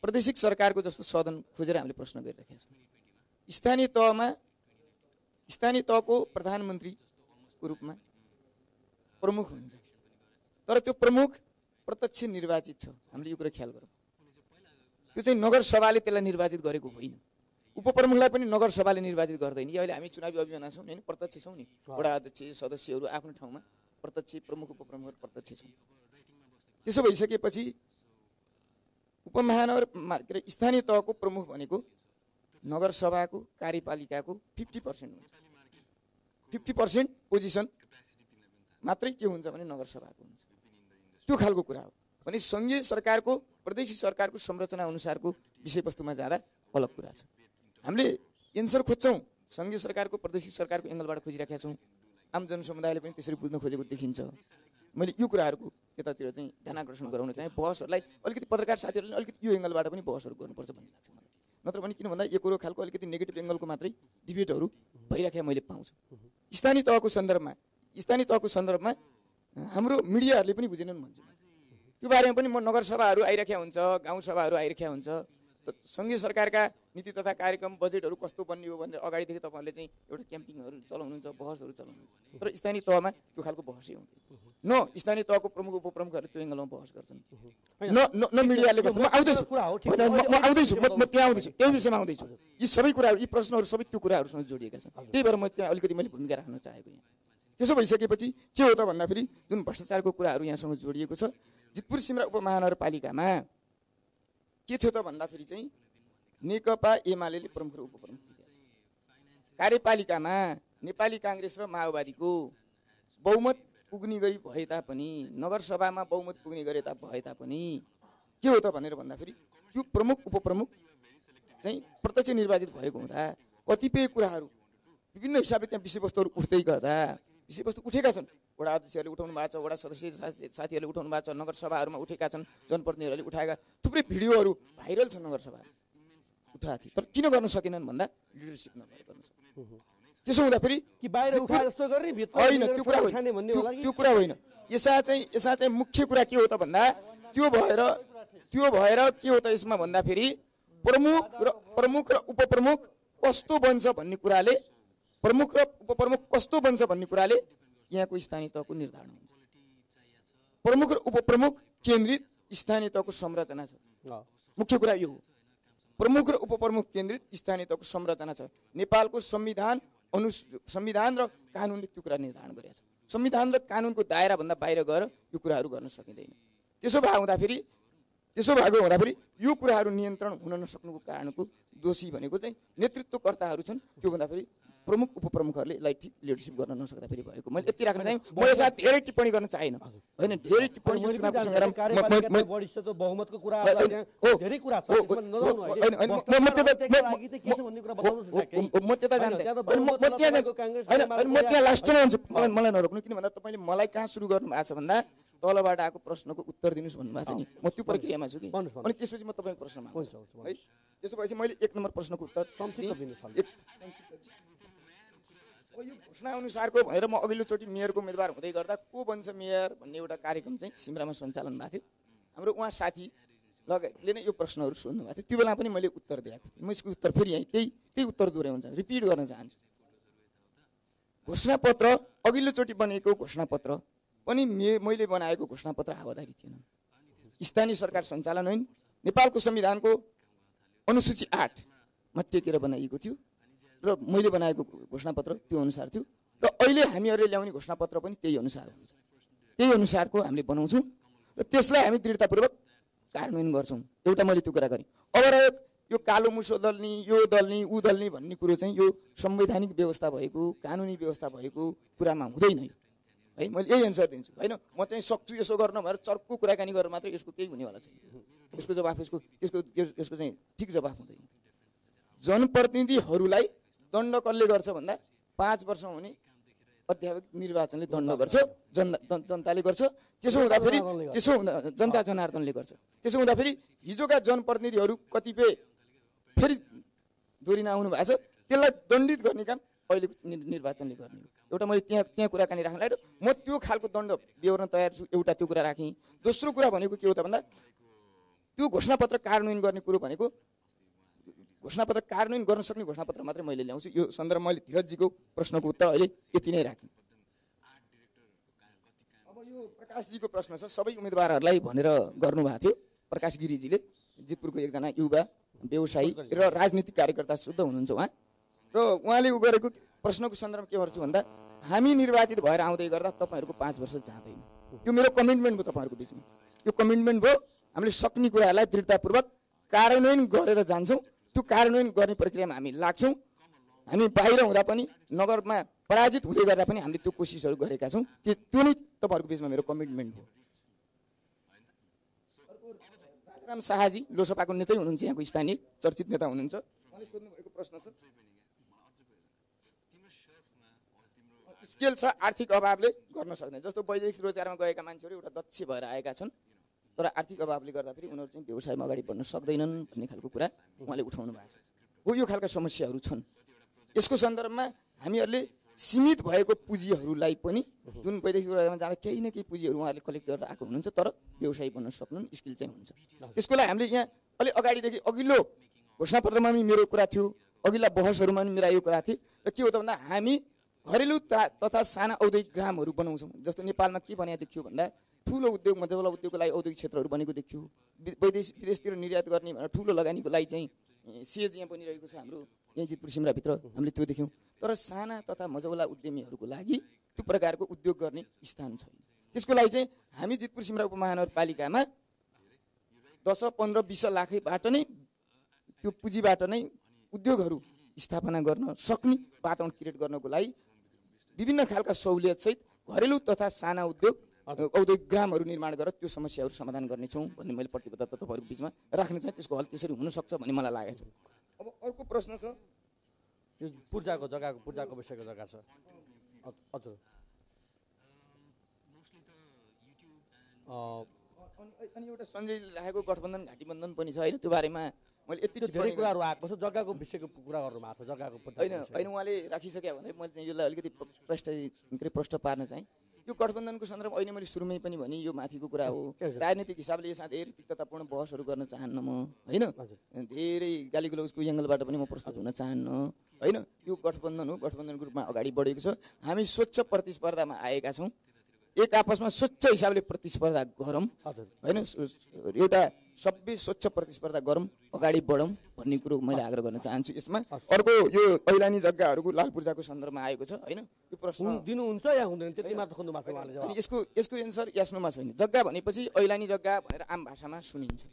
प्रादेशिक सरकारको जस्तो सदन खोजेर हामीले प्रश्न गरिरहेका छौँ। स्थानीय तहमा स्थानीय तहको प्रधानमन्त्रीको रूपमा प्रमुख हुन्छ, तर त्यो प्रमुख प्रत्यक्ष निर्वाचित छ। हामीले यो कुरा ख्याल गरौँ। त्यो चाहिँ नगरसभाले त्यसलाई निर्वाचित गरेको होइन, उपप्रमुखलाई पनि नगरसभाले निर्वाचित गर्दैन। अहिले हामी चुनावी अभियानमा छौँ होइन, प्रत्यक्ष छौँ नि, वडा अध्यक्ष सदस्यहरू आफ्नो ठाउँमा प्रत्यक्ष, प्रमुख उपप्रमुखहरू प्रत्यक्ष छौँ। त्यसो भइसकेपछि उपमहानगर के अरे स्थानीय तहको प्रमुख भनेको नगरसभाको कार्यपालिकाको फिफ्टी पर्सेन्ट हुन्छ। फिफ्टी पर्सेन्ट पोजिसन मात्रै के हुन्छ भने नगरसभाको हुन्छ। त्यो खालको कुरा हो भने सङ्घीय सरकारको प्रदेशीय सरकारको संरचना अनुसारको विषयवस्तुमा जाँदा अलग कुरा छ। हामीले एन्सर खोज्छौँ, सङ्घीय सरकारको प्रदेशीय सरकारको एङ्गलबाट खोजिराखेका छौँ। आम जनसमुदायले पनि त्यसरी बुझ्न खोजेको देखिन्छ। मैले यो कुराहरूको त्यतातिर चाहिँ ध्यान आकर्षण गराउन चाहेँ। बहसहरूलाई अलिकति पत्रकार साथीहरूले अलिकति यो एङ्गलबाट पनि बहसहरू गर्नुपर्छ भन्ने लाग्छ मलाई। नत्र भने किन भन्दा यो कुरो खालको अलिकति नेगेटिभ एङ्गलको मात्रै डिबेटहरू भइराखेका मैले पाउँछु। स्थानीय तहको सन्दर्भमा स्थानीय तहको सन्दर्भमा हाम्रो मिडियाहरूले पनि बुझेनन् भन्छु। त्यो बारेमा पनि म नगरसभाहरू आइराखेका हुन्छ, गाउँसभाहरू आइराखेका हुन्छ, सङ्घीय सरकारका नीति तथा कार्यक्रम बजेटहरू कस्तो बन्ने हो भनेर अगाडिदेखि तपाईँहरूले चाहिँ एउटा क्याम्पिङहरू चलाउनुहुन्छ, बहसहरू चलाउनुहुन्छ। तर स्थानीय तहमा त्यो खालको बहसै हुँदैन न। स्थानीय तहको प्रमुख उपप्रमुखहरू त्यो एङ्गलमा बहस गर्छन् न न मिडियाले गर्छ। म आउँदैछु म आउँदैछु म त्यहाँ आउँदैछु त्यही विषयमा आउँदैछु। यी सबै कुराहरू, यी प्रश्नहरू सबै त्यो कुराहरूसँग जोडिएका छन्। त्यही भएर म त्यहाँ अलिकति मैले भूमिका राख्न चाहेको यहाँ। त्यसो भइसकेपछि के हो त भन्दाखेरि जुन भ्रष्टाचारको कुराहरू यहाँसँग जोडिएको छ, जितपुर सिमरा उपमहानगरपालिकामा के थियो त भन्दाखेरि चाहिँ नेकपा एमाले प्रमुख र उपप्रमुख कार्यपालिकामा नेपाली कांग्रेस र माओवादीको बहुमत पुग्ने गरी भए तापनि, नगरसभामा बहुमत पुग्ने गरे ता भए तापनि के हो त भनेर भन्दाखेरि त्यो प्रमुख उपप्रमुख चाहिँ प्रत्यक्ष निर्वाचित भएको हुँदा कतिपय कुराहरू विभिन्न हिसाबले त्यहाँ विषयवस्तुहरू उठ्दै गर्दा, विषयवस्तु उठेका छन्, वडा अध्यक्षहरूले उठाउनु भएको छ, वडा सदस्य साथीहरूले उठाउनु भएको छ, नगरसभाहरूमा उठेका छन्, जनप्रतिनिधिहरूले उठाएका थुप्रै भिडियोहरू भाइरल छन्, नगरसभा उठाएको थियो तर किन गर्न सकेनन् भन्दा लिडरसिप नभएको हुन्छ। त्यसो हुँदा फेरि कि बाहिर उठा जस्तो गर्ने भित्र हैन, त्यो कुरा होइन, त्यो कुरा होइन। यसमा चाहिँ यसमा चाहिँ मुख्य कुरा के हो त भन्दा त्यो भएर त्यो भएर के हो त यसमा भन्दा फेरि प्रमुख र प्रमुख र उपप्रमुख कस्तो बन्छ भन्ने कुराले प्रमुख र उपप्रमुख कस्तो बन्छ भन्ने कुराले यहाँको स्थानीय तहको निर्धारण हुन्छ। प्रमुख र उपप्रमुख केन्द्रित स्थानीय तहको संरचना छ, मुख्य कुरा यो हो। प्रमुख र उपप्रमुख केन्द्रित स्थानीय तहको संरचना छ। नेपालको संविधान अनु संविधान र कानुनले त्यो कुरा निर्धारण गरेको छ। संविधान र कानुनको दायराभन्दा बाहिर गएर यो कुराहरू गर्न सकिँदैन। त्यसो भएको हुँदाखेरि त्यसो भएको हुँदाखेरि यो कुराहरू नियन्त्रण हुन नसक्नुको कारणको दोषी भनेको चाहिँ नेतृत्वकर्ताहरू छन्, त्यो भन्दाखेरि प्रमुख उपप्रमुखहरूले यसलाई ठिक लिडरसिप गर्न नसक्दाखेरि भएको। मैले यति राख्न चाहे, म यसमा धेरै टिप्पणी गर्न चाहेन, होइन धेरै टिप्पणी यो चुनावको सङ्ग्राममा बढिसक्यो बहुमतको कुरा आउँदा त्यहाँ धेरै कुरा छ, त्यसमा नजाउनु है। म त्यता के छ भन्ने कुरा बताउनु सक्छु, म त्यता जान्दै म त्यहाँ जान्छु, हैन म त्यहाँ लास्टमा हुन्छु, मलाई नरोक्नु। किन भन्दा तपाईले मलाई कहाँ सुरु गर्नु भएको छ भन्दा तलबाट आएको प्रश्नको उत्तर दिनुस् भन्नु भएको छ नि, म त्यो प्रक्रियामा छु कि, अनि त्यसपछि म तपाईँको प्रश्नमा आउँछु है। त्यसो भएपछि मैले एक नम्बर प्रश्नको उत्तर संक्षिप्त दिन सक्छु। यो घोषणा अनुसारको भनेर म अघिल्लोचोटि मेयरको उम्मेदवार हुँदै गर्दा को बन्छ मेयर भन्ने एउटा कार्यक्रम चाहिँ सिमरामा सञ्चालन भएको थियो, हाम्रो उहाँ साथी लगायतले नै यो प्रश्नहरू सोध्नु भएको थियो, त्यो बेला पनि मैले उत्तर दिएको थिएँ। म यसको उत्तर फेरि यहीँ त्यही त्यही उत्तर दोहोऱ्याउन चाहन्छु, रिपिट गर्न चाहन्छु। घोषणापत्र अघिल्लोचोटि बनेको घोषणापत्र पनि मैले बनाएको घोषणापत्र हावादारी थिएन। स्थानीय सरकार सञ्चालन होइन, नेपालको संविधानको अनुसूची आठमा टेकेर बनाइएको थियो र मैले बनाएको घोषणापत्र त्यो अनुसार थियो र अहिले हामीहरूले ल्याउने घोषणापत्र पनि त्यही अनुसार हुन्छ, त्यही अनुसारको हामीले बनाउँछौँ र त्यसलाई हामी दृढतापूर्वक कार्यान्वयन गर्छौँ। एउटा मैले त्यो कुरा गरेँ। अब रह्यो यो कालो मुसो दल्ने, यो दल्ने, ऊ दल्ने भन्ने कुरो चाहिँ यो संवैधानिक व्यवस्था भएको, कानुनी व्यवस्था भएको कुरामा हुँदैन है। मैले यही एन्सर दिन्छु, होइन म चाहिँ सक्छु यसो गर्न भनेर चर्को कुराकानी गरेर मात्र यसको केही हुनेवाला छैन। यसको जवाफ यसको यसको यसको चाहिँ ठिक जवाफ हुँदैन। जनप्रतिनिधिहरूलाई दण्ड कसले गर्छ भन्दा पाँच वर्ष हुने अध्यापक निर्वाचनले दण्ड गर्छ, जन जनताले गर्छ। त्यसो हुँदाखेरि त्यसो हुँदा जनता जनार्दनले गर्छ। त्यसो हुँदाखेरि हिजोका जनप्रतिनिधिहरू कतिपय फेरि दोहोरिन आउनु भएको छ, त्यसलाई दण्डित गर्ने काम अहिलेको निर्वाचनले गर्ने। एउटा मैले त्यहाँ त्यहाँ कुराकानी राख्नलाई म त्यो खालको दण्ड व्यवहार तयार छु, एउटा त्यो कुरा राखेँ। दोस्रो कुरा भनेको के हो त भन्दा त्यो घोषणापत्र कार्यान्वयन गर्ने कुरो भनेको घोषणापत्र कार्यान्वयन गर्न सक्ने घोषणापत्र मात्रै मैले ल्याउँछु। यो सन्दर्भ मैले धीरजजीको प्रश्नको उत्तर अहिले यति नै राखेँ। अब यो प्रकाशजीको प्रश्न छ, सबै उम्मेदवारहरूलाई भनेर गर्नुभएको थियो। प्रकाश गिरीजीले जितपुरको एकजना युवा व्यवसायी र राजनीतिक कार्यकर्ता शुद्ध हुनुहुन्छ उहाँ, र उहाँले उ गरेको प्रश्नको सन्दर्भमा के गर्छु भन्दा हामी निर्वाचित भएर आउँदै गर्दा तपाईँहरूको पाँच वर्ष जाँदैन, यो मेरो कमिटमेन्ट भयो तपाईँहरूको बिचमा। यो कमिटमेन्ट भयो, हामीले सक्ने कुराहरूलाई दृढतापूर्वक कार्यान्वयन गरेर जान्छौँ। त्यो कार्यान्वयन गर्ने प्रक्रियामा हामी लाग्छौँ। हामी बाहिर हुँदा पनि, नगरमा पराजित हुँदै गर्दा पनि हामीले त्यो कोसिसहरू गरेका छौँ। त्यो त्यो नै तपाईँहरूको बिचमा मेरो कमिटमेन्ट हो। राजन शाहजी लोकसभाको नेतै हुनुहुन्छ, यहाँको स्थानीय चर्चित नेता हुनुहुन्छ। उहाँले सोध्नु भएको प्रश्न छ, स्केल छ आर्थिक अभावले गर्न सक्दैन। जस्तो वैदेशिक रोजगारमा गएका मान्छेहरू एउटा दक्ष भएर आएका छन् तर आर्थिक अभावले गर्दाखेरि उनीहरू चाहिँ व्यवसायमा अगाडि बढ्न सक्दैनन् भन्ने खालको कुरा उहाँले उठाउनु भएको छ। हो, यो खालका समस्याहरू छन्। यसको सन्दर्भमा हामीहरूले सीमित भएको पुँजीहरूलाई पनि जुन वैदेशिक रोजगारमा जाँदा केही न केही पुँजीहरू उहाँहरूले कलेक्ट गरेर आएको हुनुहुन्छ तर व्यवसायी बन्न सक्नु स्किल चाहिँ हुन्छ। त्यसको लागि हामीले यहाँ अलि अगाडिदेखि अघिल्लो घोषणापत्रमा पनि मेरो कुरा थियो, अघिल्ला बहसहरूमा पनि मेरा यो कुरा थियो। र के हो त भन्दा हामी घरेलु तथा साना औद्योगिक ग्रामहरू बनाउँछौँ। जस्तो नेपालमा के बनाएको देखियो भन्दा ठुलो उद्योग मध्यमला उद्योगको लागि औद्योगिक क्षेत्रहरू बनेको देखियो। विदेश विदेशतिर निर्यात गर्ने भनेर ठुलो लगानीको लागि चाहिँ सेज यहाँ बनिरहेको छ, हाम्रो यहाँ जितपुर सिमराभित्र हामीले त्यो देख्यौँ। तर साना तथा मझौला उद्यमीहरूको लागि त्यो प्रकारको उद्योग गर्ने स्थान छैन। त्यसको लागि चाहिँ हामी जितपुर सिमरा उपमहानगरपालिकामा दस पन्ध्र बीस लाखबाट नै त्यो पुँजीबाट नै उद्योगहरू स्थापना गर्न सक्ने वातावरण क्रिएट गर्नको लागि विभिन्न खालका सहुलियत सहित घरेलु तथा साना उद्योग औद्योगिक ग्रामहरू निर्माण गरेर त्यो समस्याहरू समाधान गर्नेछौँ भन्ने मैले प्रतिबद्धता तपाईँहरूको बिचमा राख्न चाहे। त्यसको हल त्यसरी हुन सक्छ भन्ने मलाई लागेको छ। अब अर्को प्रश्न छ, यो पूर्जाको जग्गाको पूर्जाको विषयको जग्गा छ। हजुर, अनि एउटा सञ्जय राखेको गठबन्धन घाटीबन्धन पनि छ हैन, त्यो बारेमा मैले यति धेरै कुराहरु आएको छ। जग्गाको विषयको कुरा गर्नु भएको छ, जग्गाको हैन हैन उहाँले राखिसके भने मैले चाहिँ यसलाई अलिकति प्रष्ट प्रष्ट पार्न चाहिँ यो गठबन्धनको सन्दर्भ अहिले मैले सुरुमै पनि भने यो माथिको कुरा हो। राजनीतिक हिसाबले यसमा धेरै तिक्ततापूर्ण बहसहरू गर्न चाहन्न म हैन, धेरै गाली गलौजको एंगलबाट पनि म प्रस्तुत हुन चाहन्न हैन। यो गठबन्धन हो, गठबन्धनको रूपमा अगाडि बढेको छ। हामी स्वच्छ प्रतिस्पर्धामा आएका छौँ, एक आपसमा स्वच्छ हिसाबले प्रतिस्पर्धा गरौँ हैन, एउटा सबै स्वच्छ प्रतिस्पर्धा गरौँ, अगाडि बढौँ भन्ने कुरो मैले आग्रह गर्न चाहन्छु। यसमा अर्को यो पहिलानी जग्गाहरूको लालपूर्जाको सन्दर्भमा आएको छ हैन, यो प्रश्न दिनुहुन्छ या हुँदैन त्यति मात्र खोज्नु भएको छ उहाँले। यसको यसको एन्सर यसमा छैन। जग्गा भनेपछि ऐलानी जग्गा भनेर आम भाषामा सुनिन्छ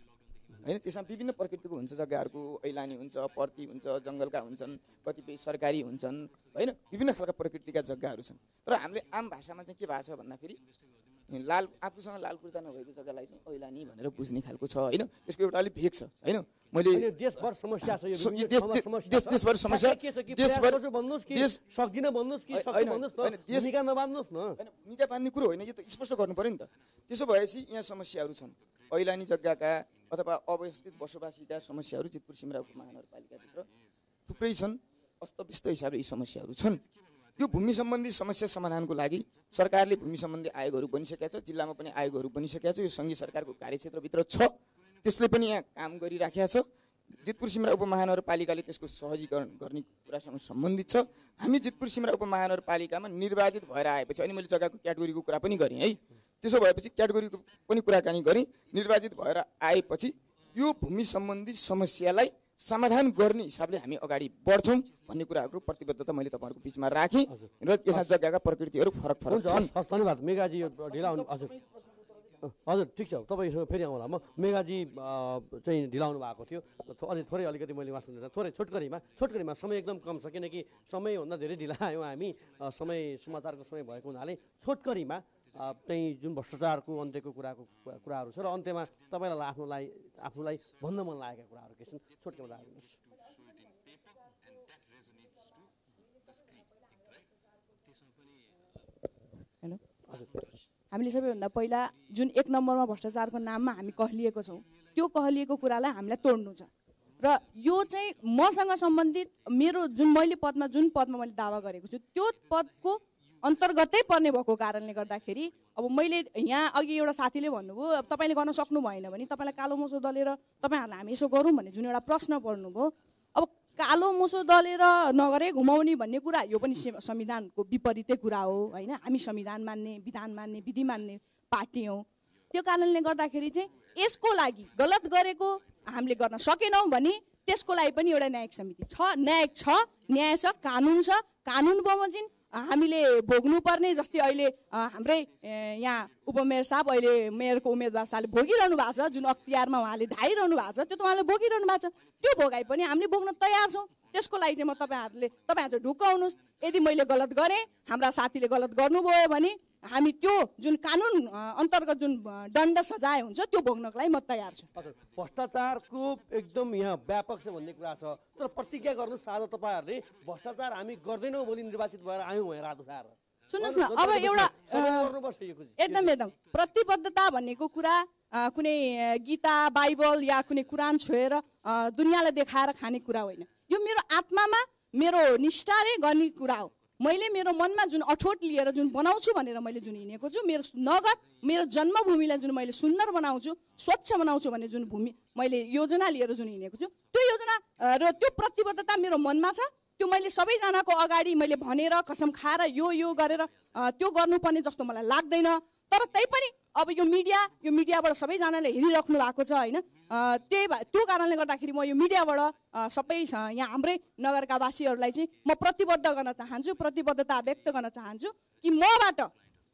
हैन, त्यसमा विभिन्न प्रकृतिको हुन्छ जग्गाहरूको, ऐलानी हुन्छ, पर्ती हुन्छ, जङ्गलका हुन्छन्, कतिपय सरकारी हुन्छन् हैन, विभिन्न खालका प्रकृतिका जग्गाहरू छन्। तर हामीले आम भाषामा चाहिँ के भएको छ भन्दाखेरि लाल आफूसँग लालकुर्ता नभएको जग्गालाई चाहिँ ऐलानी भनेर बुझ्ने खालको छ हैन। यसको एउटा अलिक भेक छ हैन। मैले देशभर समस्या छ, यो देशभर समस्या के छ कि भन्नुस् कि सक्दिन भन्नुस् कि सक्दिन भन्नुस् न, भूमिका नबाँध्नुस् न हैन, भूमिका बाँध्ने कुरो होइन, यो त स्पष्ट गर्नु पर्यो नि त। त्यसो भएपछि यहाँ समस्याहरू छन्, ऐलानी जग्गाका अथवा अव्यवस्थित बसोबासीका समस्याहरू जितपुर सिमरा उपमहानगरपालिकाभित्र थुप्रै छन्। अस्तव्यस्त हिसाबले यी समस्याहरू छन्। यो भूमि सम्बन्धी समस्या समाधानको लागि सरकारले भूमि सम्बन्धी आयोगहरू बनिसकेका छ, जिल्लामा पनि आयोगहरू बनिसकेका छ, यो सङ्घीय सरकारको कार्यक्षेत्रभित्र छ, त्यसले पनि यहाँ काम गरिराखेका छ। जितपुर सिमरा उपमहानगरपालिकाले त्यसको सहजीकरण गर्ने कुरासँग सम्बन्धित छ। हामी जितपुर सिमरा उपमहानगरपालिकामा निर्वाचित भएर आएपछि, अनि मैले जग्गाको क्याटेगोरीको कुरा पनि गरेँ है, त्यसो भएपछि क्याटेगोरीको पनि कुराकानी गरेँ, निर्वाचित भएर आएपछि यो भूमि सम्बन्धी समस्यालाई समाधान गर्ने हिसाबले हामी अगाडि बढ्छौँ भन्ने कुराहरूको प्रतिबद्धता मैले तपाईँहरूको बिचमा राखेँ। र यसमा जग्गाका प्रकृतिहरू फरक फरक छन्। धन्यवाद मेघाजी, यो ढिला आउनु। हजुर हजुर ठिक छ, तपाईँसँग फेरि आउँला म। मेघाजी चाहिँ ढिलाउनु भएको थियो, अझै थोरै अलिकति मैले उहाँसँग थोरै छोटकरीमा छोटकरीमा समय एकदम कम छ, किनकि समयभन्दा धेरै ढिला आयौँ हामी, समय समाचारको समय भएको हुनाले छोटकरीमा चाहिँ जुन भ्रष्टाचारको अन्त्यको कुराको कुराहरू छ र अन्त्यमा तपाईँलाई आफ्नोलाई आफूलाई भन्न मन लागेका कुराहरू के छन् छोटकरीमा राख्नुहोस्। हेलो हजुर, हामीले सबैभन्दा पहिला जुन एक नम्बरमा भ्रष्टाचारको नाममा हामी कहलिएको छौँ, त्यो कहलिएको कुरालाई हामीलाई तोड्नु छ। र यो चाहिँ मसँग सम्बन्धित मेरो जुन मैले पदमा जुन पदमा मैले दावा गरेको छु त्यो पदको अन्तर्गतै पर्ने भएको कारणले गर्दाखेरि अब मैले यहाँ अघि एउटा साथीले भन्नुभयो अब तपाईँले गर्न सक्नु भएन भने तपाईँलाई कालो मुसो दलेर तपाईँहरूलाई हामी यसो गरौँ भन्ने जुन एउटा प्रश्न पर्नुभयो। अब कालो मुसो दलेर नगरे घुमाउने भन्ने कुरा यो पनि संविधानको विपरीतै कुरा हो होइन। हामी संविधान मान्ने, विधान मान्ने, विधि मान्ने पार्टी हौँ। त्यो कारणले गर्दाखेरि चाहिँ यसको लागि गलत गरेको हामीले गर्न सकेनौँ भने त्यसको लागि पनि एउटा न्यायिक समिति छ, न्यायिक छ, न्याय छ, कानुन छ, कानुन बमोजिम हामीले भोग्नुपर्ने जस्तै अहिले हाम्रै यहाँ उपमेयर साहब अहिले मेयरको उम्मेदवार साहबले भोगिरहनु भएको छ, जुन अख्तियारमा उहाँले धाइरहनु भएको छ, त्यो त उहाँले भोगिरहनु भएको छ। त्यो भोगाइ पनि हामीले भोग्न तयार छौँ। त्यसको लागि चाहिँ म तपाईँहरूले तपाईँहरू ढुक्क आउनुहोस्। यदि मैले गलत गरेँ, हाम्रा साथीले गलत गर्नुभयो भने हामी त्यो जुन कानुन अन्तर्गत जुन दण्ड सजाय हुन्छ त्यो भोग्नको लागि म तयार छु। भ्रष्टाचारको एकदम यहाँ व्यापक छ भन्ने कुरा छ, तर प्रतिज्ञा गर्नुहोस् आज तपाईँहरूले भ्रष्टाचार हामी गर्दैनौँ, भोलि निर्वाचित भएर आयौँ भनेर आज सार सुन्नुहोस् न। अब एउटा एकदम एकदम प्रतिबद्धता भन्नेको कुरा कुनै गीता बाइबल या कुनै कुरान छोएर दुनियाँलाई देखाएर खाने कुरा होइन, यो मेरो आत्मामा मेरो निष्ठाले गर्ने कुरा हो। मैले मेरो मनमा जुन अठोट लिएर जुन बनाउँछु भनेर मैले जुन हिँडेको छु, मेरो नगर मेरो जन्मभूमिलाई जुन मैले सुन्दर बनाउँछु, स्वच्छ बनाउँछु भन्ने जुन भूमि मैले योजना लिएर जुन हिँडेको छु, त्यो योजना र त्यो प्रतिबद्धता मेरो मनमा छ। त्यो मैले सबैजनाको अगाडि मैले भनेर कसम खाएर यो यो गरेर त्यो गर्नुपर्ने जस्तो मलाई लाग्दैन। तर तैपनि अब यो मिडिया यो मिडियाबाट सबैजनाले हेरिराख्नु भएको छ हैन। त्यही त्यो कारणले गर्दाखेरि म यो मिडियाबाट सबै यहाँ हाम्रै नगरका वासीहरूलाई चाहिँ म प्रतिबद्ध गर्न चाहन्छु, प्रतिबद्धता व्यक्त गर्न चाहन्छु कि मबाट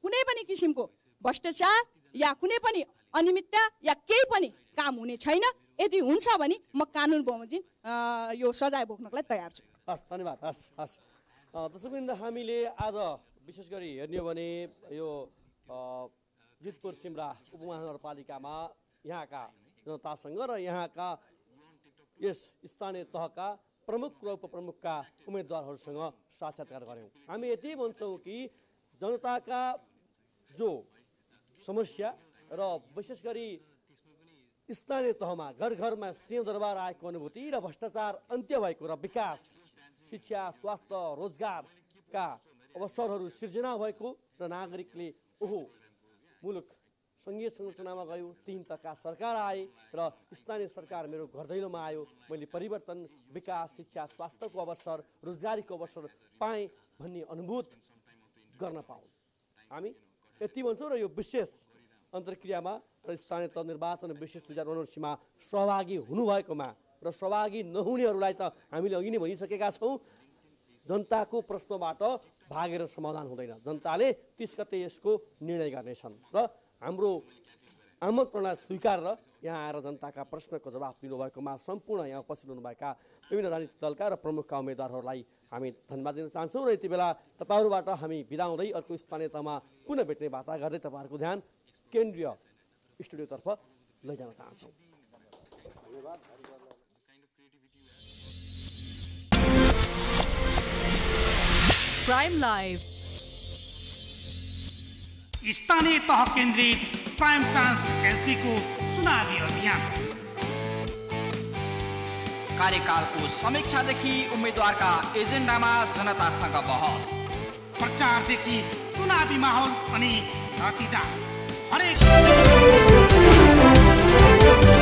कुनै पनि किसिमको भ्रष्टाचार या कुनै पनि अनियमितता या केही पनि काम हुने छैन। यदि हुन्छ भने म कानुन बमोजिम यो सजाय भोग्नलाई तयार छु। हस्, धन्यवाद। हस् हस् दर्शकवृन्द, हामीले आज विशेष गरी हेर्ने हो भने यो जितपुर सिमरा उपमहानगरपालिकामा यहाँका जनतासँग र यहाँका यस स्थानीय तहका प्रमुख र उपप्रमुखका उम्मेदवारहरूसँग साक्षात्कार गऱ्यौँ। हामी यति भन्छौँ कि जनताका जो समस्या र विशेष गरी स्थानीय तहमा घर घरमा सिंहदरबार आएको अनुभूति र भ्रष्टाचार अन्त्य भएको र विकास, शिक्षा, स्वास्थ्य, रोजगारका अवसरहरू सिर्जना भएको र नागरिकले ओहो मुलुक सङ्घीय संरचनामा गयो, तीन तहका सरकार आए र स्थानीय सरकार मेरो घर दैलोमा आयो, मैले परिवर्तन, विकास, शिक्षा, स्वास्थ्यको अवसर, रोजगारीको अवसर पाएँ भन्ने अनुभूत गर्न पाऊँ। हामी यति भन्छौँ र यो विशेष अन्तर्क्रियामा र स्थानीय तह निर्वाचन विशेष दुई हजार उनासीमा सहभागी हुनुभएकोमा र सहभागी नहुनेहरूलाई त हामीले अघि नै भनिसकेका छौँ, जनताको प्रश्नबाट भागेर समाधान हुँदैन। जनताले तीस गते यसको निर्णय गर्नेछन् र हाम्रो आमक प्रणा स्वीकार र यहाँ आएर जनताका प्रश्नको जवाफ दिनुभएकोमा सम्पूर्ण यहाँ उपस्थित हुनुभएका विभिन्न राजनीतिक दलका र प्रमुखका उम्मेद्वारहरूलाई हामी धन्यवाद दिन चाहन्छौँ र यति बेला तपाईँहरूबाट हामी बिदा हुँदै अर्को स्थानीय तहमा पुनः भेट्ने बाचा गर्दै तपाईँहरूको ध्यान केन्द्रीय स्टुडियोतर्फ लैजान चाहन्छौँ। धन्यवाद। प्राइम लाइभ स्थानीय तह केन्द्रित प्राइम टाइम्स एसडी को चुनावी अभियान कार्यकालको समीक्षादेखि उम्मेद्वारका एजेन्डामा जनतासँग बहस, प्रचारदेखि चुनावी माहौल अनि नतिजा हरेक